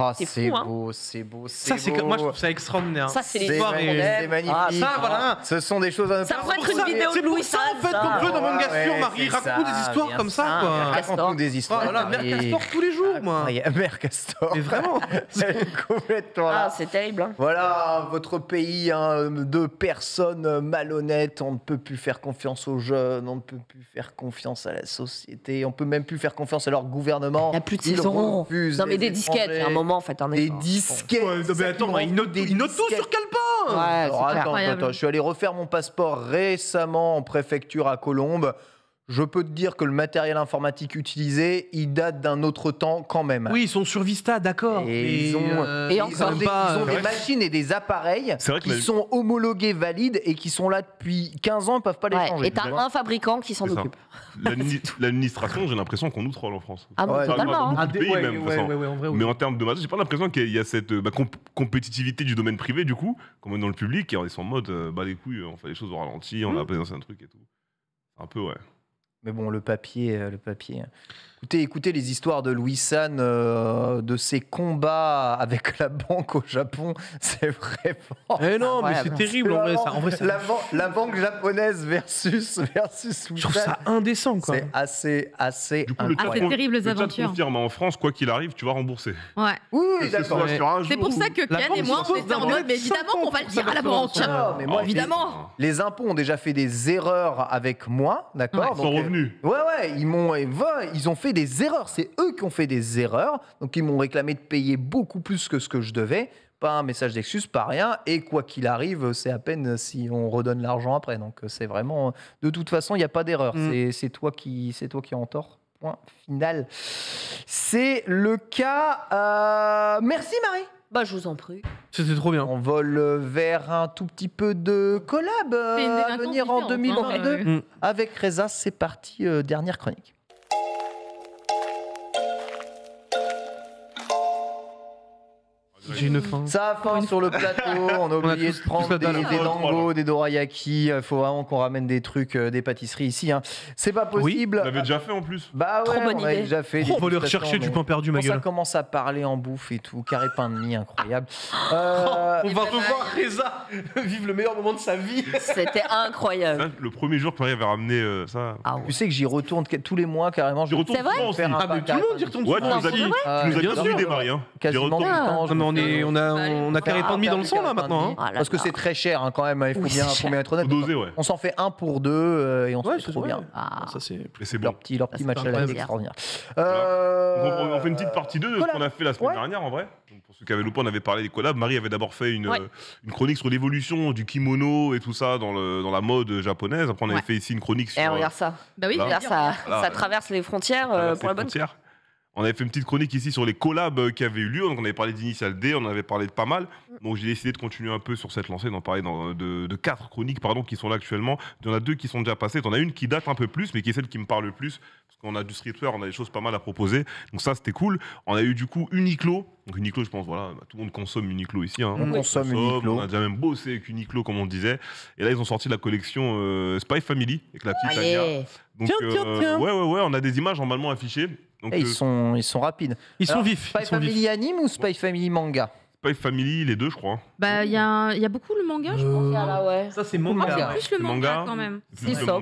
Oh, c'est beau, hein. c'est beau, c'est beau. Comme, moi, je trouve ça extraordinaire. Ça, c'est l'histoire. C'est magnifique. Ah, ça, voilà. Ce sont des choses... Ça pourrait être une vidéo de Louis. C'est ça, en fait, qu'on veut dans Manga Sur, Marie. Raconte-nous des histoires comme ça, quoi. Raconte-nous des histoires. Voilà, Mère Castor tous les jours, moi. Mère Castor. Mais vraiment. C'est complètement là. Ah, c'est terrible. Voilà, votre pays de personnes malhonnêtes. On ne peut plus faire confiance aux jeunes. On ne peut plus faire confiance à la société. On ne peut même plus faire confiance à leur gouvernement. Il n'y a plus de saison. Non, mais des disquettes. Un moment, en fait, un des disquettes. Ouais, mais attends, mais il note tout sur calepin. Ouais, alors, attends, attends, je suis allé refaire mon passeport récemment en préfecture à Colombes. Je peux te dire que le matériel informatique utilisé, il date d'un autre temps quand même. Oui, ils sont sur Vista, d'accord. Et, et ils ont, euh, et encore, ils ont, des, pas, ils ont des machines et des appareils qui la... sont homologués, valides et qui sont là depuis quinze ans, ils ne peuvent pas ouais, les changer. Et t'as un fabricant qui s'en occupe. L'administration, j'ai l'impression qu'on nous troll en France. Ah, ouais, totalement. Mais en termes de matos, j'ai pas l'impression qu'il y a cette bah, comp compétitivité du domaine privé, du coup, comme dans le public, ils sont en mode, euh, bah les couilles, on fait les choses au ralenti, on mmh. a présenté un truc et tout. Un peu, ouais. Mais bon, le papier, le papier. Écoutez, écoutez les histoires de Louis-San, euh, de ses combats avec la banque au Japon, c'est vraiment... Eh non, mais c'est terrible en vrai, ça. En vrai, ça... La, ban la banque japonaise versus, versus Louis-San. Je trouve ça indécent, quoi. C'est assez, assez... Du coup, le ah, c'est terrible, les le aventures. Le confirme, en France, quoi qu'il arrive, tu vas rembourser. Ouais. Oui, d'accord. C'est pour ça que Ken et moi, on était en mode, mais évidemment qu'on va le dire à la banque. Ah, mais moi, évidemment. Les impôts ont déjà fait des erreurs avec moi, d'accord. Ouais, ouais, ils m'ont, ils ont fait des erreurs. C'est eux qui ont fait des erreurs. Donc, ils m'ont réclamé de payer beaucoup plus que ce que je devais. Pas un message d'excuse, pas rien. Et quoi qu'il arrive, c'est à peine si on redonne l'argent après. Donc, c'est vraiment... De toute façon, il n'y a pas d'erreur. Mmh. C'est toi qui c'est toi qui en tort. Point final. C'est le cas... Euh... Merci, Marie. Bah, je vous en prie. C'était trop bien. On vole vers un tout petit peu de collab euh, à venir en deux mille vingt-deux. Hein, ouais. Avec Reza, c'est parti, euh, dernière chronique. J'ai une faim. Ça a faim sur le plateau, on a oublié on a tous, de prendre des, des, des dangos, des dorayaki, il faut vraiment qu'on ramène des trucs, euh, des pâtisseries ici. Hein. C'est pas possible. Oui, on l'avait déjà fait en plus. Bah ouais, on l'avait déjà fait. Oh, on va aller rechercher du pain perdu, ma gueule. Ça commence à parler en bouffe et tout, carré pain de mie, incroyable. Euh, oh, on va revoir Reza vivre le meilleur moment de sa vie. C'était incroyable. Ça, le premier jour que Marie avait ramené euh, ça. Ah ouais. Tu sais que j'y retourne tous les mois carrément. J'y retourne souvent aussi. Ah mais tout le monde y retourne souvent. Tu nous as bien aidé, Marie. J'y retourne. Et on a, on a carré pain de mie dans le sang là maintenant. Hein. Ah, là, parce que c'est très cher hein, quand même, il faut oui, bien, faut bien être honnête. Doser, ouais. On s'en fait un pour deux euh, et on se ouais, fait trop vrai. Bien. Ah. Ça, c'est bon. Leur petit, leur petit ça, match à l'année extraordinaire. Euh... On fait une petite partie deux de voilà. ce qu'on a fait la semaine ouais. dernière en vrai. Donc, pour ceux qui avaient loupé, on avait parlé des collabs. Marie avait d'abord fait une, ouais. euh, une chronique sur l'évolution du kimono et tout ça dans, le, dans la mode japonaise. Après, on avait ouais. fait ici une chronique sur. Et regarde ça. Bah oui, ça traverse les frontières pour la bonne. On avait fait une petite chronique ici sur les collabs qui avaient eu lieu. Donc on avait parlé d'Initial D, on en avait parlé de pas mal. Donc j'ai décidé de continuer un peu sur cette lancée, d'en parler dans, de, de quatre chroniques pardon, qui sont là actuellement. Il y en a deux qui sont déjà passées. Il y en a une qui date un peu plus, mais qui est celle qui me parle le plus. Parce qu'on a du streetwear, on a des choses pas mal à proposer. Donc ça, c'était cool. On a eu du coup Uniqlo. Donc Uniqlo, je pense, voilà, bah, tout le monde consomme Uniqlo ici. Hein. On, on consomme, consomme Uniqlo. On a déjà même bossé avec Uniqlo, comme on disait. Et là, ils ont sorti la collection euh, Spy Family avec la petite Anya. Donc, tiens, tiens, tiens. Euh, ouais, ouais, ouais, on a des images normalement affichées. Donc hey, euh... ils, sont, ils sont rapides. Ils Alors, sont vifs. Spy ils sont Family vifs. Anime ou Spy ouais. Family Manga? Spy Family, les deux, je crois. Bah, il y a, y a beaucoup le manga, je pense. Euh... Ah, ouais. Ça, c'est manga. C'est plus le manga, manga quand même. C'est ça.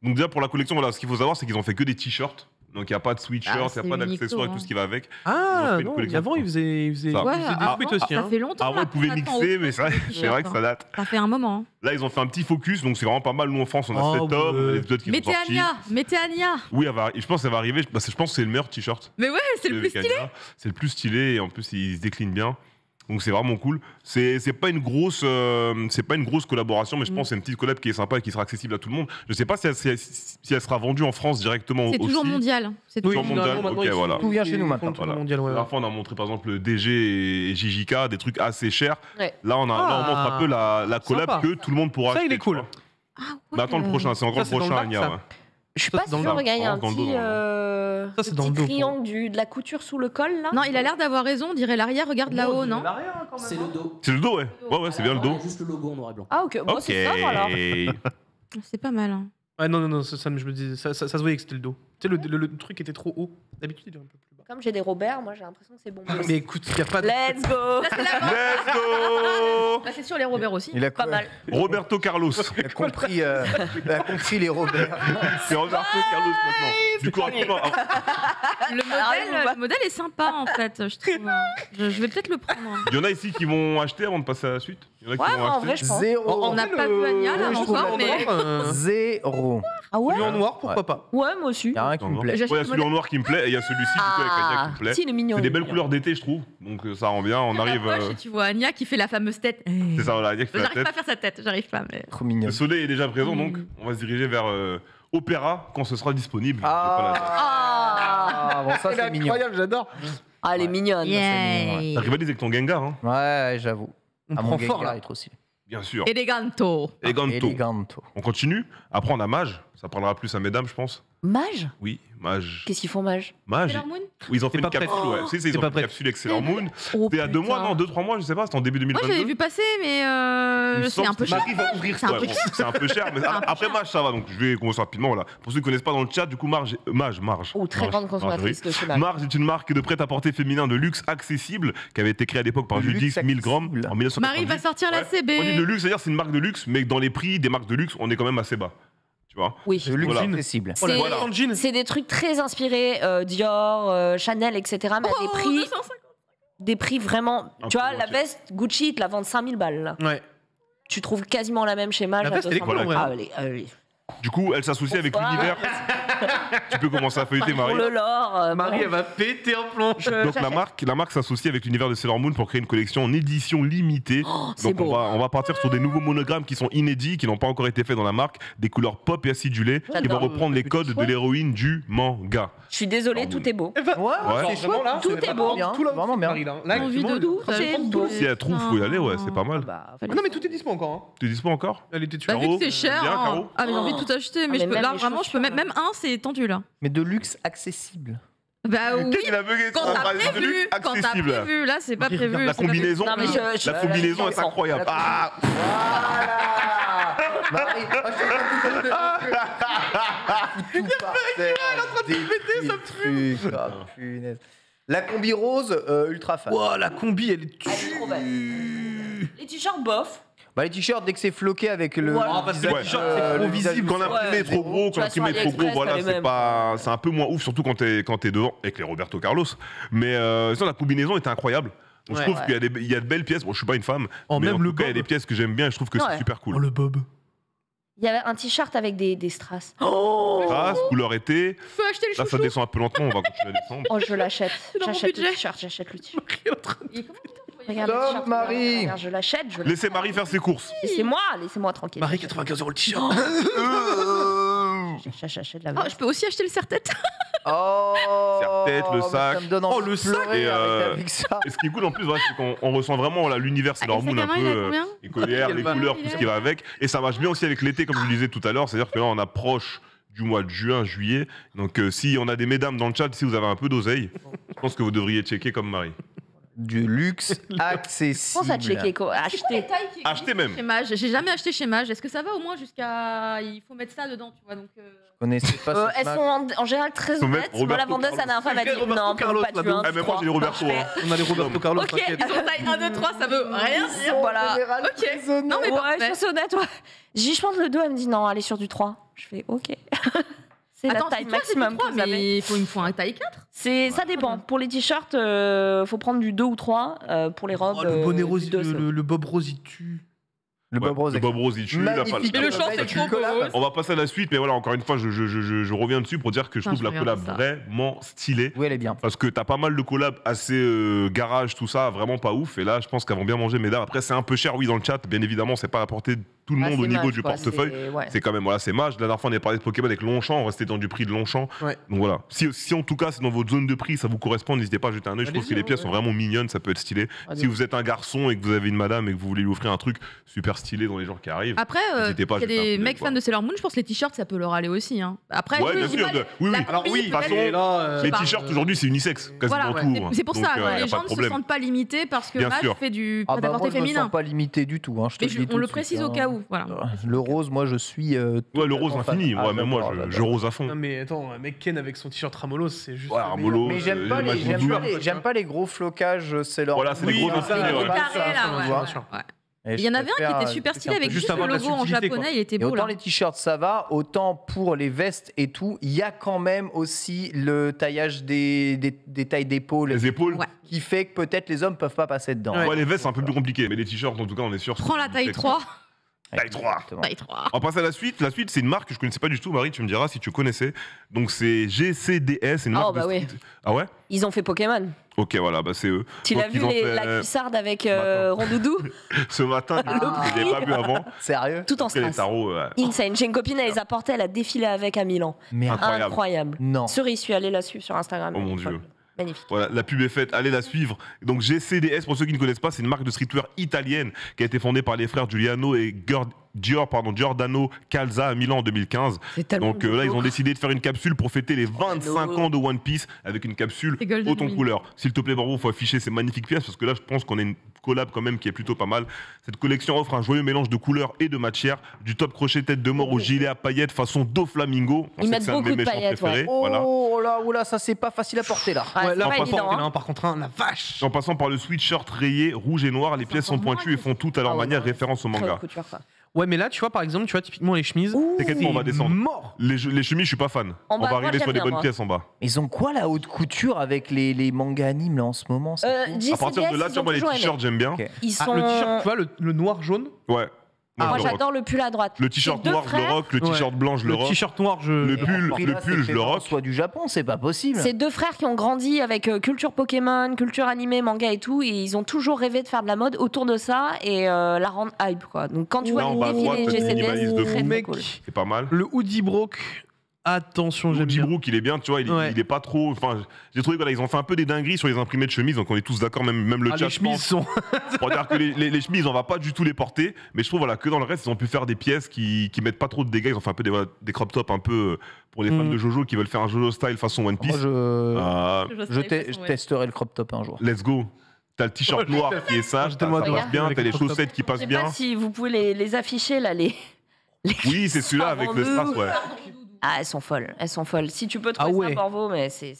Donc, déjà, pour la collection, voilà, ce qu'il faut savoir, c'est qu'ils ont fait que des t-shirts. Donc, il n'y a pas de sweatshirt, il ah, n'y a pas d'accessoires hein. et tout ce qui va avec. Ah, non, avant, ils faisaient, ils faisaient, ça. Ouais, ils faisaient des ah, tweets aussi. Ça hein. fait longtemps. Avant, ah, ils pouvaient mixer, mais c'est vrai que ça date. Ça fait un moment. Là, ils ont fait un petit focus, donc c'est vraiment pas mal. Nous, en France, on a sept oh, hommes, ouais. les deux qui Mettez sont Anya, Mettez Anya. Oui, elle va, je pense que ça va arriver. Je, bah, je pense que c'est le meilleur t-shirt. Mais ouais, c'est le plus stylé. C'est le plus stylé et en plus, ils se déclinent bien. Donc c'est vraiment cool. C'est pas une grosse, euh, c'est pas une grosse collaboration, mais je pense mmh. c'est une petite collab qui est sympa et qui sera accessible à tout le monde. Je sais pas si elle, si elle, si elle sera vendue en France directement. C'est toujours mondial. C'est toujours oui, mondial. Ok, okay voilà. Tout vient chez nous maintenant. Voilà. Mondial, ouais, ouais. La fois on a montré par exemple D G et J J K, des trucs assez chers. Ouais. Là on a, ah, là on montre un peu la, la collab sympa. Que tout le monde pourra. Ça acheter, il est cool. Ah, ouais, mais attends euh... le prochain, c'est encore ça, le prochain. Anya, bac, ouais. Je suis pas sûr, regarde, il y a un petit triangle de la couture sous le col, là. Non, il a l'air d'avoir raison, on dirait l'arrière, regarde là-haut, non? C'est le dos. C'est le dos, ouais. Ouais, ouais, c'est bien le dos. Juste le logo en noir et blanc. Ah, ok, bon, c'est ça, voilà. C'est pas mal, hein. Ouais, non, non, non, ça, ça, je me disais, ça, ça, ça se voyait que c'était le dos. Tu sais, le, le, le truc était trop haut. D'habitude, il est un peu plus bas. Comme j'ai des Robert, moi, j'ai l'impression que c'est bon. Mais écoute, il n'y a pas de... Let's go. Là, c'est la mort. Let's go. Là, c'est sûr, les Robert aussi. Il a pas mal. Roberto Carlos. Il a compris, euh, il a compris les Robert. C'est Roberto Carlos maintenant. Du coup, le modèle, le modèle est sympa, en fait, je trouve. Je, je vais peut-être le prendre. Il y en a ici qui vont acheter avant de passer à la suite. Il y en a qui ouais, vont en vrai, je pense. Zéro. On n'a pas de Vania, là, encore, mais... Zéro. Ah ouais. Celui en noir, pourquoi pas? Ouais, moi aussi. Il ouais, y a celui modèle. En noir qui me plaît et il y a celui-ci ah, du coup avec Anya qui me plaît. Si, c'est des belles couleurs d'été, je trouve. Donc ça rend bien. On dans arrive. Poche, euh... tu vois Anya qui fait la fameuse tête. C'est ça, voilà. Anya qui fait la tête. J'arrive pas à faire sa tête, j'arrive pas. Mais... Trop mignon. Le soleil est déjà présent, donc on va se diriger vers euh, Opéra quand ce sera disponible. Ah, ah, ah bon, ça c'est incroyable, j'adore. Ah, elle est mignonne. Ça rivalise avec ton Gengar. Hein. Ouais, j'avoue. On prend fort là, être aussi. Bien sûr. Eleganto. Eleganto. On continue. Après, on a Mage. Ça parlera plus à mesdames, je pense. Mage? Oui, Mage. Qu'est-ce qu'ils font, Mage? Mage. Sailor Moon? Oui, ils ont fait une capsule. Oh ouais. C'est ça, ils ont fait une capsule avec Sailor Moon. Oh, c'était à deux mois, non, deux, trois mois, je sais pas, c'était en début deux mille vingt-deux. Moi, j'avais vu passer, mais euh, c'est un peu cher. C'est un peu cher, mais après Mage, ça va. Donc, je vais commencer rapidement. Voilà. Pour ceux qui ne connaissent pas dans le chat, du coup, Mage, Mage, Mage. Ou très grande consommatrice de cheval. Mage est une marque de prêt-à-porter féminin de luxe accessible qui avait été créée à l'époque par Judith Milgram en mille neuf cent quatre-vingt-dix. Marie va sortir la C B. On dit de luxe, c'est-à-dire c'est une marque de luxe, mais dans les prix des marques de luxe, on est quand même assez bas. Oui, c'est voilà. C'est des trucs très inspirés euh, Dior, euh, Chanel, et cetera. Mais oh, des prix, deux cent cinquante. Des prix vraiment. Un tu vois, la veste Gucci te la vend cinq mille balles. Ouais. Tu trouves quasiment la même chez Mage. Du coup, elle s'associe avec l'univers. Tu peux commencer à feuilleter, Marie. Pour le lore, euh, Marie, elle va péter en planche. Donc la marque, la marque s'associe avec l'univers de Sailor Moon pour créer une collection en édition limitée. Oh, donc on va, on va partir sur des nouveaux monogrammes qui sont inédits, qui n'ont pas encore été faits dans la marque, des couleurs pop et acidulées, qui vont reprendre les codes de l'héroïne du manga. Je suis désolée, tout est beau. Ouais, ouais. C'est chaud, là. Tout est beau. Tout là, vraiment, Marie. Là, envie de doux. Si elle trouve, faut y aller, ouais, c'est pas mal. Non, mais tout est dispo encore. Tout est dispo encore. Elle était dessus. C'est cher. Ah, mais j'ai envie de tout acheter, mais là, vraiment, je peux même un. C'est tendu là. Mais de luxe accessible. Bah oui, il a bugué quand t'as prévu, quand t'as prévu, là c'est pas prévu. La combinaison, non, mais je, je, la euh, combinaison la est incroyable. Ah voilà. Il a fait rigoler, elle est en train de péter, ça me tue. Oh punaise. La combi rose, euh, ultra fan. Wow, la combi, elle est, elle est trop belle. Les t-shirts bof. Bah, les t-shirts, dès que c'est floqué avec le. Ouais, ah, parce que ouais. euh, trop visible. Quand l'imprimé ouais, est trop gros, quand l'imprimé est trop gros, voilà, c'est pas... un peu moins ouf, surtout quand t'es quand t'es devant, avec les Roberto Carlos. Mais euh, ça, la combinaison était incroyable. Donc, ouais, je trouve ouais. qu'il y, y a de belles pièces. Bon, je suis pas une femme, oh, mais même en le tout cas, il y a des pièces que j'aime bien et je trouve que ouais. c'est super cool. Oh, le bob. Il y avait un t-shirt avec des, des strass. Oh, strass, couleur été. Faut acheter le chouchou. Là, ça descend un peu lentement, on va continuer à descendre. Oh, je l'achète. J'achète le t-shirt, j'achète le t-shirt. Stop, Marie. Regarde, je l'achète. Laissez Marie faire ses courses. Laissez-moi, laissez-moi tranquille. Marie, quatre-vingt-quinze euros le t-shirt. J'achète la. Oh, je peux aussi acheter le serre-tête. Oh, serre-tête, le sac. Oh, le sac. Et ce qui est cool en plus, c'est qu'on ressent vraiment l'univers, c'est leur moon un peu. Les collières, les couleurs, tout ce qui va avec. Et ça marche bien aussi avec l'été, comme je le disais tout à l'heure. C'est-à-dire que là, on approche du mois de juin, juillet. Donc, si on a des mesdames dans le chat, si vous avez un peu d'oseille, je pense que vous devriez checker comme Marie. Du luxe accessible. Pense à checker quoi. Acheter. Acheter même. J'ai jamais acheté chez Mage. Est-ce que ça va au moins jusqu'à... Il faut mettre ça dedans, tu vois. Donc, euh... Je connaissais pas euh, elles sont en, en général très honnêtes. Moi, la vendeuse, ça n'a rien fait. Non, Carlos, pas du un. Ah, mais moi, j'ai les Roberto. Hein. On a les Roberto Carlos. Ok, ils ont taille un, deux, trois, ça veut rien dire. Voilà. Ok. Non, mais ouais, c'est honnête. J'y pense le dos, elle me dit non, allez sur du trois. Je fais ok. C'est la taille maximum. Mais il faut une fois un taille quatre. C'est, ça dépend. Pour les t-shirts, euh, faut prendre du deux ou trois. Euh, pour les robes, oh, le bonnet euh, rose, deux, le, le bob rose il tue. Le ouais, bob rose, le bob rose il tue. La, mais le short c'est trop beau. On va passer à la suite, mais voilà, encore une fois, je, je, je, je reviens dessus pour dire que je non, trouve je la collab vraiment stylée. Oui, elle est bien. Parce que t'as pas mal de collabs assez euh, garage, tout ça, vraiment pas ouf. Et là, je pense qu'elles vont bien manger, mesdames. Après, c'est un peu cher, oui, dans le chat. Bien évidemment, c'est pas à portée de tout le ah, monde au niveau match, du quoi, portefeuille, c'est ouais. quand même, voilà, c'est Mage. La dernière fois, on est parlé de Pokémon avec Longchamp, on restait dans du prix de Longchamp. Ouais. Donc voilà, si, si en tout cas, c'est dans votre zone de prix, ça vous correspond, n'hésitez pas à jeter un œil. Je trouve que les pièces ouais. sont vraiment mignonnes, ça peut être stylé. Allez. Si vous êtes un garçon et que vous avez une madame et que vous voulez lui offrir un truc super stylé dans les jours qui arrivent, après, euh, il y a des mecs fans de Sailor Moon, je pense que les t-shirts, ça peut leur aller aussi. Hein. Après, ouais, oui, bien sûr, de... oui, oui. Alors, oui, de façon, euh... les t-shirts aujourd'hui, c'est unisexe, quasiment tout. C'est pour ça, les gens ne se sentent pas limités parce que Mage fait du prêt-à-porter féminin. Ils ne sont pas limités du tout. On le précise au cas où. Voilà. Le rose, moi je suis. Euh, ouais, le rose infini. Ouais, ah, mais moi je, je rose à fond. Non, mais attends, un mec Ken avec son t-shirt Ramolos, c'est juste. Ouais, Ramolos, mais j'aime pas, pas, pas les gros flocages, c'est leur. Voilà, c'est oui, les gros flocages. Ouais. Ouais. Ouais. Il y en avait un qui était super stylé avec juste le logo en japonais, il était beau. Autant les t-shirts ça va, autant pour les vestes et tout, il y a quand même aussi le taillage des tailles d'épaule. Les épaules. Qui fait que peut-être les hommes peuvent pas passer dedans. Ouais, les vestes c'est un peu plus compliqué, mais les t-shirts en tout cas on est sûr. Prends la taille trois. Taille trois. On passe à la suite. La suite, c'est une marque que je connaissais pas du tout. Marie, tu me diras si tu connaissais. Donc c'est G C D S, une marque oh, bah de oui. Ah ouais. Ils ont fait Pokémon. Ok, voilà, bah c'est eux. Tu l'as vu les, fait... la cuissarde avec euh, Rondoudou. Ce matin, ah. je l'ai pas vu avant. Sérieux. Tout en stress. Euh... Insane. J'ai une copine, elle les a portés, elle a défilé avec à Milan. Mais incroyable. Incroyable. Non. Cerise, je suis allée la suivre sur Instagram. Oh mon dieu. Magnifique. Voilà, la pub est faite, allez la suivre. Donc G C D S, pour ceux qui ne connaissent pas, c'est une marque de streetwear italienne qui a été fondée par les frères Giuliano et Gerd... Dior, pardon, Giordano Calza à Milan en deux mille quinze. Donc euh, là, ils ont décidé de faire une capsule pour fêter les vingt-cinq ans de One Piece avec une capsule haute en couleur. S'il te plaît, Barbeau, il faut afficher ces magnifiques pièces parce que là, je pense qu'on a une collab quand même qui est plutôt pas mal. Cette collection offre un joyeux mélange de couleurs et de matières, du top crochet tête de mort oui. au gilet à paillettes façon Doflamingo. Ils mettent beaucoup de paillettes. Ouais. Oh, voilà. oh là, oh là, ça c'est pas facile à porter là. Ouais, ouais, là, en passant, hein. par contre, hein, la vache. En passant par le sweatshirt rayé rouge et noir, les pièces sont pointues et font tout à leur manière référence au manga. Ouais, mais là, tu vois, par exemple, tu vois, typiquement les chemises. T'inquiète-moi, on va descendre. Mort. Les, les chemises, je suis pas fan. En on bas, va arriver sur les bonnes pièces en bas. Ils ont quoi la haute couture avec les, les mangas animes là en ce moment euh, cool. À partir de là, tiens, moi les t-shirts, j'aime bien. Okay. Ils ah, sont... Le t-shirt, tu vois, le, le noir jaune. Ouais. Ah, moi j'adore le pull à droite. Le t-shirt noir, je le rock. Le t-shirt blanc, je le rock. Le t-shirt noir, je le pull. Le pull, je le rock. Soit du Japon, c'est pas possible. C'est deux frères qui ont grandi avec euh, culture Pokémon, culture animée, manga et tout, et ils ont toujours rêvé de faire de la mode autour de ça et euh, la rendre hype quoi. Donc quand tu vois les défilés G C D S, c'est pas mal. Le hoodie broc. Attention, j'aime bien. Brook, il est bien, tu vois, il, ouais. il est pas trop. Enfin, j'ai trouvé qu'ils ont fait un peu des dingueries sur les imprimés de chemises, donc on est tous d'accord, même, même le ah, chat. Les chemises sont. On va dire que les, les, les chemises, on va pas du tout les porter, mais je trouve voilà, que dans le reste, ils ont pu faire des pièces qui, qui mettent pas trop de dégâts. Ils ont fait un peu des, des crop tops un peu pour les fans mm. de Jojo qui veulent faire un Jojo style façon One Piece. Moi, je euh... je, te... je testerai le crop top un jour. Let's go. T'as le t-shirt oh, noir qui est sage, t'as bien, t'as les chaussettes qui passent bien. Je sais pas si vous pouvez les, les afficher là, les. les... Oui, c'est celui-là avec le strass, ouais. Ah, elles sont folles, elles sont folles. Si tu peux trouver ah ouais. ça Porvo, mais c'est...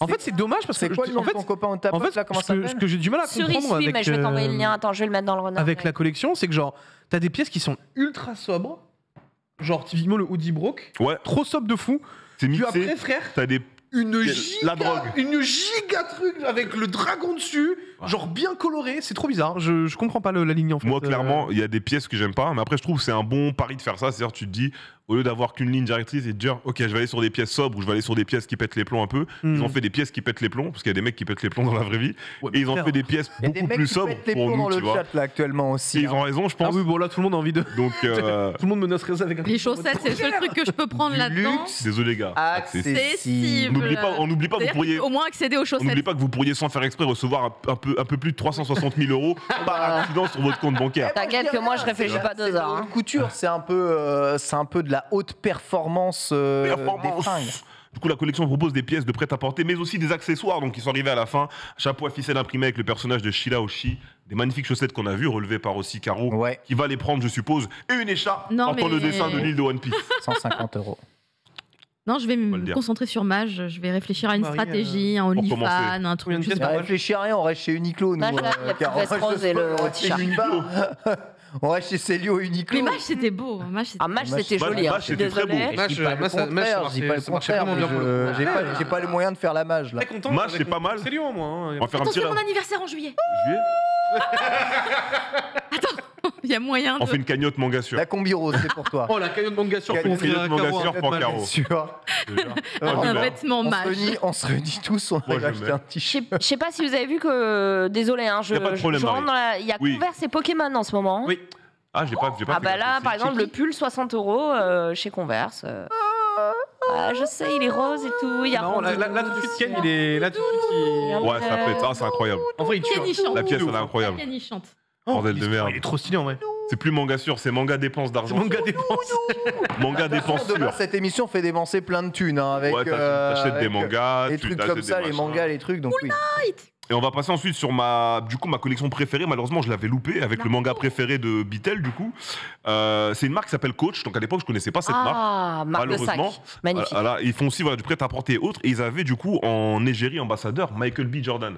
En fait, c'est dommage parce que... Quoi, en fait, ton copain on tape, en fait là, comment ça ce que j'ai du mal à comprendre Suris, avec... Oui, mais je vais t'envoyer le lien, attends, je vais le mettre dans le renard. Avec ouais. la collection, c'est que genre, t'as des pièces qui sont ultra sobres, genre typiquement le Hoodie Brook, ouais. trop sobre de fou. C'est mixé, après, frère, t'as des... Une giga, la drogue. Une giga truc avec le dragon dessus, ouais. genre bien coloré, c'est trop bizarre. Je, je comprends pas le, la ligne en fait. Moi, clairement, il euh... y a des pièces que j'aime pas, mais après, je trouve que c'est un bon pari de faire ça. C'est-à-dire, tu te dis, au lieu d'avoir qu'une ligne directrice et de dire, ok, je vais aller sur des pièces sobres ou je vais aller sur des pièces qui pètent les plombs un peu, mm. ils ont fait des pièces qui pètent les plombs, parce qu'il y a des mecs qui pètent les plombs dans la vraie vie, ouais, et ils ont fait des pièces beaucoup des plus sobres pour nous, tu vois. Chat, là, actuellement aussi, et hein. Ils ont raison, je pense. Ah oui, bon, là, tout le monde a envie de. Donc, euh... tout le monde menacerait ça avec un les chaussettes, c'est le seul truc que je peux prendre là-dedans. Désolé, les gars. Accessible. Pas, on n'oublie pas, vous pourriez, au moins accéder aux chaussettes. On n'oublie pas que vous pourriez sans faire exprès recevoir un, un, peu, un peu plus de trois cent soixante mille euros par accident sur votre compte bancaire. T'inquiète que moi je réfléchis pas deux heures. Hein. Couture, c'est un peu, euh, c'est un peu de la haute performance, euh, performance. Des fringues. Du coup, la collection propose des pièces de prêt-à-porter, mais aussi des accessoires. Donc, ils sont arrivés à la fin. Chapeau à ficelle imprimé avec le personnage de Shira Oshi. Des magnifiques chaussettes qu'on a vues, relevées par aussi Caro, ouais. qui va les prendre, je suppose. Et une écharpe en mais... le dessin de l'île de One Piece. cent cinquante euros. Non, je vais me concentrer sur Mage, je vais réfléchir à une Marie, stratégie, euh... un OnlyFans, un truc. On ne réfléchit à rien, on reste chez Uniqlo. Nous, euh, car on reste rose et le t-shirt. On reste chez Célio et Uniqlo. Mais Mage, c'était beau. Mage, c'était ah, Mage, Mage, joli. Mage, c'était très beau. Mage, ça marchait vraiment bien. J'ai pas les moyens de faire la Mage. Mage, c'est pas mal. Célio, moi. On va faire un petit. C'est mon anniversaire en juillet. Juillet ? Attends. Il y a moyen on de... fait une cagnotte Manga Sur. La combi rose, c'est pour toi. Oh, la cagnotte Manga Sur pour Caro. Un vêtement Mage. On se réunit tous, on a acheté un petit chip. Je sais pas si vous avez vu que... Désolé, hein, je, y a pas de problème, je rentre dans la... Il y a oui. Converse et Pokémon en ce moment. Oui. Ah, j'ai pas, pas ah fait bah là, par exemple, le pull soixante euros euh, chez Converse. Euh... Ah, je sais, il est rose et tout. Il y a non, là, là, là, tout de suite, Ken, il est... Là, tout de suite, il... Ouais, ça pète. Ah, c'est incroyable. En vrai, il tue. La pièce, elle est incroyable. Ken, il chante. Oh, il, de merde. Il est trop stylé en vrai. C'est plus Manga Sur, c'est Manga Dépense d'argent. Manga Dépense. Manga Dépense Sur. Cette émission fait dépenser plein de thunes. Hein, avec, ouais, t'achètes euh, des mangas, des trucs comme ça, les mangas, les trucs. Donc, Full Night. Oui. Et on va passer ensuite sur ma, du coup, ma collection préférée. Malheureusement, je l'avais loupé avec non. le manga préféré de Bitel. Du coup, euh, c'est une marque qui s'appelle Coach. Donc à l'époque, je connaissais pas cette ah, marque. Ah, marque de sac. Magnifique. Voilà, ils font aussi voilà, du prêt-à-porter et autres. Et ils avaient du coup en égérie ambassadeur Michael B. Jordan.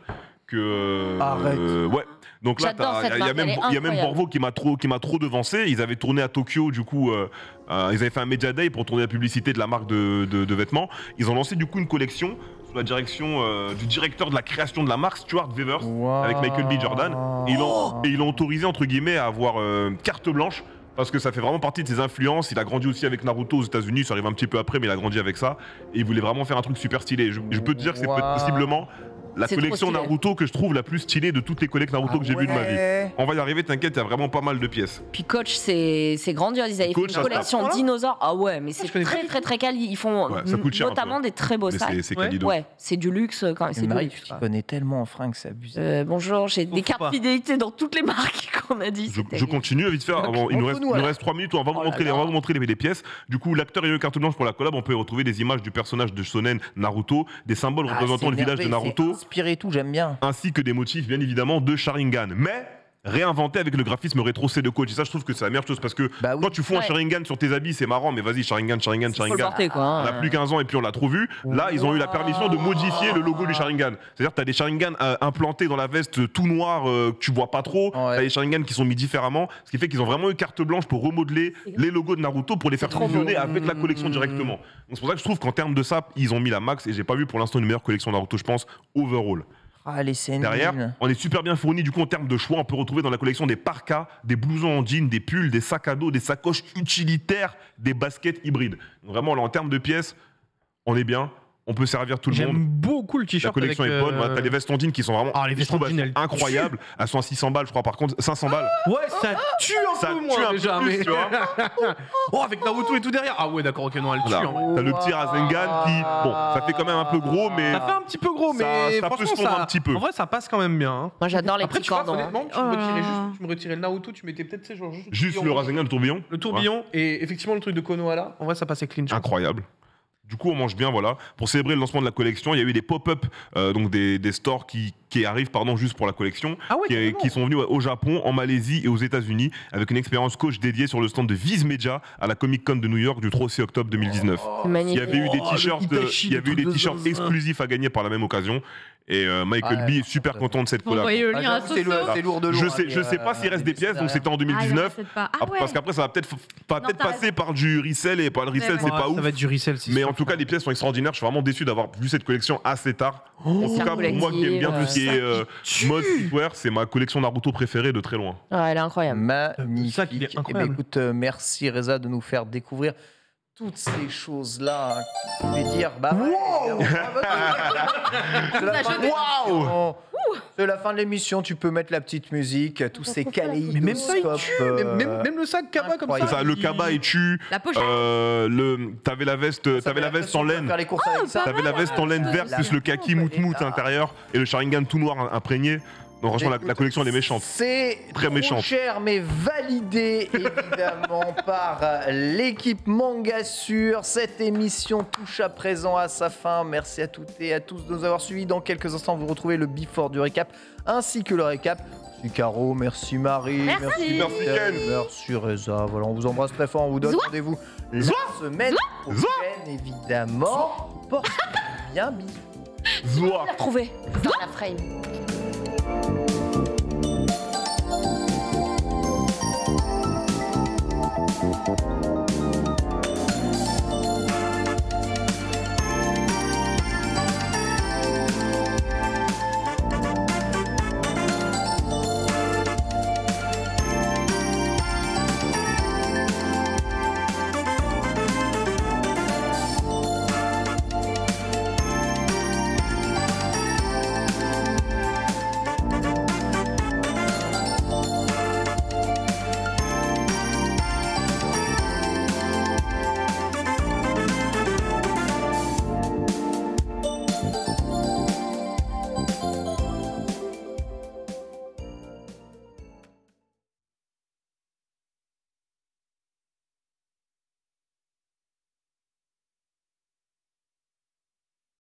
Que Arrête. Euh, ouais. Donc là, il y, y, y a même Borvo qui m'a trop, trop devancé. Ils avaient tourné à Tokyo, du coup, euh, euh, ils avaient fait un Media Day pour tourner la publicité de la marque de, de, de vêtements. Ils ont lancé du coup une collection sous la direction euh, du directeur de la création de la marque, Stuart Weavers, wow. avec Michael B. Jordan. Et ils l'ont oh. autorisé, entre guillemets, à avoir euh, carte blanche. Parce que ça fait vraiment partie de ses influences. Il a grandi aussi avec Naruto aux États-Unis. Ça arrive un petit peu après, mais il a grandi avec ça. Et il voulait vraiment faire un truc super stylé. Je, je peux te dire que c'est wow. possiblement... la collection Naruto que je trouve la plus stylée de toutes les collectes Naruto ah que j'ai ouais. vues de ma vie. On va y arriver, t'inquiète, il y a vraiment pas mal de pièces. Puis Coach, c'est grandiose. Ils avaient Coach, fait une collection dinosaures. Ah ouais, mais c'est très, très très très quali. Ils font ouais, notamment des très beaux sacs. C'est ouais. ouais, c'est du luxe quand même. C'est Marie, tu connais tellement en fringues, c'est abusé. Euh, bonjour, j'ai des cartes fidélité dans toutes les marques qu'on a dit. Je, je continue vite faire. Okay. Il nous reste, nous reste trois minutes. On va vous oh montrer, les, on va vous montrer les, les pièces. Du coup, l'acteur et le carte blanche pour la collab, on peut y retrouver des images du personnage de Shonen Naruto, des symboles représentant le village de Naruto. Et tout, j'aime bien. Ainsi que des motifs, bien évidemment, de Sharingan. Mais réinventé avec le graphisme rétro C de Coach. Et ça, je trouve que c'est la meilleure chose parce que bah oui. quand tu fous ouais. un Sharingan sur tes habits, c'est marrant, mais vas-y, Sharingan, Sharingan, Sharingan. Porter, quoi, hein. On a plus quinze ans et puis on l'a trop vu. Là, ils ont eu la permission de modifier le logo du Sharingan. C'est-à-dire que tu as des Sharingan euh, implantés dans la veste tout noir euh, que tu vois pas trop. Oh, ouais. Tu as des Sharingan qui sont mis différemment. Ce qui fait qu'ils ont vraiment eu carte blanche pour remodeler les logos de Naruto pour les faire fusionner avec la collection directement. Donc c'est pour ça que je trouve qu'en termes de ça, ils ont mis la max et j'ai pas vu pour l'instant une meilleure collection Naruto, je pense, overall. Ah, les scènes. Derrière, on est super bien fourni du coup en termes de choix. On peut retrouver dans la collection des parkas, des blousons en jean, des pulls, des sacs à dos, des sacoches utilitaires, des baskets hybrides. Donc vraiment, là, en termes de pièces, on est bien. on peut servir tout le monde. J'aime beaucoup le t-shirt. La collection avec est bonne. Euh... T'as les vestes ondines qui sont vraiment ah, les vestes ondines, elles incroyables. Tue. Elles sont à six cents balles, je crois. Par contre, cinq cents balles. Ouais, ça tue un ça peu moins. Ça tue un déjà, plus, mais... tu vois. Oh, avec Naruto et tout derrière. Ah ouais, d'accord, ok, non, elle tue. Hein. T'as le petit Rasengan qui, bon, ça fait quand même un peu gros, mais. Ça fait un petit peu gros, mais. Ça, ça peut se fondre ça... un petit peu. En vrai, ça passe quand même bien. Hein. Moi, j'adore les petits cordons. Honnêtement, tu me retirais le Naruto, tu mettais peut-être, tu sais, genre juste le Rasengan, le tourbillon. Le tourbillon et effectivement le truc de Konohara. En vrai, ça passait clean. Incroyable. Du coup, on mange bien, voilà. Pour célébrer le lancement de la collection, il y a eu des pop-up, euh, donc des, des stores qui, qui arrivent, pardon, juste pour la collection, ah ouais, qui, qui sont venus au Japon, en Malaisie et aux États-Unis, avec une expérience coach dédiée sur le stand de Viz Media à la Comic Con de New York du trois octobre deux mille dix-neuf. Oh, il y avait eu des t-shirts, oh, il y avait eu des t-shirts exclusifs à gagner par la même occasion. Et euh, Michael ah, B est super ça. content de cette collab. Ah, c'est lourd de lourd. Je sais, je sais pas euh, s'il reste des pièces, derrière. Donc c'était en deux mille dix-neuf. Ah, ah, ouais. Parce qu'après, ça va peut-être peut passer par du resell et par le resell, ouais, ouais. c'est ouais, pas ça ouf. Ça va être du resell, mais en tout cas, les pièces sont extraordinaires. Je suis vraiment déçu d'avoir vu cette collection assez tard. Oh, en tout cas, pour moi qui aime bien tout ce qui est mode streetwear, c'est ma collection Naruto préférée de très loin. Elle est incroyable. Magnifique. Écoute, merci Reza de nous faire découvrir toutes ces choses-là, je vais dire, bah... Wow, c'est la fin de l'émission, tu peux mettre la petite musique, tous ces caléidoscopes... Mais même ça, il tue, euh, même, même le sac Kaba comme ça... ça il... Le Kaba, il tue... La pochette... Euh, le... T'avais la veste, t'avais la veste en laine... Oh, t'avais la veste en laine verte, plus le kaki mout-mout intérieur, et le Sharingan tout noir imprégné... Non, franchement, la, la collection, elle est méchante. C'est très méchant. Cher, mais validé, évidemment, par l'équipe Manga Sur. Cette émission touche à présent à sa fin. Merci à toutes et à tous de nous avoir suivis. Dans quelques instants, vous retrouvez le before du récap, ainsi que le récap. Merci Caro, merci Marie, merci, merci, merci Ken, merci Reza. Voilà, on vous embrasse très fort, on vous donne rendez-vous la semaine prochaine, évidemment. Portez bien, bisous. Zoua. On va la retrouver dans la frame. Thank you.